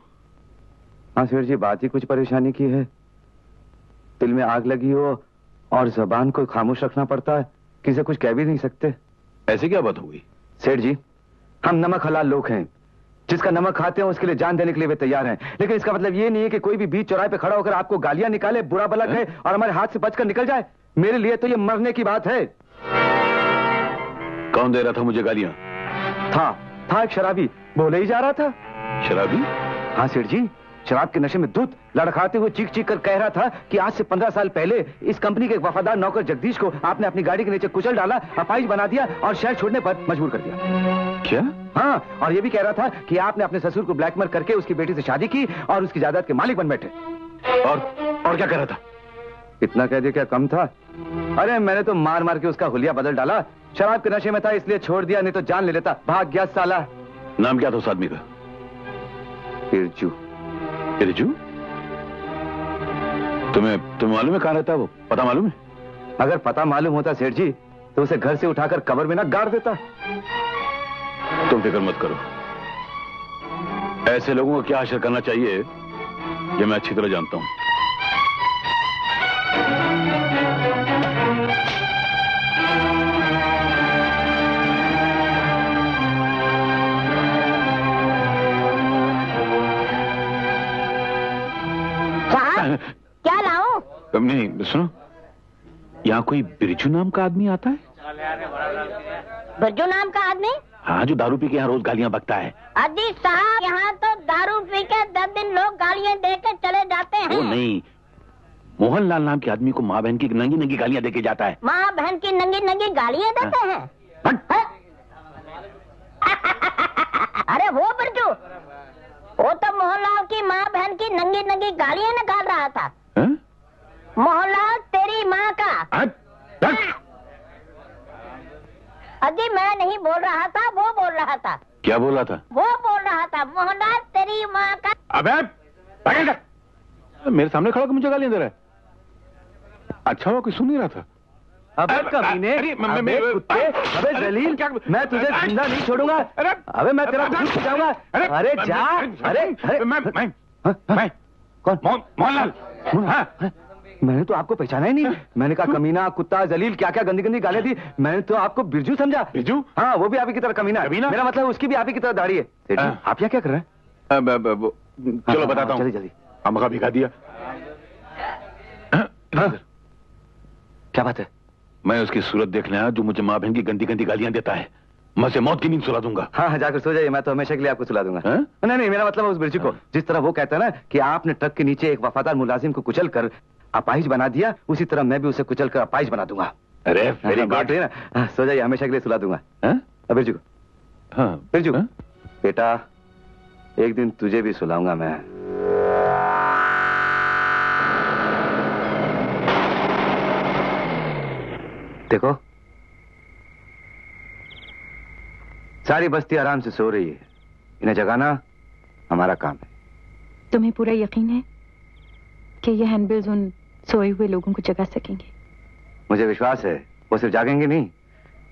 हाँ सेठ जी, बात ही कुछ परेशानी की है। दिल में आग लगी हो और जबान को खामोश रखना पड़ता है, किसे कुछ कह भी नहीं सकते। ऐसी क्या बात होगी? सेठ जी, हम नमक हलाल लोग हैं, जिसका नमक खाते हैं उसके लिए जान देने के लिए वे तैयार हैं, लेकिन इसका मतलब ये नहीं है कि कोई भी बीच चौराहे पे खड़ा होकर आपको गालियां निकाले, बुरा भला कहे और हमारे हाथ से बचकर निकल जाए। मेरे लिए तो ये मरने की बात है। कौन दे रहा था मुझे गालियां? था एक शराबी, बोले ही जा रहा था। शराबी? हाँ सेठ जी, शराब के नशे में दूध लड़खाते हुए चीख चीख कर कह रहा था कि आज से 15 साल पहले इस कंपनी के एक वफादार नौकर जगदीश को आपने अपनी गाड़ी के नीचे कुचल डाला, अपाहिज बना दिया और शहर छोड़ने पर मजबूर कर दिया। क्या? हाँ, और ये भी कह रहा था कि आपने अपने ससुर को ब्लैकमेल करके उसकी बेटी से शादी की और उसकी जायदाद के मालिक बन बैठे। और क्या कह रहा था? इतना कह दिया क्या कम था? अरे मैंने तो मार मार के उसका हुलिया बदल डाला। शराब के नशे में था इसलिए छोड़ दिया, नहीं तो जान ले लेता। भाग गया साला। नाम क्या था उस आदमी का? बिरजू। बिरजू? तुम्हें मालूम है कहाँ रहता है वो? पता मालूम है? अगर पता मालूम होता सेठ जी तो उसे घर से उठाकर कब्र में ना गाड़ देता। तुम फिक्र मत करो, ऐसे लोगों को क्या हासिल करना चाहिए ये मैं अच्छी तरह जानता हूं। क्या लाऊं? नहीं सुनो, यहाँ कोई बिरजू नाम का आदमी आता है। बिरजू नाम का आदमी? हाँ, जो दारू पी के यहाँ रोज गालियाँ बकता है। अजी साहब, यहाँ तो दारू पी के 10 दिन लोग गालियाँ देकर चले जाते हैं। वो नहीं, मोहन लाल नाम के आदमी को माँ बहन की नंगी नंगी गालियाँ देके जाता है। माँ बहन की नंगी नंगी गालियाँ देते हैं? अरे वो बिरजू, वो तो मोहनलाल की माँ बहन की नंगी नंगी गालियाँ निकाल रहा था। मोहनलाल तेरी माँ का। अजी मैं नहीं बोल रहा था, वो बोल रहा था। क्या बोल रहा था? वो बोल रहा था मोहनलाल तेरी माँ का। अबे मेरे सामने खड़ा होकर मुझे गालियाँ दे रहा है। अच्छा वो कोई सुन नहीं रहा था। अबे कमीने, अबे कुत्ते, अबे जलील, मैं तुझे जिंदा नहीं छोड़ूंगा। अबे मैं तेरा खून खिंचाऊंगा। अरे जा, अरे मैं कौन? मोहनलाल। मैंने तो आपको पहचाना ही नहीं। मैंने कहा कमीना, कुत्ता, जलील, क्या क्या गंदी गंदी गालियां दी। मैंने तो आपको बिरजू समझा। बिरजू? हाँ, वो भी आप ही की तरह कमीना है। मेरा मतलब उसकी भी आप ही की तरह दाढ़ी है। आप क्या कर रहे हैं? चलो बताता हूँ, जल्दी जल्दी। भिगा दिया। क्या बात है? मैं उसकी सूरत देखने आया जो मुझे माँ बहन की गंदी गंदी गालियां देता है। मैं उसे मौत की नींद सुला दूंगा। हाँ, जाकर सो जाइए, मैं तो हमेशा के लिए आपको सुला दूंगा। नहीं, मेरा मतलब उस बिरजू को, जिस तरह वो कहता है ना कि आपने ट्रक के नीचे एक वफादार मुलाजिम को कुचल कर अपाहिज बना दिया, उसी तरह मैं भी उसे कुचल कर अपाहिज बना दूंगा। अरे ना, सो जाइए, हमेशा के लिए सुला दूंगा बिरजू को। हाँ बिरजू बेटा, एक दिन तुझे भी सुलाऊंगा मैं। देखो, सारी बस्ती आराम से सो रही है, इन्हें जगाना हमारा काम है। तुम्हें पूरा यकीन है कि ये हैंडबिल्स उन सोए हुए लोगों को जगा सकेंगे? मुझे विश्वास है, वो सिर्फ जागेंगे नहीं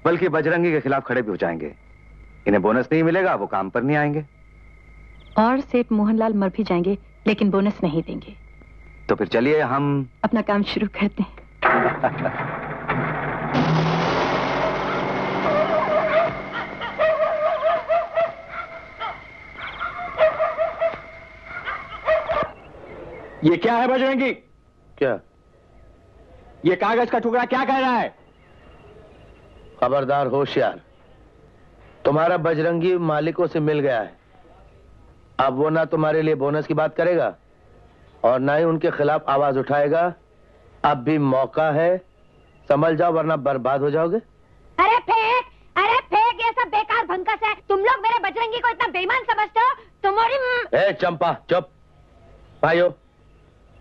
बल्कि बजरंगी के खिलाफ खड़े भी हो जाएंगे। इन्हें बोनस नहीं मिलेगा, वो काम पर नहीं आएंगे। और सेठ मोहनलाल मर भी जाएंगे लेकिन बोनस नहीं देंगे। तो फिर चलिए हम अपना काम शुरू करते हैं। ये क्या है बजरंगी? क्या ये कागज का टुकड़ा क्या कह रहा है? खबरदार होशियार, तुम्हारा बजरंगी मालिकों से मिल गया है। अब वो ना तुम्हारे लिए बोनस की बात करेगा और ना ही उनके खिलाफ आवाज उठाएगा। अब भी मौका है, संभल जाओ वरना बर्बाद हो जाओगे। अरे फेंक ये सब बेकार भंकस है। तुम लोग मेरे बजरंगी को इतना बेईमान समझते हो? तुम्हारी चंपा चुप। भाइयों,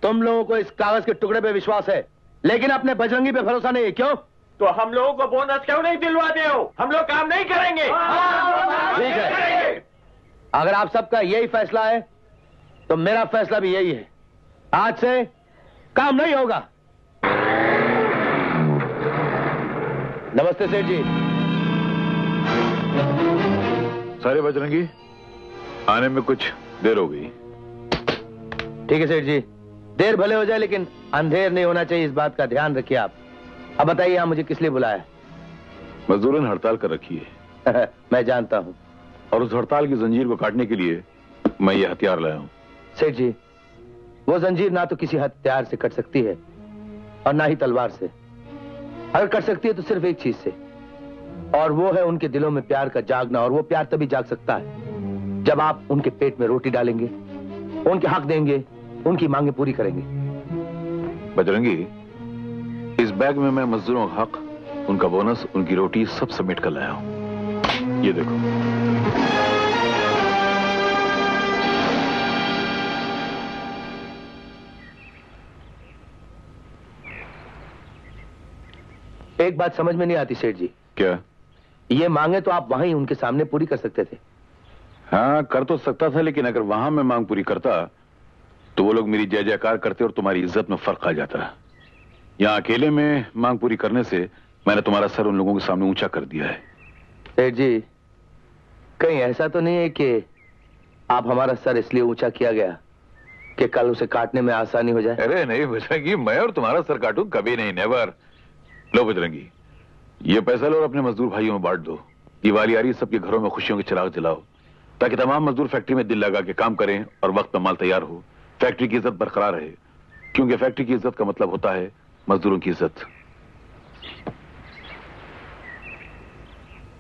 तुम लोगों को इस कागज के टुकड़े पे विश्वास है लेकिन अपने बजरंगी पे भरोसा नहीं है। क्यों? तो हम लोगों को बोनस क्यों नहीं दिलवाते हो? हम लोग काम नहीं करेंगे। ठीक है, अगर आप सबका यही फैसला है तो मेरा फैसला भी यही है, आज से काम नहीं होगा। नमस्ते सेठ जी। सारे बजरंगी, आने में कुछ देर हो गई। ठीक है सेठ जी, देर भले हो जाए लेकिन अंधेर नहीं होना चाहिए, इस बात का ध्यान रखिए आप। अब बताइए आप मुझे किस लिए बुलाया? मजदूरों ने हड़ताल कर रखी है। मैं जानता हूँ। और उस हड़ताल की जंजीर को काटने के लिए मैं ये हथियार लाया हूँ। सेठ जी, वो जंजीर ना तो किसी हथियार से कट सकती है और ना ही तलवार से। अगर कट सकती है तो सिर्फ एक चीज से, और वो है उनके दिलों में प्यार का जागना। और वो प्यार तभी जाग सकता है जब आप उनके पेट में रोटी डालेंगे, उनके हक देंगे, उनकी मांगे पूरी करेंगे। बजरंगी, इस बैग में मैं मजदूरों का हक, उनका बोनस, उनकी रोटी सब समेट कर लाया हूँ। ये देखो। एक बात समझ में नहीं आती सेठ जी। क्या? ये मांगे तो आप वहां ही उनके सामने पूरी कर सकते थे। हाँ, कर तो सकता था, लेकिन अगर वहां मैं मांग पूरी करता तो वो लोग मेरी जय जयकार करते और तुम्हारी इज्जत में फर्क आ जाता। यहाँ अकेले में मांग पूरी करने से मैंने तुम्हारा सर उन लोगों के सामने ऊंचा कर दिया है। सेठ जी, कहीं ऐसा तो नहीं है कि आप हमारा सर इसलिए ऊंचा किया गया कि कल उसे काटने में आसानी हो जाए? अरे नहीं बजरंगी, मैं और तुम्हारा सर काटूं कभी नहीं, नेवर। लो बजरंगी, ये पैसा लो और अपने मजदूर भाइयों में बांट दो। दिवाली आ रही है, सबके घरों में खुशियों के चिराग जलाओ ताकि तमाम मजदूर फैक्ट्री में दिल लगा के काम करें और वक्त पर माल तैयार हो, फैक्ट्री की इज्जत बरकरार रहे। क्योंकि फैक्ट्री की इज्जत का मतलब होता है मजदूरों की इज्जत।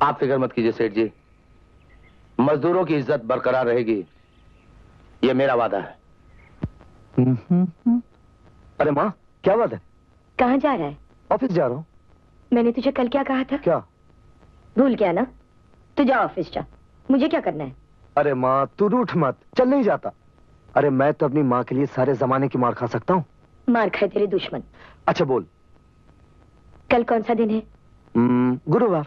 आप फिक्र मत कीजिए सेठ जी, मजदूरों की इज्जत बरकरार रहेगी, ये मेरा वादा है। अरे माँ, क्या बात है? कहाँ जा रहा है? ऑफिस जा रहा हूँ। मैंने तुझे कल क्या कहा था? क्या भूल गया ना? तू जा ऑफिस जा, मुझे क्या करना है। अरे माँ तू रूठ मत, चल नहीं जाता। अरे मैं तो अपनी माँ के लिए सारे जमाने की मार खा सकता हूँ। मार खाए तेरे दुश्मन। अच्छा बोल, कल कौन सा दिन है? गुरुवार।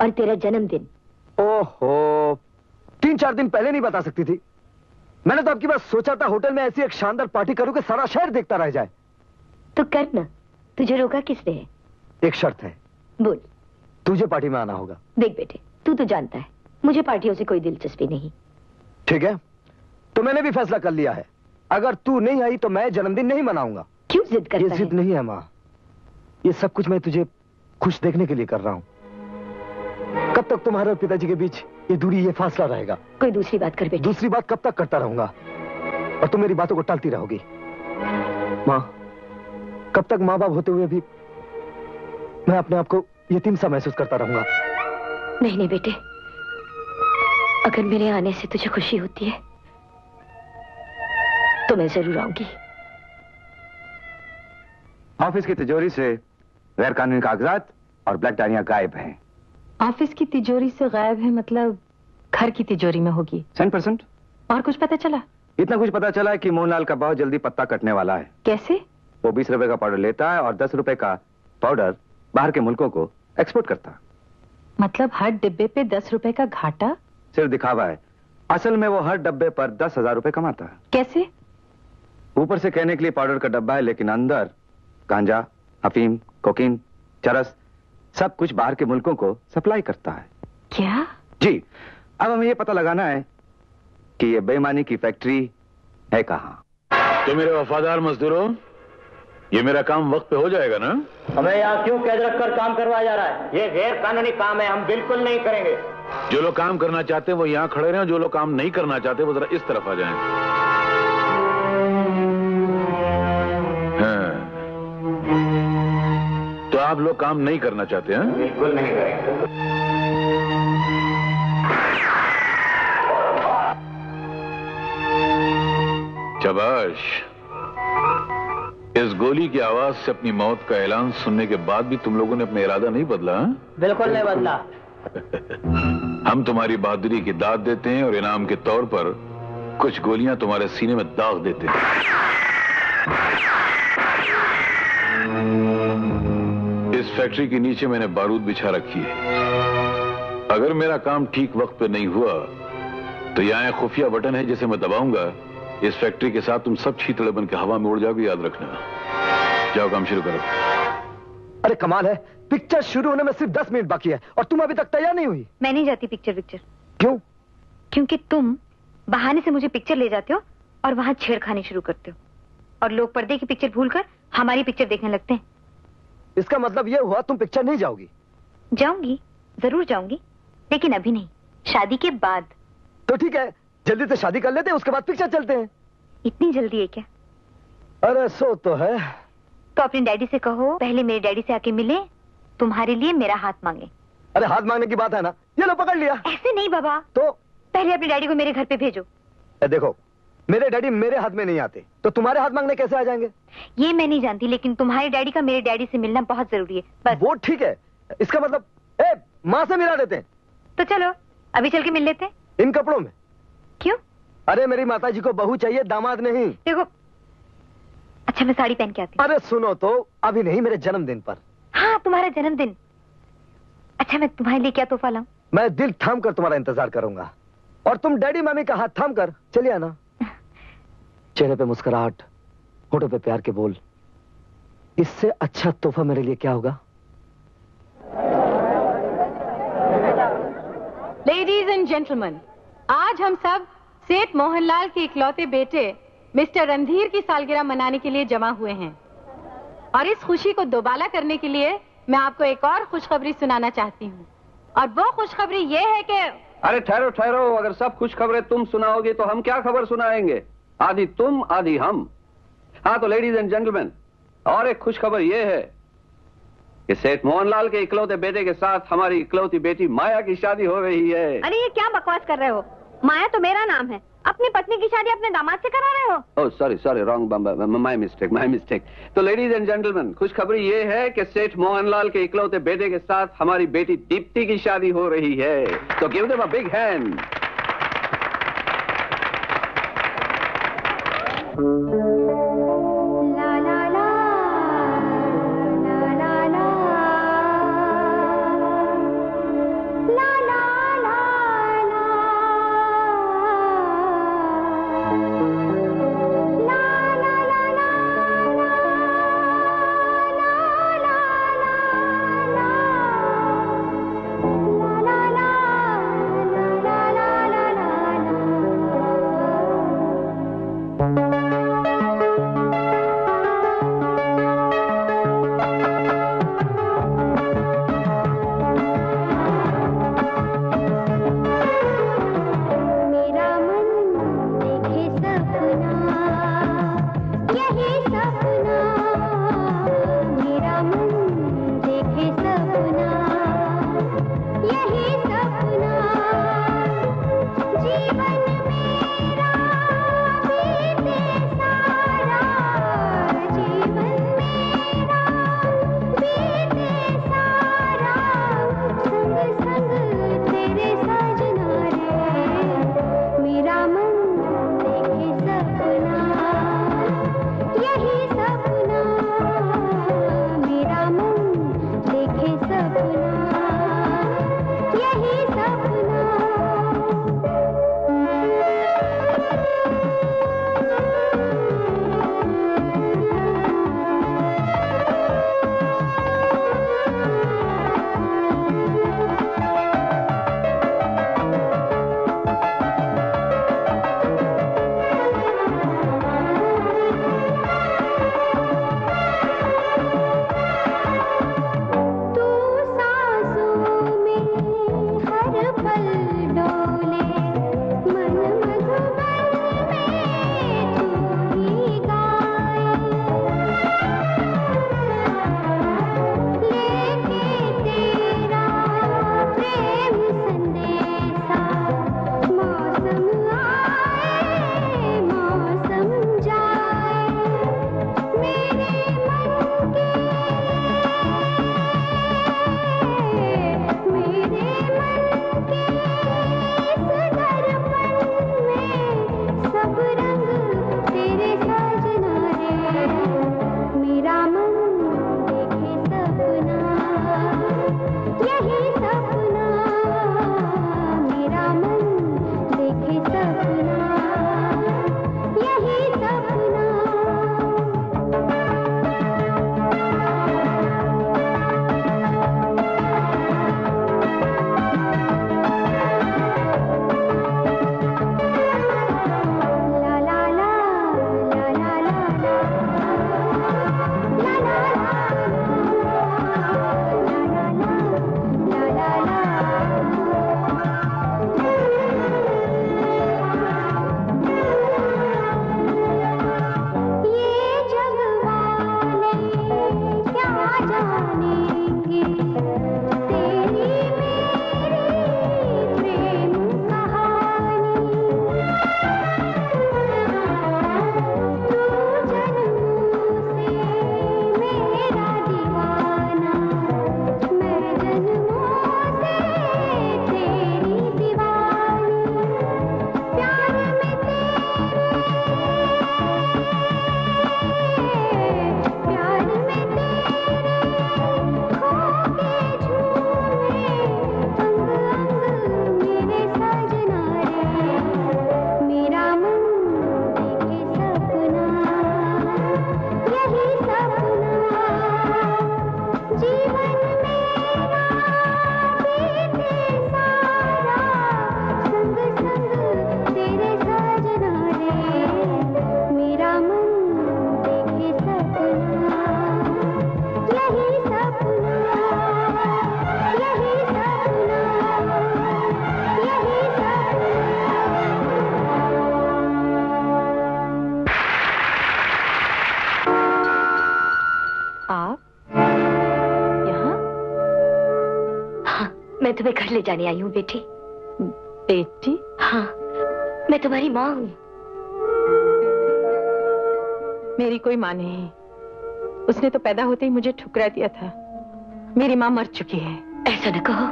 और तेरा जन्मदिन। ओहो, 3-4 दिन पहले नहीं बता सकती थी? मैंने तो आपकी बात सोचा था, होटल में ऐसी एक शानदार पार्टी करूँ कि सारा शहर देखता रह जाए। तो करना, तुझे रोका किसने है? एक शर्त है। बोल। तुझे पार्टी में आना होगा। देख बेटे, तू तो जानता है मुझे पार्टियों से कोई दिलचस्पी नहीं। ठीक है, तो मैंने भी फैसला कर लिया है, अगर तू नहीं आई तो मैं जन्मदिन नहीं मनाऊंगा। क्यों जिद करता है? जिद नहीं है माँ, ये सब कुछ मैं तुझे खुश देखने के लिए कर रहा हूँ। कब तक तुम्हारे और पिताजी के बीच ये दूरी, ये फासला रहेगा? कोई दूसरी बात कर बेटे। दूसरी बात कब तक करता रहूंगा और तुम मेरी बातों को टालती रहोगी? माँ, कब तक माँ बाप होते हुए भी मैं अपने आप को यतीम सा महसूस करता रहूंगा? नहीं नहीं बेटे, अगर मेरे आने से तुझे खुशी होती है तो मैं जरूर आऊंगी। ऑफिस की तिजोरी से गैर कानूनी कागजात और ब्लैक डायरिया गायब हैं। ऑफिस की तिजोरी से गायब है मतलब घर की तिजोरी में होगी? 100%। और कुछ पता चला? इतना कुछ पता चला है कि मोहनलाल का बहुत जल्दी पत्ता कटने वाला है। कैसे? वो 20 रुपए का पाउडर लेता है और 10 रुपए का पाउडर बाहर के मुल्कों को एक्सपोर्ट करता है। मतलब हर डिब्बे पे 10 रुपए का घाटा? सिर्फ दिखावा है, असल में वो हर डब्बे पर 10,000 रुपए कमाता है। कैसे? ऊपर से कहने के लिए पाउडर का डब्बा है, लेकिन अंदर गांजा, अफीम, कोकीन, चरस सब कुछ बाहर के मुल्कों को सप्लाई करता है। क्या? जी, अब हमें ये पता लगाना है कि ये बेईमानी की फैक्ट्री है कहाँ। तो मेरे वफादार मजदूरों, ये मेरा काम वक्त पे हो जाएगा ना? हमें यहाँ क्यों कैद रखकर काम करवाया जा रहा है? ये गैर कानूनी काम है, हम बिल्कुल नहीं करेंगे। जो लोग काम करना चाहते हैं वो यहाँ खड़े रहें, जो लोग काम नहीं करना चाहते वो जरा इस तरफ आ जाएं। हाँ। तो आप लोग काम नहीं करना चाहते हैं? बिल्कुल नहीं करेंगे। शाबाश, इस गोली की आवाज से अपनी मौत का ऐलान सुनने के बाद भी तुम लोगों ने अपना इरादा नहीं बदला? बिल्कुल नहीं बदला। हम तुम्हारी बहादुरी की दाद देते हैं और इनाम के तौर पर कुछ गोलियां तुम्हारे सीने में दाग देते हैं। इस फैक्ट्री के नीचे मैंने बारूद बिछा रखी है, अगर मेरा काम ठीक वक्त पे नहीं हुआ तो यहाँ खुफिया बटन है जिसे मैं दबाऊंगा। इस फैक्ट्री के साथ तुम सब छीतड़े बन के हवा में उड़ जाओगे, याद रखना। जाओ काम शुरू करो। अरे कमाल है, पिक्चर शुरू होने में सिर्फ 10 मिनट बाकी है और तुम अभी तक तैयार नहीं हुई। मैं नहीं जाती पिक्चर। क्यों? क्योंकि तुम बहाने से मुझे पिक्चर ले जाते हो और वहाँ छेड़खानी शुरू करते हो और लोग पर्दे की पिक्चर भूलकर हमारी पिक्चर देखने लगते हैं। इसका मतलब ये हुआ तुम पिक्चर नहीं जाओगी? जाऊंगी, जरूर जाऊंगी, लेकिन अभी नहीं, शादी के बाद। तो ठीक है, जल्दी से शादी कर लेते हैं, उसके बाद पिक्चर चलते हैं। इतनी जल्दी है क्या? अरे सो तो है। तो अपने डैडी से कहो पहले मेरे डैडी से आके मिले, तुम्हारे लिए मेरा हाथ मांगे। अरे हाथ मांगने की बात है ना, ये लो पकड़ लिया। ऐसे नहीं बाबा। तो पहले अपने डैडी को मेरे घर पे भेजो। देखो मेरे डैडी मेरे हाथ में नहीं आते, तो तुम्हारे हाथ मांगने कैसे आ जाएंगे? ये मैं नहीं जानती, लेकिन तुम्हारे डैडी का मेरे डैडी से मिलना बहुत जरूरी है। बस। वो ठीक है, इसका मतलब माँ से मिला देते हैं। तो चलो अभी चल के मिल लेते हैं। इन कपड़ों में? क्यों? अरे मेरी माताजी को बहू चाहिए, दामाद नहीं। देखो अच्छा मैं साड़ी पहन के आती हूँ। अरे सुनो तो, अभी नहीं, मेरे जन्मदिन पर। हाँ तुम्हारा जन्मदिन। अच्छा मैं तुम्हारे लिए क्या तोहफा लाऊं? मैं दिल थाम कर तुम्हारा इंतजार करूंगा और तुम डैडी मम्मी का हाथ थाम कर चले आना। चेहरे पे मुस्कुराहट, होठों पे प्यार के बोल, इससे अच्छा तोहफा मेरे लिए क्या होगा? लेडीज एंड जेंटलमैन, आज हम सब सेठ मोहनलाल के इकलौते बेटे मिस्टर रणधीर की सालगिरह मनाने के लिए जमा हुए हैं और इस खुशी को दोबाला करने के लिए मैं आपको एक और खुशखबरी सुनाना चाहती हूँ। और वो खुशखबरी ये है कि अरे ठहरो ठहरो, अगर सब खुशखबरें तुम सुनाओगे तो हम क्या खबर सुनाएंगे? आधी तुम आधी हम। हाँ तो लेडीज एंड जेंटलमैन, और एक खुशखबर ये है कि सेठ मोहनलाल के इकलौते बेटे के साथ हमारी इकलौती बेटी माया की शादी हो रही है। अरे ये क्या बकवास कर रहे हो? माया तो मेरा नाम है, अपनी पत्नी की शादी अपने दामाद से करा रहे हो। Oh sorry sorry, wrong, my mistake. तो लेडीज एंड जेंटलमैन, खुशखबरी ये है कि सेठ मोहनलाल के इकलौते बेटे के साथ हमारी बेटी दीप्ति की शादी हो रही है। तो give them a big hand. मैं तुम्हें घर ले जाने आई हूँ बेटी। बेटी? हाँ, मैं तुम्हारी माँ हूँ। मेरी कोई माँ नहीं, उसने तो पैदा होते ही मुझे ठुकरा दिया था। मेरी माँ मर चुकी है। ऐसा न कहो,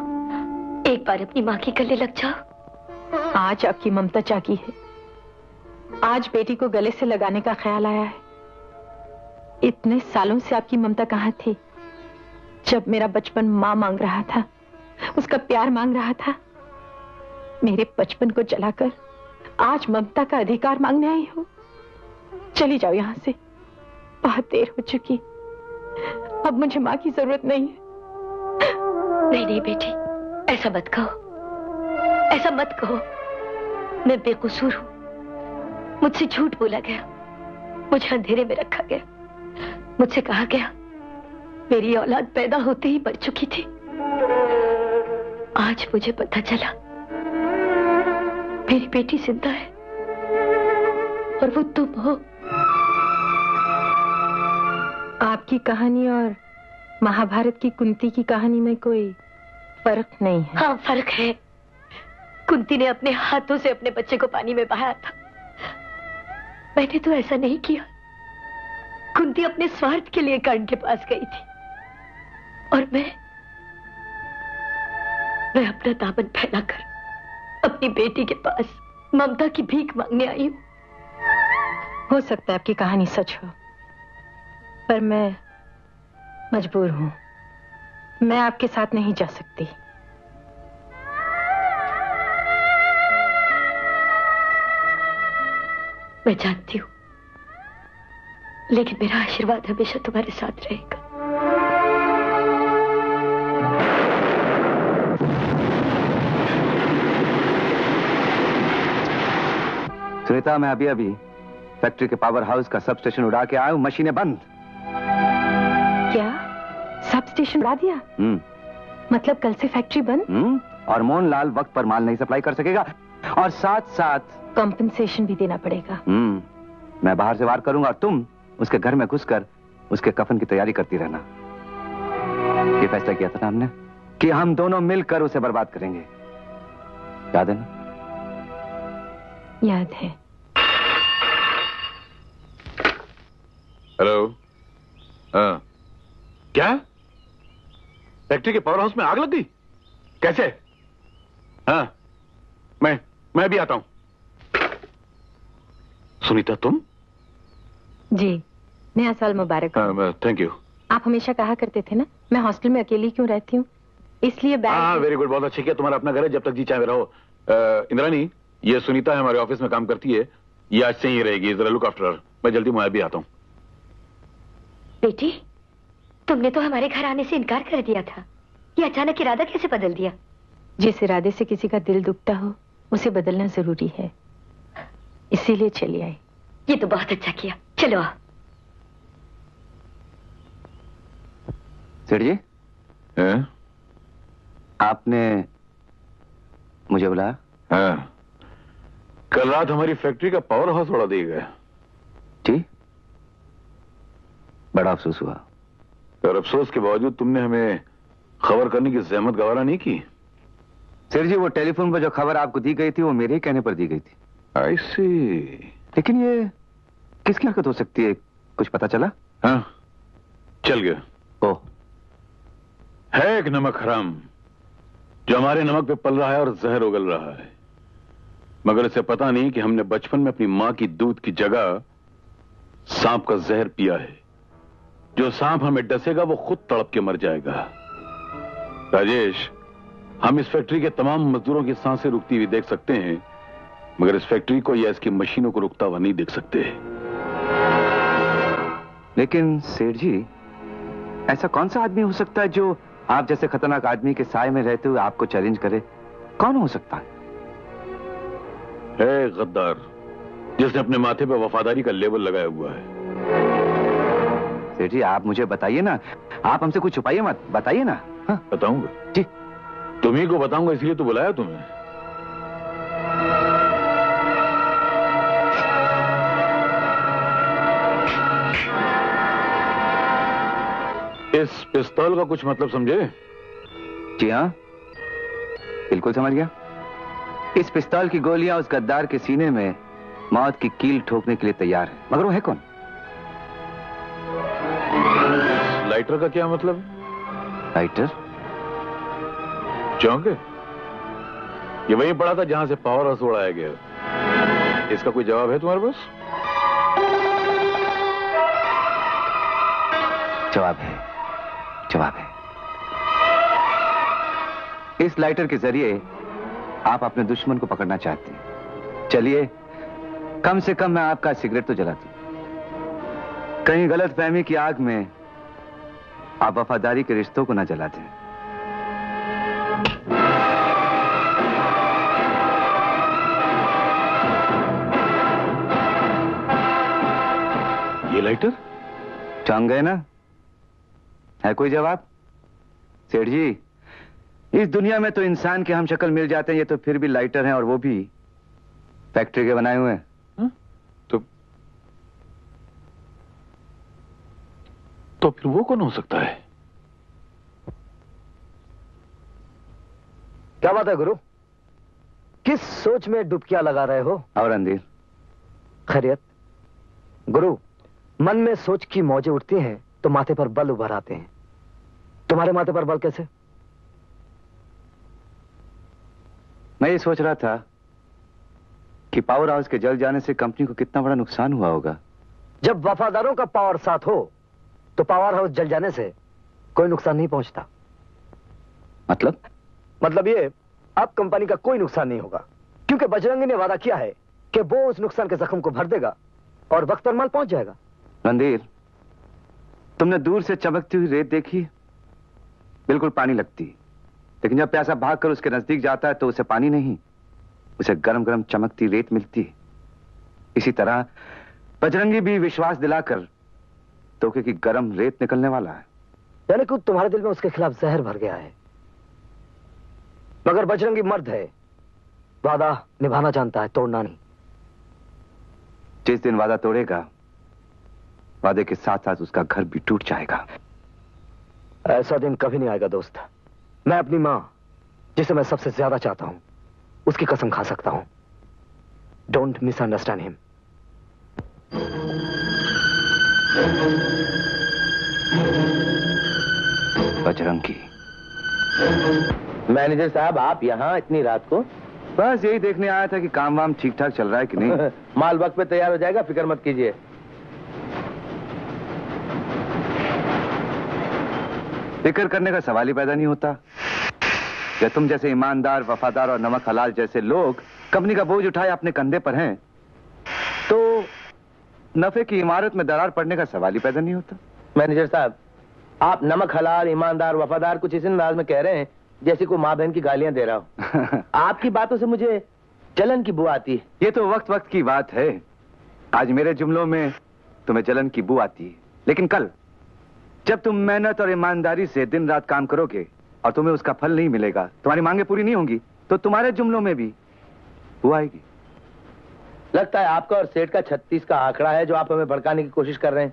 एक बार अपनी माँ की गले लग जाओ। आज आपकी ममता जागी है, आज बेटी को गले से लगाने का ख्याल आया है। इतने सालों से आपकी ममता कहाँ थी? जब मेरा बचपन माँ मांग रहा था, उसका प्यार मांग रहा था, मेरे बचपन को जलाकर आज ममता का अधिकार मांगने आई हो। चली जाओ यहाँ से, बहुत देर हो चुकी, अब मुझे माँ की जरूरत नहीं है। नहीं नहीं बेटी, ऐसा मत कहो, ऐसा मत कहो। मैं बेकसूर हूँ, मुझसे झूठ बोला गया, मुझे अंधेरे में रखा गया, मुझसे कहा गया मेरी औलाद पैदा होते ही मर चुकी थी। आज मुझे पता चला मेरी बेटी जिंदा है और वो तुम हो। आपकी कहानी और महाभारत की कुंती की कहानी में कोई फर्क नहीं है? हाँ फर्क है। कुंती ने अपने हाथों से अपने बच्चे को पानी में बहाया था, मैंने तो ऐसा नहीं किया। कुंती अपने स्वार्थ के लिए कर्ण के पास गई थी और मैं अपना दामन फैलाकर अपनी बेटी के पास ममता की भीख मांगने आई हूँ। हो सकता है आपकी कहानी सच हो, पर मैं मजबूर हूँ, मैं आपके साथ नहीं जा सकती। मैं जानती हूँ, लेकिन मेरा आशीर्वाद हमेशा तुम्हारे साथ रहेगा। सुनीता, मैं अभी अभी फैक्ट्री के पावर हाउस का सब स्टेशन उड़ा के आया हूँ। मशीनें बंद। क्या? सब स्टेशन उड़ा दिया? मतलब कल से फैक्ट्री बंद? और मोहन लाल वक्त पर माल नहीं सप्लाई कर सकेगा और साथ साथ कॉम्पेंसेशन भी देना पड़ेगा। मैं बाहर से वार करूंगा और तुम उसके घर में घुसकर उसके कफन की तैयारी करती रहना। ये फैसला किया था ना हमने कि हम दोनों मिलकर उसे बर्बाद करेंगे। याद है ना? याद है। हेलो। हाँ, क्या फैक्ट्री के पावर हाउस में आग लग गई? कैसे? हाँ, मैं भी आता हूं। सुनीता, तुम? जी, नया साल मुबारक। Thank you. आप हमेशा कहा करते थे ना, मैं हॉस्टल में अकेली क्यों रहती हूँ, इसलिए बैग। हाँ, वेरी गुड, बहुत अच्छे किया। तुम्हारा अपना घर है, जब तक जी चाहे रहो। इंद्रानी, ये सुनीता है, हमारे ऑफिस में काम करती है, ये आज से ही रहेगी। जरा लुक आफ्टर हर। मैं जल्दी माया भी आता हूँ। बेटी, तुमने तो हमारे घर आने से इनकार कर दिया था, ये अचानक इरादा कैसे बदल दिया? जिस इरादे से किसी का दिल दुखता हो, उसे बदलना जरूरी है, इसीलिए चली आई। ये तो बहुत अच्छा किया। चलो आओ। सेठ जी, आपने मुझे बुलाया? हाँ, कल रात हमारी फैक्ट्री का पावर हाउस उड़ा दिया गया। जी, बड़ा अफसोस हुआ। और अफसोस के बावजूद तुमने हमें खबर करने की जहमत गवारा नहीं की। सेठ जी, वो टेलीफोन पर जो खबर आपको दी गई थी, वो मेरे ही कहने पर दी गई थी। आई सी, लेकिन ये किसकी हरकत हो सकती है, कुछ पता चला? हाँ, चल गया। ओ, है एक नमक हराम जो हमारे नमक पे पल रहा है और जहर उगल रहा है, मगर इसे पता नहीं कि हमने बचपन में अपनी माँ की दूध की जगह सांप का जहर पिया है। जो सांप हमें डसेगा, वो खुद तड़प के मर जाएगा। राजेश, हम इस फैक्ट्री के तमाम मजदूरों की सांसें रुकती हुई देख सकते हैं, मगर इस फैक्ट्री को या इसकी मशीनों को रुकता हुआ नहीं देख सकते। लेकिन सेठ जी, ऐसा कौन सा आदमी हो सकता है जो आप जैसे खतरनाक आदमी के साए में रहते हुए आपको चैलेंज करे? कौन हो सकता है? है गद्दार, जिसने अपने माथे पर वफादारी का लेबल लगाया हुआ है। सेठ जी, आप मुझे बताइए ना, आप हमसे कुछ छुपाइए मत, बताइए ना। हाँ? बताऊंगा जी, तुम्ही को बताऊंगा, इसलिए तो बुलाया तुम्हें। इस पिस्तौल का कुछ मतलब समझे? जी हाँ, बिल्कुल समझ गया। इस पिस्तौल की गोलियां उस गद्दार के सीने में मौत की कील ठोकने के लिए तैयार है, मगर वो है कौन? लाइटर का क्या मतलब? लाइटर चौंके, ये वही पड़ा था जहां से पावर हाउस उड़ाया गया। इसका कोई जवाब है तुम्हारे पास? जवाब है, जवाब है। इस लाइटर के जरिए आप अपने दुश्मन को पकड़ना चाहते हैं। चलिए, कम से कम मैं आपका सिगरेट तो जलाती हूं। कहीं गलतफहमी की आग में आप वफादारी के रिश्तों को ना जला दें। ये लाइटर चौंक गए ना? है कोई जवाब? सेठ जी, इस दुनिया में तो इंसान के हम शक्ल मिल जाते हैं, ये तो फिर भी लाइटर हैं, और वो भी फैक्ट्री के बनाए हुए हैं। तो फिर वो कौन हो सकता है? क्या बात है गुरु, किस सोच में डुबकियां लगा रहे हो? और रणधीर खैरियत? गुरु, मन में सोच की मौजें उठती हैं तो माथे पर बल उभर आते हैं। तुम्हारे माथे पर बल कैसे? मैं ये सोच रहा था कि पावर हाउस के जल जाने से कंपनी को कितना बड़ा नुकसान हुआ होगा। जब वफादारों का पावर साथ हो तो पावर हाउस जल जाने से कोई नुकसान नहीं पहुंचता। मतलब? मतलब ये, अब कंपनी का कोई नुकसान नहीं होगा, क्योंकि बजरंगी ने वादा किया है कि वो उस नुकसान के जख्म को भर देगा और वक्त पर माल पहुंच जाएगा। रणधीर, तुमने दूर से चमकती हुई रेत देखी? बिल्कुल पानी लगती, लेकिन जब प्यासा भागकर उसके नजदीक जाता है तो उसे पानी नहीं, उसे गर्म गर्म चमकती रेत मिलती। इसी तरह बजरंगी भी विश्वास दिलाकर तोके की गरम रेत निकलने वाला है। यानी कि तुम्हारे दिल में उसके खिलाफ जहर भर गया है। मगर बजरंगी मर्द है, वादा निभाना जानता है, तोड़ना नहीं। जिस दिन वादा तोड़ेगा, वादे के साथ साथ उसका घर भी टूट जाएगा। ऐसा दिन कभी नहीं आएगा दोस्त। मैं अपनी मां, जिसे मैं सबसे ज्यादा चाहता हूं, उसकी कसम खा सकता हूं। Don't misunderstand him. Bajrangi. Manager साहब, आप यहाँ इतनी रात को? बस यही देखने आया था कि काम वाम ठीक ठाक चल रहा है कि नहीं। माल वक्त पे तैयार हो जाएगा, फिक्र मत कीजिए। फिक्र करने का सवाल ही पैदा नहीं होता। जब तुम जैसे ईमानदार, वफादार और नमक हलाल जैसे लोग कंपनी का बोझ उठाए अपने कंधे पर हैं, तो नफे की इमारत में दरार पड़ने का सवाल ही पैदा नहीं होता। मैनेजर साहब, आप नमक हलाल, ईमानदार, वफादार कुछ इस अंदाज में कह रहे हैं जैसे कोई माँ बहन की गालियां दे रहा हो। आपकी बातों से मुझे जलन की बू आती है। ये तो वक्त वक्त की बात है। आज मेरे जुमलों में तुम्हें जलन की बू आती है, लेकिन कल जब तुम मेहनत और ईमानदारी से दिन रात काम करोगे और तुम्हें उसका फल नहीं मिलेगा, तुम्हारी मांगे पूरी नहीं होंगी, तो तुम्हारे जुमलों में भी बू आएगी। लगता है आपका और सेठ का 36 का आंकड़ा है जो आप हमें भड़काने की कोशिश कर रहे हैं।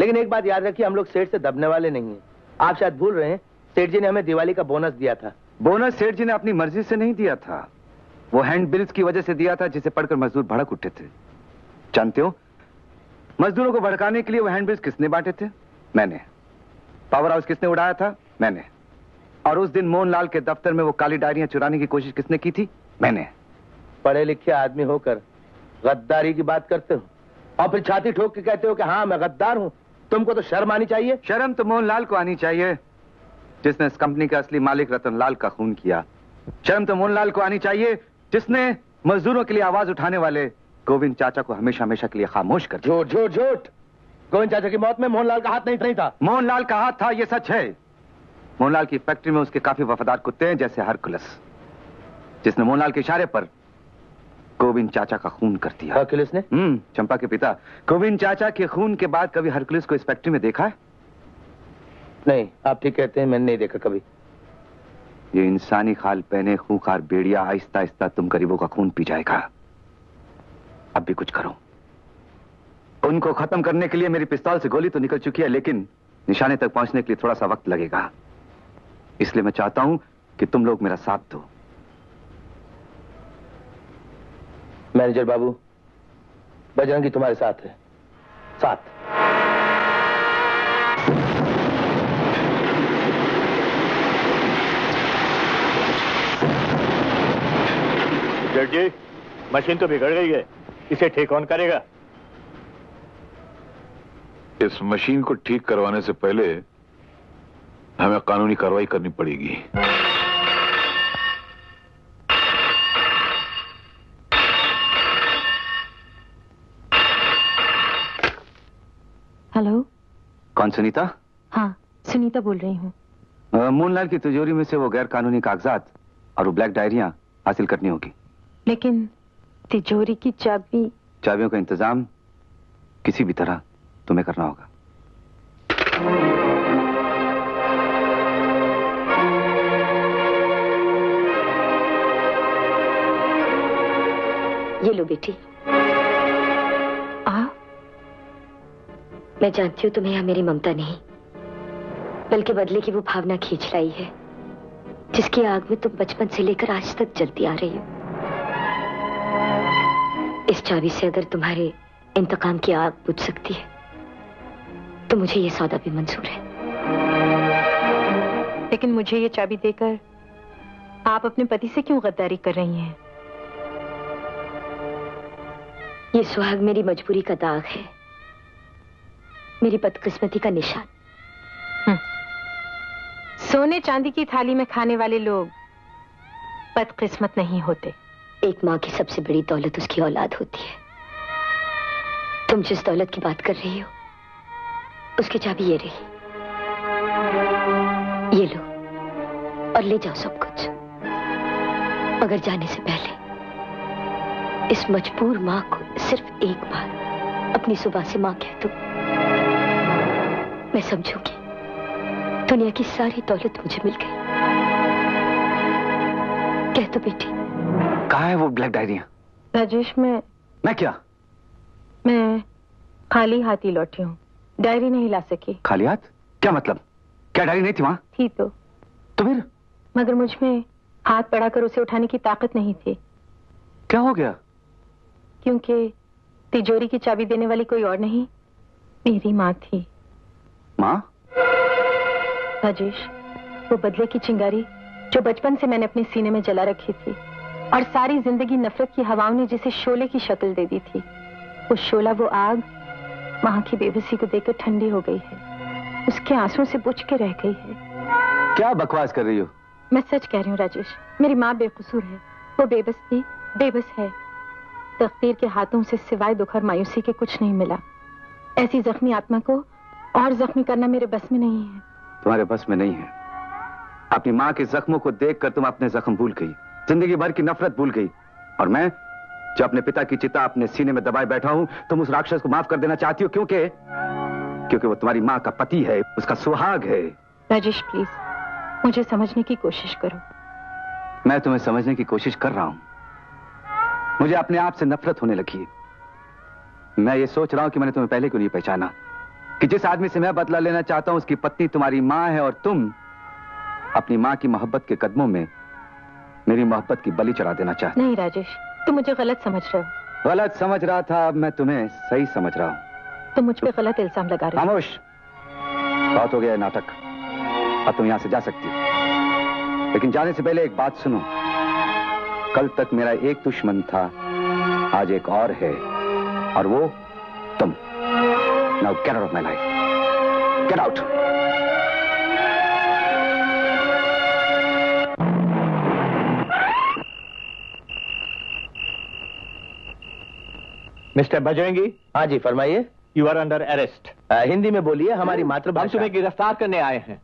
लेकिन एक बात याद रखिए, हम लोग सेठ से दबने वाले नहीं हैं। आप शायद भूल रहे हैं, सेठ जी ने हमें दिवाली का बोनस दिया था। बोनस सेठ जी ने अपनी मर्जी से नहीं दिया था, वो हैंड बिल्स की वजह से दिया था, जिसे पढ़कर मजदूर भड़क उठे थे। जानते हो, मजदूरों को भड़काने के लिए वो हैंड बिल्स किसने बांटे थे? मैंने। पावर हाउस किसने उड़ाया था? मैंने। और उस दिन मोहन लाल के दफ्तर में वो काली डायरियां चुराने की कोशिश किसने की थी? मैंने। पढ़े लिखे आदमी होकर गद्दारी की बात करते हो और फिर छाती ठोक के कहते हो कि हाँ मैं गद्दार हूँ। तुमको तो शर्म आनी चाहिए। शर्म तो मोहन लाल को आनी चाहिए, जिसने इस कंपनी का असली मालिक रतन लाल का खून किया। शर्म तो मोहन लाल को आनी चाहिए, जिसने मजदूरों के लिए आवाज उठाने वाले गोविंद चाचा को हमेशा हमेशा के लिए खामोश कर दिया। झूठ झूठ झूठ। गोविंद चाचा की मौत में मोहन लाल का हाथ नहीं था। मोहन लाल का हाथ था, ये सच है। मोहन लाल की फैक्ट्री में उसके काफी वफादार कुत्ते हैं, जैसे हरकुलस, जिसने मोहन लाल के इशारे पर गोविंद चाचा का खून कर दिया। हरकुलस ने? चंपा के पिता। गोविंद चाचा के खून के बाद कभी हरकुलस को इस फैक्ट्री में देखा है? नहीं, आप ठीक कहते हैं, मैंने नहीं देखा कभी। ये इंसानी खाल पहने खूंखार बेड़िया आहिस्ता आहिस्ता तुम गरीबों का खून पी जाएगा। अब भी कुछ करो। उनको खत्म करने के लिए मेरी पिस्तौल से गोली तो निकल चुकी है, लेकिन निशाने तक पहुंचने के लिए थोड़ा सा वक्त लगेगा। इसलिए मैं चाहता हूं कि तुम लोग मेरा साथ दो। मैनेजर बाबू, बजरंगी तुम्हारे साथ है, साथ। जट जी, मशीन तो बिगड़ गई है, इसे ठीक कौन करेगा? इस मशीन को ठीक करवाने से पहले हमें कानूनी कार्रवाई करनी पड़ेगी। हेलो, कौन? सुनीता? हाँ, सुनीता बोल रही हूँ। मोहनलाल की तिजोरी में से वो गैर कानूनी कागजात और वो ब्लैक डायरियां हासिल करनी होगी। लेकिन तिजोरी की चाबी? चाबियों का इंतजाम किसी भी तरह तुम्हें करना होगा। ये लो बेटी। मैं जानती हूँ तुम्हें यहाँ मेरी ममता नहीं, बल्कि बदले की वो भावना खींच लाई है जिसकी आग में तुम बचपन से लेकर आज तक जलती आ रही हो। इस चाबी से अगर तुम्हारे इंतकाम की आग बुझ सकती है तो मुझे ये सौदा भी मंजूर है। लेकिन मुझे ये चाबी देकर आप अपने पति से क्यों गद्दारी कर रही हैं? ये सुहाग मेरी मजबूरी का दाग है, मेरी बदकिस्मती का निशान। सोने चांदी की थाली में खाने वाले लोग बदकिस्मत नहीं होते। एक माँ की सबसे बड़ी दौलत उसकी औलाद होती है। तुम जिस दौलत की बात कर रही हो उसकी चाबी ये रही। ये लो और ले जाओ सब कुछ, मगर जाने से पहले इस मजबूर माँ को सिर्फ एक बार अपनी सुबह से माँ कह दो। मैं समझूंगी। दुनिया की सारी दौलत मुझे मिल गई। कह दो बेटी। कहाँ है वो ब्लैक डायरियाँ? राजेश, मैं क्या? मैं खाली हाथ ही लौटी हूँ, डायरी नहीं ला सकी। खाली हाथ? क्या मतलब? क्या डायरी नहीं थी वहाँ? थी तो फिर? मगर मुझ में हाथ बढ़ाकर उसे उठाने की ताकत नहीं थी। क्या हो गया? क्योंकि तिजोरी की चाबी देने वाली कोई और नहीं, मेरी माँ थी। माँ? राजेश, वो बदले की चिंगारी जो बचपन से मैंने अपने सीने में जला रखी थी और सारी जिंदगी नफरत की हवाओं ने जिसे शोले की शक्ल दे दी थी, वो शोला, वो आग मां की बेबसी को देखकर ठंडी हो गई है, उसके आंसुओं से बुझ के रह गई है। क्या बकवास कर रही हो? मैं सच कह रही हूँ राजेश, मेरी माँ बेकसूर है, वो बेबस थी, बेबस है। तकदीर के हाथों से सिवाय दुख और मायूसी के कुछ नहीं मिला। ऐसी जख्मी आत्मा को और जख्मी करना मेरे बस में नहीं है। तुम्हारे बस में नहीं है। अपनी माँ के जख्मों को देख कर तुम अपने जख्म भूल गई, जिंदगी भर की नफरत भूल गई, और मैं जो अपने पिता की चिता अपने सीने में दबाए बैठा हूं, तुम उस राक्षस को माफ कर देना चाहती हो क्योंकि वो तुम्हारी माँ का पति है, उसका सुहाग है। राजेश प्लीज, मुझे समझने की कोशिश करो। मैं तुम्हें समझने की कोशिश कर रहा हूं। मुझे अपने आप से नफरत होने लगी है। मैं ये सोच रहा हूं कि मैंने तुम्हें पहले क्यों नहीं पहचाना कि जिस आदमी से मैं बदला लेना चाहता हूं उसकी पत्नी तुम्हारी माँ है, और तुम अपनी माँ की मोहब्बत के कदमों में मेरी मोहब्बत की बलि चढ़ा देना चाहती। नहीं राजेश, तुम मुझे गलत समझ रहे हो। गलत समझ रहा था, अब मैं तुम्हें सही समझ रहा हूँ। तुम मुझ पे गलत इल्जाम लगा रहे हो। खामोश, बहुत हो गया है नाटक, अब तुम यहाँ से जा सकती हो। लेकिन जाने से पहले एक बात सुनो। कल तक मेरा एक दुश्मन था, आज एक और है, और वो तुम। Now get out of my life, get out. Mister Bajrangi. हाँ जी, फरमाइए। You are under arrest. Hindi में बोलिए, हमारी मातृभाषा। हम तुम्हें गिरफ्तार करने आए हैं।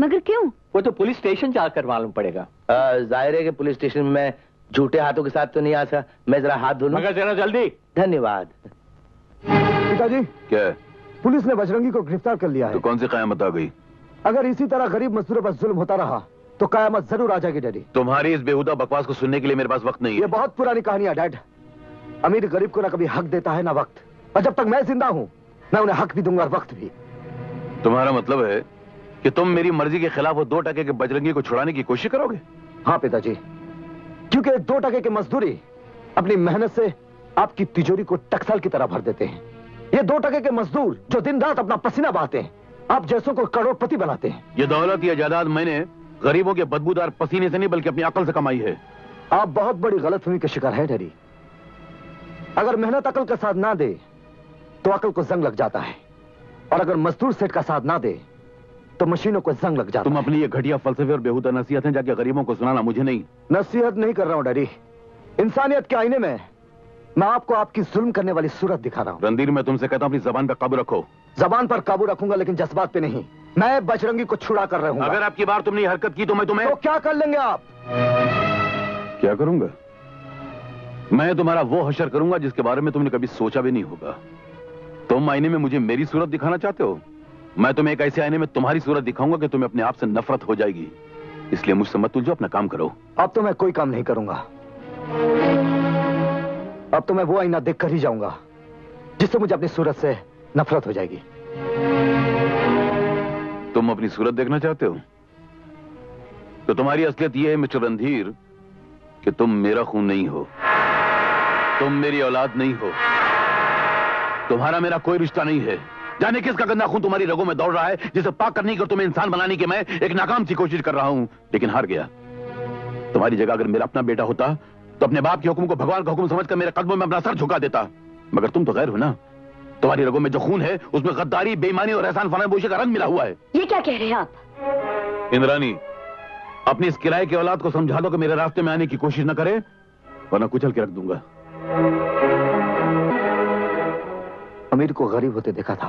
मगर क्यों? वो तो पुलिस स्टेशन जाकर मालूम पड़ेगा। जाहिर है कि पुलिस स्टेशन में झूठे हाथों के साथ तो नहीं आ सकता। मैं जरा हाथ धो लूं। मगर जरा जल्दी। धन्यवाद। पिताजी। क्या? पुलिस ने बजरंगी को गिरफ्तार कर लिया है। तो कौन सी कयामत आ गई? अगर इसी तरह गरीब मजदूरों पर जुल्म होता रहा तो कयामत जरूर आ जाएगी डैडी। तुम्हारी इस बेहुदा बकवास को सुनने के लिए मेरे पास वक्त नहीं है। ये बहुत पुरानी कहानी है डैड। अमीर गरीब को ना कभी हक देता है ना वक्त, और जब तक मैं जिंदा हूँ मैं उन्हें हक भी दूंगा और वक्त भी। तुम्हारा मतलब है कि तुम मेरी मर्जी के खिलाफ वो 2 टके के बजरंगी को छुड़ाने की कोशिश करोगे? हाँ पिताजी, क्योंकि 2 टके की मजदूरी अपनी मेहनत से आपकी तिजोरी को टकसाल की तरह भर देते हैं। ये 2 टके के मजदूर जो दिन रात अपना पसीना बहाते हैं, आप जैसों को करोड़पति बनाते हैं। ये दौलत या जायदाद मैंने गरीबों के बदबूदार पसीने से नहीं बल्कि अपनी अकल से कमाई है। आप बहुत बड़ी गलतफहमी के शिकार है डैडी। अगर मेहनत अकल का साथ ना दे तो अकल को जंग लग जाता है, और अगर मजदूर सेठ का साथ ना दे तो मशीनों को जंग लग जाता है। तुम अपनी ये घटिया फलसफे और बेहुदा नसीहतें जाके गरीबों को सुनाना मुझे नहीं। नसीहत नहीं कर रहा हूँ डैडी, इंसानियत के आईने में मैं आपको आपकी जुल्म करने वाली सूरत दिखा रहा हूँ। रणधीर, मैं तुमसे कहता हूँ अपनी जबान पर काबू रखो। जबान पर काबू रखूंगा लेकिन जज्बात पे नहीं। मैं बजरंगी को छुड़ा कर रहूंगा। अगर आपकी बार तुमने हरकत की तो मैं तुम्हें तो क्या कर लेंगे आप? क्या करूंगा? मैं तुम्हारा वो हशर करूंगा जिसके बारे में तुमने कभी सोचा भी नहीं होगा। तुम आईने में मुझे मेरी सूरत दिखाना चाहते हो, मैं तुम्हें एक ऐसे आईने में तुम्हारी सूरत दिखाऊंगा कि तुम्हें अपने आप से नफरत हो जाएगी। इसलिए मुझसे मत उलझो, अपना काम करो। अब तो मैं कोई काम नहीं करूंगा। अब तो मैं वो आईना देख कर ही जाऊंगा जिससे मुझे अपनी सूरत से नफरत हो जाएगी। तुम अपनी सूरत देखना चाहते हो तो तुम्हारी असलियत यह है मिस्टर रणधीर कि तुम मेरा खून नहीं हो, तुम मेरी औलाद नहीं हो, तुम्हारा मेरा कोई रिश्ता नहीं है। जाने किसका गंदा खून तुम्हारी रगों में दौड़ रहा है जिसे पाक करने की और तुम्हें इंसान बनाने की मैं एक नाकाम सी कोशिश कर रहा हूं लेकिन हार गया। तुम्हारी जगह अगर मेरा अपना बेटा होता तो अपने बाप के हुक्म को भगवान का हुक्म समझकर मेरे कदमों में अपना सर झुका देता, मगर तुम तो गैर हो ना। तुम्हारी रगों में जो खून है उसमें गद्दारी, बेईमानी और एहसान फरामोशी का रंग मिला हुआ है। ये क्या कह रहे हैं आप? इंद्रानी, अपनी इस किराए की औलाद को समझा दो कि मेरे रास्ते में आने की कोशिश न करे वरना कुचल के रख दूंगा। अमीर को गरीब होते देखा था,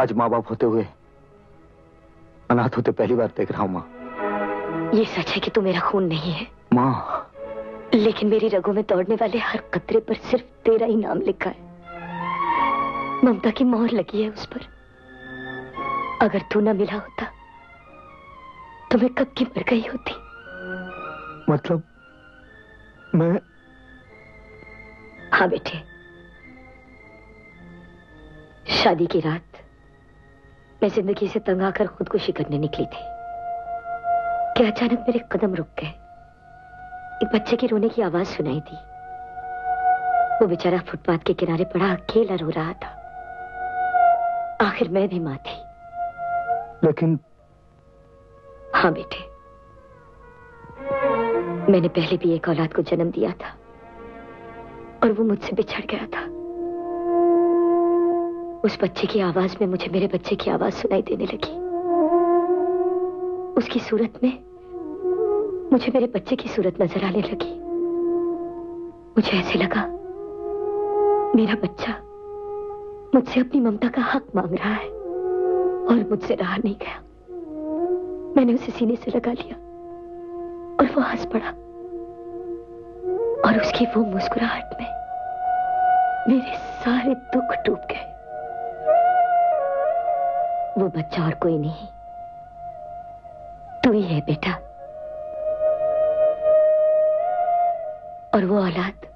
आज माँ बाप होते हुए अनाथ होते पहली बार देख रहा हूँ माँ। ये सच है कि तू मेरा खून नहीं है माँ, लेकिन मेरी रगों में दौड़ने वाले हर कतरे पर सिर्फ तेरा ही नाम लिखा है। ममता की मोहर लगी है उस पर। अगर तू ना मिला होता तो मैं कब की मर गई होती। मतलब मैं? हाँ बेटे, शादी की रात मैं जिंदगी से तंग आकर खुदकुशी करने निकली थी कि अचानक मेरे कदम रुक गए। एक बच्चे की रोने की आवाज सुनाई दी। वो बेचारा फुटपाथ के किनारे पड़ा अकेला रो रहा था। आखिर मैं भी मां थी। लेकिन? हाँ बेटे, मैंने पहले भी एक औलाद को जन्म दिया था और वो मुझसे बिछड़ गया था। उस बच्चे की आवाज में मुझे मेरे बच्चे की आवाज सुनाई देने लगी। उसकी सूरत में मुझे मेरे बच्चे की सूरत नजर आने लगी। मुझे ऐसे लगा मेरा बच्चा मुझसे अपनी ममता का हक मांग रहा है और मुझसे रहा नहीं गया। मैंने उसे सीने से लगा लिया और वो हंस पड़ा, और उसकी वो मुस्कुराहट में मेरे सारे दुख डूब गए। वो बच्चा और कोई नहीं, तू ही है बेटा। और वो औलाद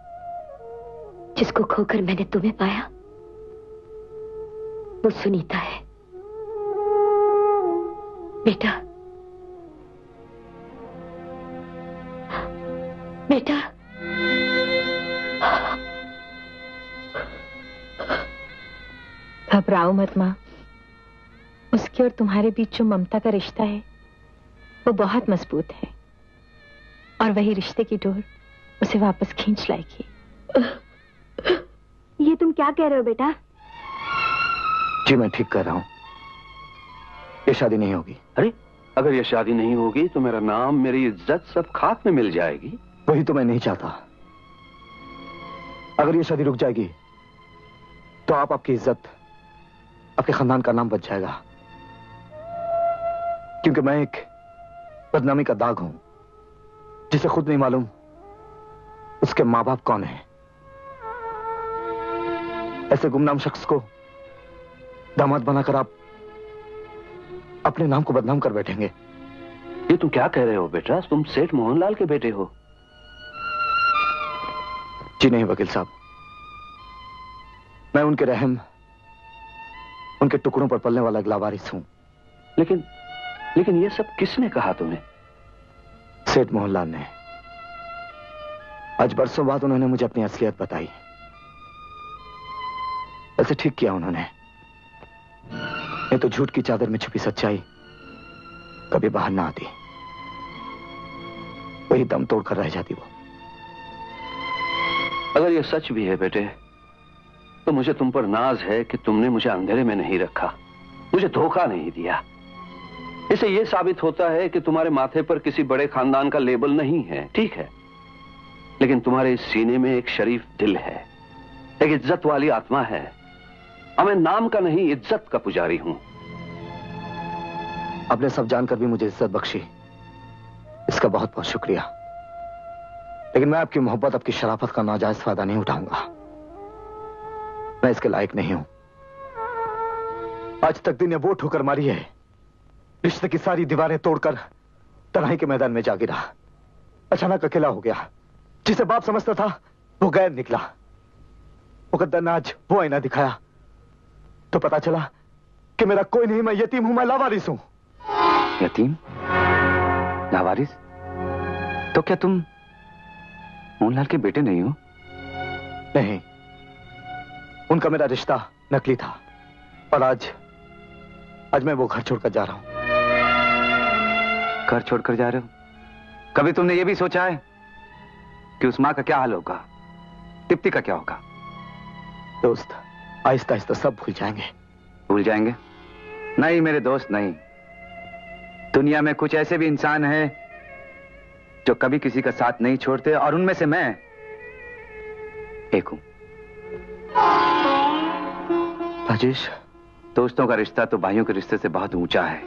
जिसको खोकर मैंने तुम्हें पाया वो सुनीता है। बेटा, बेटा, घबराओ मत मां। उसके और तुम्हारे बीच जो ममता का रिश्ता है वो बहुत मजबूत है, और वही रिश्ते की डोर उसे वापस खींच लाएगी। ये तुम क्या कह रहे हो बेटा? जी मैं ठीक कह रहा हूँ, ये शादी नहीं होगी। अरे अगर ये शादी नहीं होगी तो मेरा नाम, मेरी इज्जत सब खाक में मिल जाएगी। वही तो मैं नहीं चाहता। अगर ये शादी रुक जाएगी तो आपकी इज्जत, आपके खानदान का नाम बच जाएगा, क्योंकि मैं एक बदनामी का दाग हूं जिसे खुद नहीं मालूम उसके माँ बाप कौन है। ऐसे गुमनाम शख्स को दामाद बनाकर आप अपने नाम को बदनाम कर बैठेंगे। ये तुम क्या कह रहे हो बेटा? तुम सेठ मोहनलाल के बेटे हो। जी नहीं वकील साहब, मैं उनके रहम, उनके टुकड़ों पर पलने वाला एक लावारिस हूं। लेकिन ये सब किसने कहा तुम्हें? सेठ मोहनलाल ने। आज बरसों बाद उन्होंने मुझे अपनी असलियत बताई। ऐसे ठीक किया उन्होंने, नहीं तो झूठ की चादर में छुपी सच्चाई कभी बाहर ना आती, वही दम तोड़कर रह जाती वो। अगर ये सच भी है बेटे, तो मुझे तुम पर नाज है कि तुमने मुझे अंधेरे में नहीं रखा, मुझे धोखा नहीं दिया। इससे ये साबित होता है कि तुम्हारे माथे पर किसी बड़े खानदान का लेबल नहीं है, ठीक है, लेकिन तुम्हारे इस सीने में एक शरीफ दिल है, एक इज्जत वाली आत्मा है। और मैं नाम का नहीं, इज्जत का पुजारी हूं। आपने सब जानकर भी मुझे इज्जत बख्शी, इसका बहुत बहुत शुक्रिया, लेकिन मैं आपकी मोहब्बत, आपकी शराफत का नाजायज फायदा नहीं उठाऊंगा। मैं इसके लायक नहीं हूं। आज तक दिन ने वो ठोकर मारी है, रिश्ते की सारी दीवारें तोड़कर तन्हाई के मैदान में जा गिरा। अचानक अकेला हो गया, जिसे बाप समझता था वो गैर निकला। मुकद्दर ने आज वो आईना दिखाया तो पता चला कि मेरा कोई नहीं, मैं यतीम हूं, मैं लावारिस हूं। यतीम, लावारिस? तो क्या तुम मोहनलाल के बेटे नहीं हो? नहीं, उनका मेरा रिश्ता नकली था, पर आज मैं वो घर छोड़कर जा रहा हूं। घर छोड़कर जा रहे हो? कभी तुमने ये भी सोचा है कि उस मां का क्या हाल होगा, दीप्ति का क्या होगा? दोस्त, आहिस्ता आहिस्ता सब भूल जाएंगे। भूल जाएंगे? नहीं मेरे दोस्त, नहीं। दुनिया में कुछ ऐसे भी इंसान हैं जो कभी किसी का साथ नहीं छोड़ते, और उनमें से मैं एक हूं। राजेश, दोस्तों का रिश्ता तो भाइयों के रिश्ते से बहुत ऊंचा है।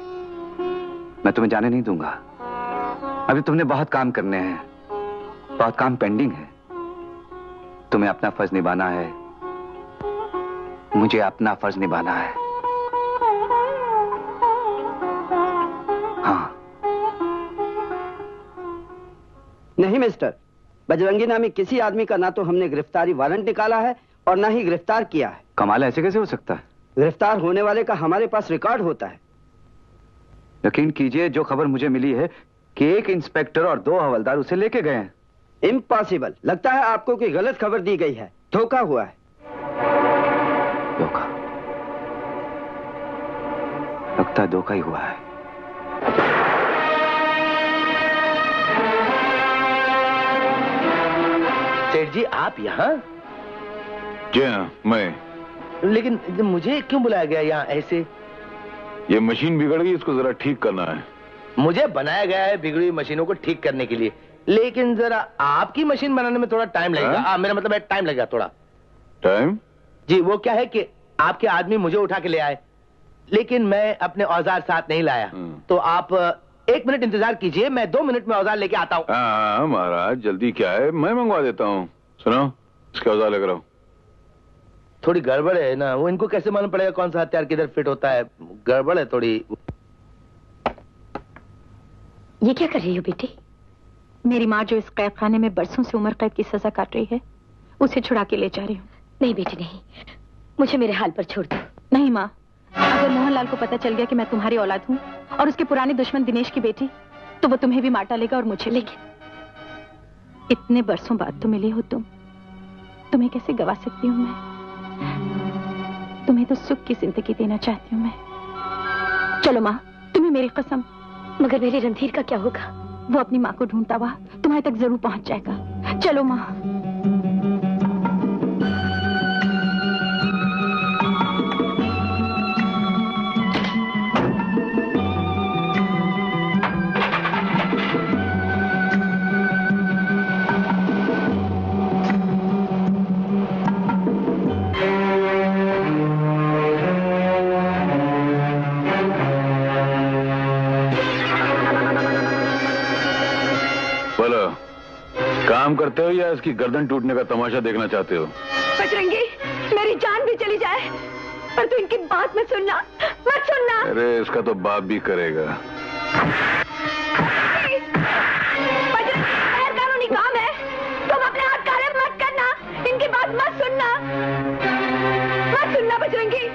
मैं तुम्हें जाने नहीं दूंगा। अभी तुमने बहुत काम करने हैं, बहुत काम पेंडिंग है। तुम्हें अपना फर्ज निभाना है, मुझे अपना फर्ज निभाना है। हाँ। नहीं मिस्टर, बजरंगी नामी किसी आदमी का ना तो हमने गिरफ्तारी वारंट निकाला है और ना ही गिरफ्तार किया है। कमाल, ऐसे कैसे हो सकता है? गिरफ्तार होने वाले का हमारे पास रिकॉर्ड होता है। यकीन कीजिए, जो खबर मुझे मिली है कि एक इंस्पेक्टर और 2 हवलदार उसे लेके गए हैं। इम्पॉसिबल। लगता है आपको कोई गलत खबर दी गई है, धोखा हुआ है। लगता है धोखा ही हुआ है। सेठ जी, आप यहाँ? जी हाँ, मैं। लेकिन मुझे क्यों बुलाया गया यहाँ ऐसे? ये मशीन बिगड़ गई, इसको जरा ठीक करना है। मुझे बनाया गया है बिगड़ी हुई मशीनों को ठीक करने के लिए, लेकिन जरा आपकी मशीन बनाने में थोड़ा टाइम लगेगा। मेरा मतलब है टाइम लगेगा थोड़ा। टाइम? जी, वो क्या है कि आपके आदमी मुझे उठा के ले आए, लेकिन मैं अपने औजार साथ नहीं लाया, तो आप 1 मिनट इंतजार कीजिए, मैं 2 मिनट में औजार लेके आता हूँ। हाँ महाराज, जल्दी क्या है, मैं मंगवा देता हूँ। सुनो, इसके औजार लग रहा हूँ। थोड़ी गड़बड़ है ना, वो इनको कैसे मालूम पड़ेगा कौन सा हथियार किधर फिट होता है? गड़बड़ है थोड़ी। ये क्या कर रही हो बेटी? मेरी माँ जो इस कैद खाने में बरसों से उम्र कैद की सजा काट रही है, उसे छुड़ा के ले जा रही हूँ। नहीं बेटी नहीं, मुझे मेरे हाल पर छोड़ दो। नहीं माँ, अगर मोहनलाल को पता चल गया कि मैं तुम्हारी औलाद हूँ और उसके पुराने दुश्मन दिनेश की बेटी, तो वो तुम्हें भी मार डालेगा और मुझे। लेकिन इतने बरसों बाद तो मिली हो तुम, तुम्हें कैसे गवा सकती हूँ मैं? तुम्हें तो सुख की जिंदगी देना चाहती हूँ मैं। चलो माँ, तुम्हें मेरी कसम। मगर मेरे रणधीर का क्या होगा? वो अपनी माँ को ढूंढता हुआ तुम्हारे तक जरूर पहुंच जाएगा। चलो माँ। करते हो या इसकी गर्दन टूटने का तमाशा देखना चाहते हो? बजरंगी, मेरी जान भी चली जाए, पर तू इनकी बात मत सुनना, मत सुनना। अरे इसका तो बाप भी करेगा। बजरंगी, गैर कानूनी काम है, तुम अपने हाथ काले मत करना, इनकी बात मत सुनना, मत सुनना बजरंगी।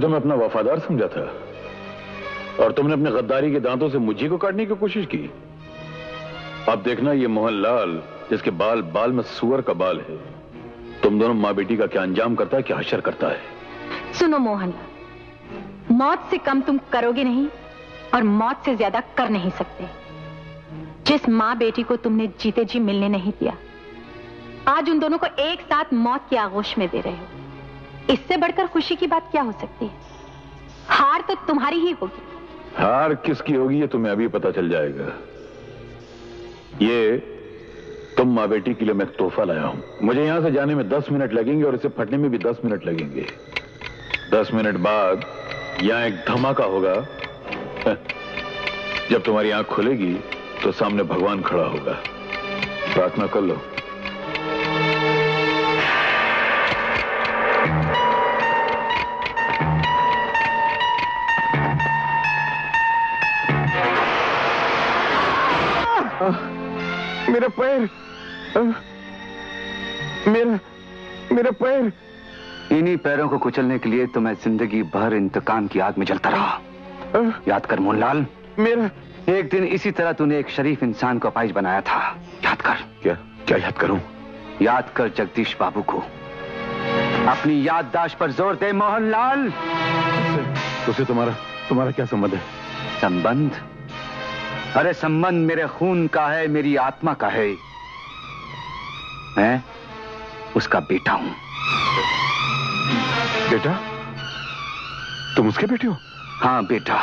तुम्हें तो मैं अपना वफादार समझा था और तुमने अपने गद्दारी के दांतों से मुझी को काटने की कोशिश की। अब देखना ये मोहन लाल जिसके बाल बाल में सुअर का बाल है, तुम दोनों माँ बेटी का क्या अंजाम करता है, क्या हश्र करता है। सुनो मोहन लाल, मौत से कम तुम करोगे नहीं और मौत से ज्यादा कर नहीं सकते। जिस माँ बेटी को तुमने जीते जी मिलने नहीं दिया, आज उन दोनों को एक साथ मौत की आगोश में दे रहे हो। इससे बढ़कर खुशी की बात क्या हो सकती है। हार तो तुम्हारी ही होगी। हार किसकी होगी ये तुम्हें अभी पता चल जाएगा। ये तुम माँ बेटी के लिए मैं तोहफा लाया हूँ। मुझे यहाँ से जाने में 10 मिनट लगेंगे और इसे फटने में भी 10 मिनट लगेंगे। 10 मिनट बाद यहाँ एक धमाका होगा। जब तुम्हारी आंख खुलेगी तो सामने भगवान खड़ा होगा। प्रार्थना कर लो। मेरा पैर, मेरा पैर। इन्हीं पैरों को कुचलने के लिए तो मैं जिंदगी भर इंतकाम की आग में जलता रहा। याद कर मोहनलाल, मेरा एक दिन इसी तरह तूने एक शरीफ इंसान को अपाहिज बनाया था। याद कर। क्या क्या याद करूं? याद कर जगदीश बाबू को। अपनी याददाश्त पर जोर दे मोहनलाल। उसे तुम्हारा क्या संबंध है? संबंध? अरे संबंध मेरे खून का है, मेरी आत्मा का है। मैं उसका बेटा हूं। बेटा? तुम उसके बेटे हो? हाँ बेटा,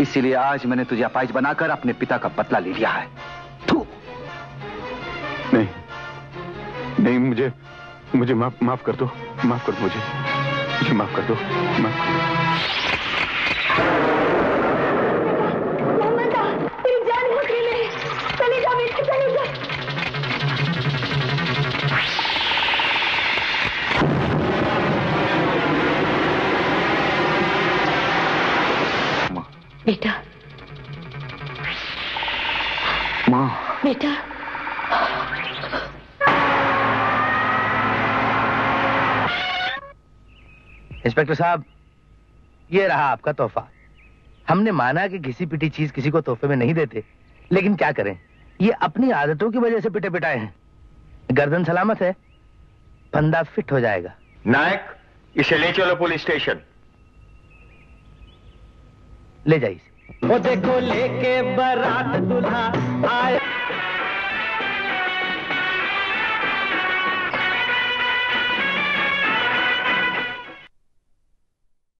इसीलिए आज मैंने तुझे अपाहिज बनाकर अपने पिता का बदला ले लिया है। तू नहीं, नहीं, मुझे माफ कर दो। माफ कर दो मुझे माफ कर दो। माफ कर दो। ममता, तेरी जान खतरे में है। चले जा बेटे, चले जा। बेटा, माँ, बेटा, इंस्पेक्टर साहब, ये रहा आपका तोहफा। हमने माना कि घिसी पिटी चीज किसी को तोहफे में नहीं देते, लेकिन क्या करें, ये अपनी आदतों की वजह से पिटे पिटाए हैं। गर्दन सलामत है, बंदा फिट हो जाएगा। नायक, इसे ले चलो पुलिस स्टेशन। ले जाइए। वो देखो लेके बारात दूल्हा आया।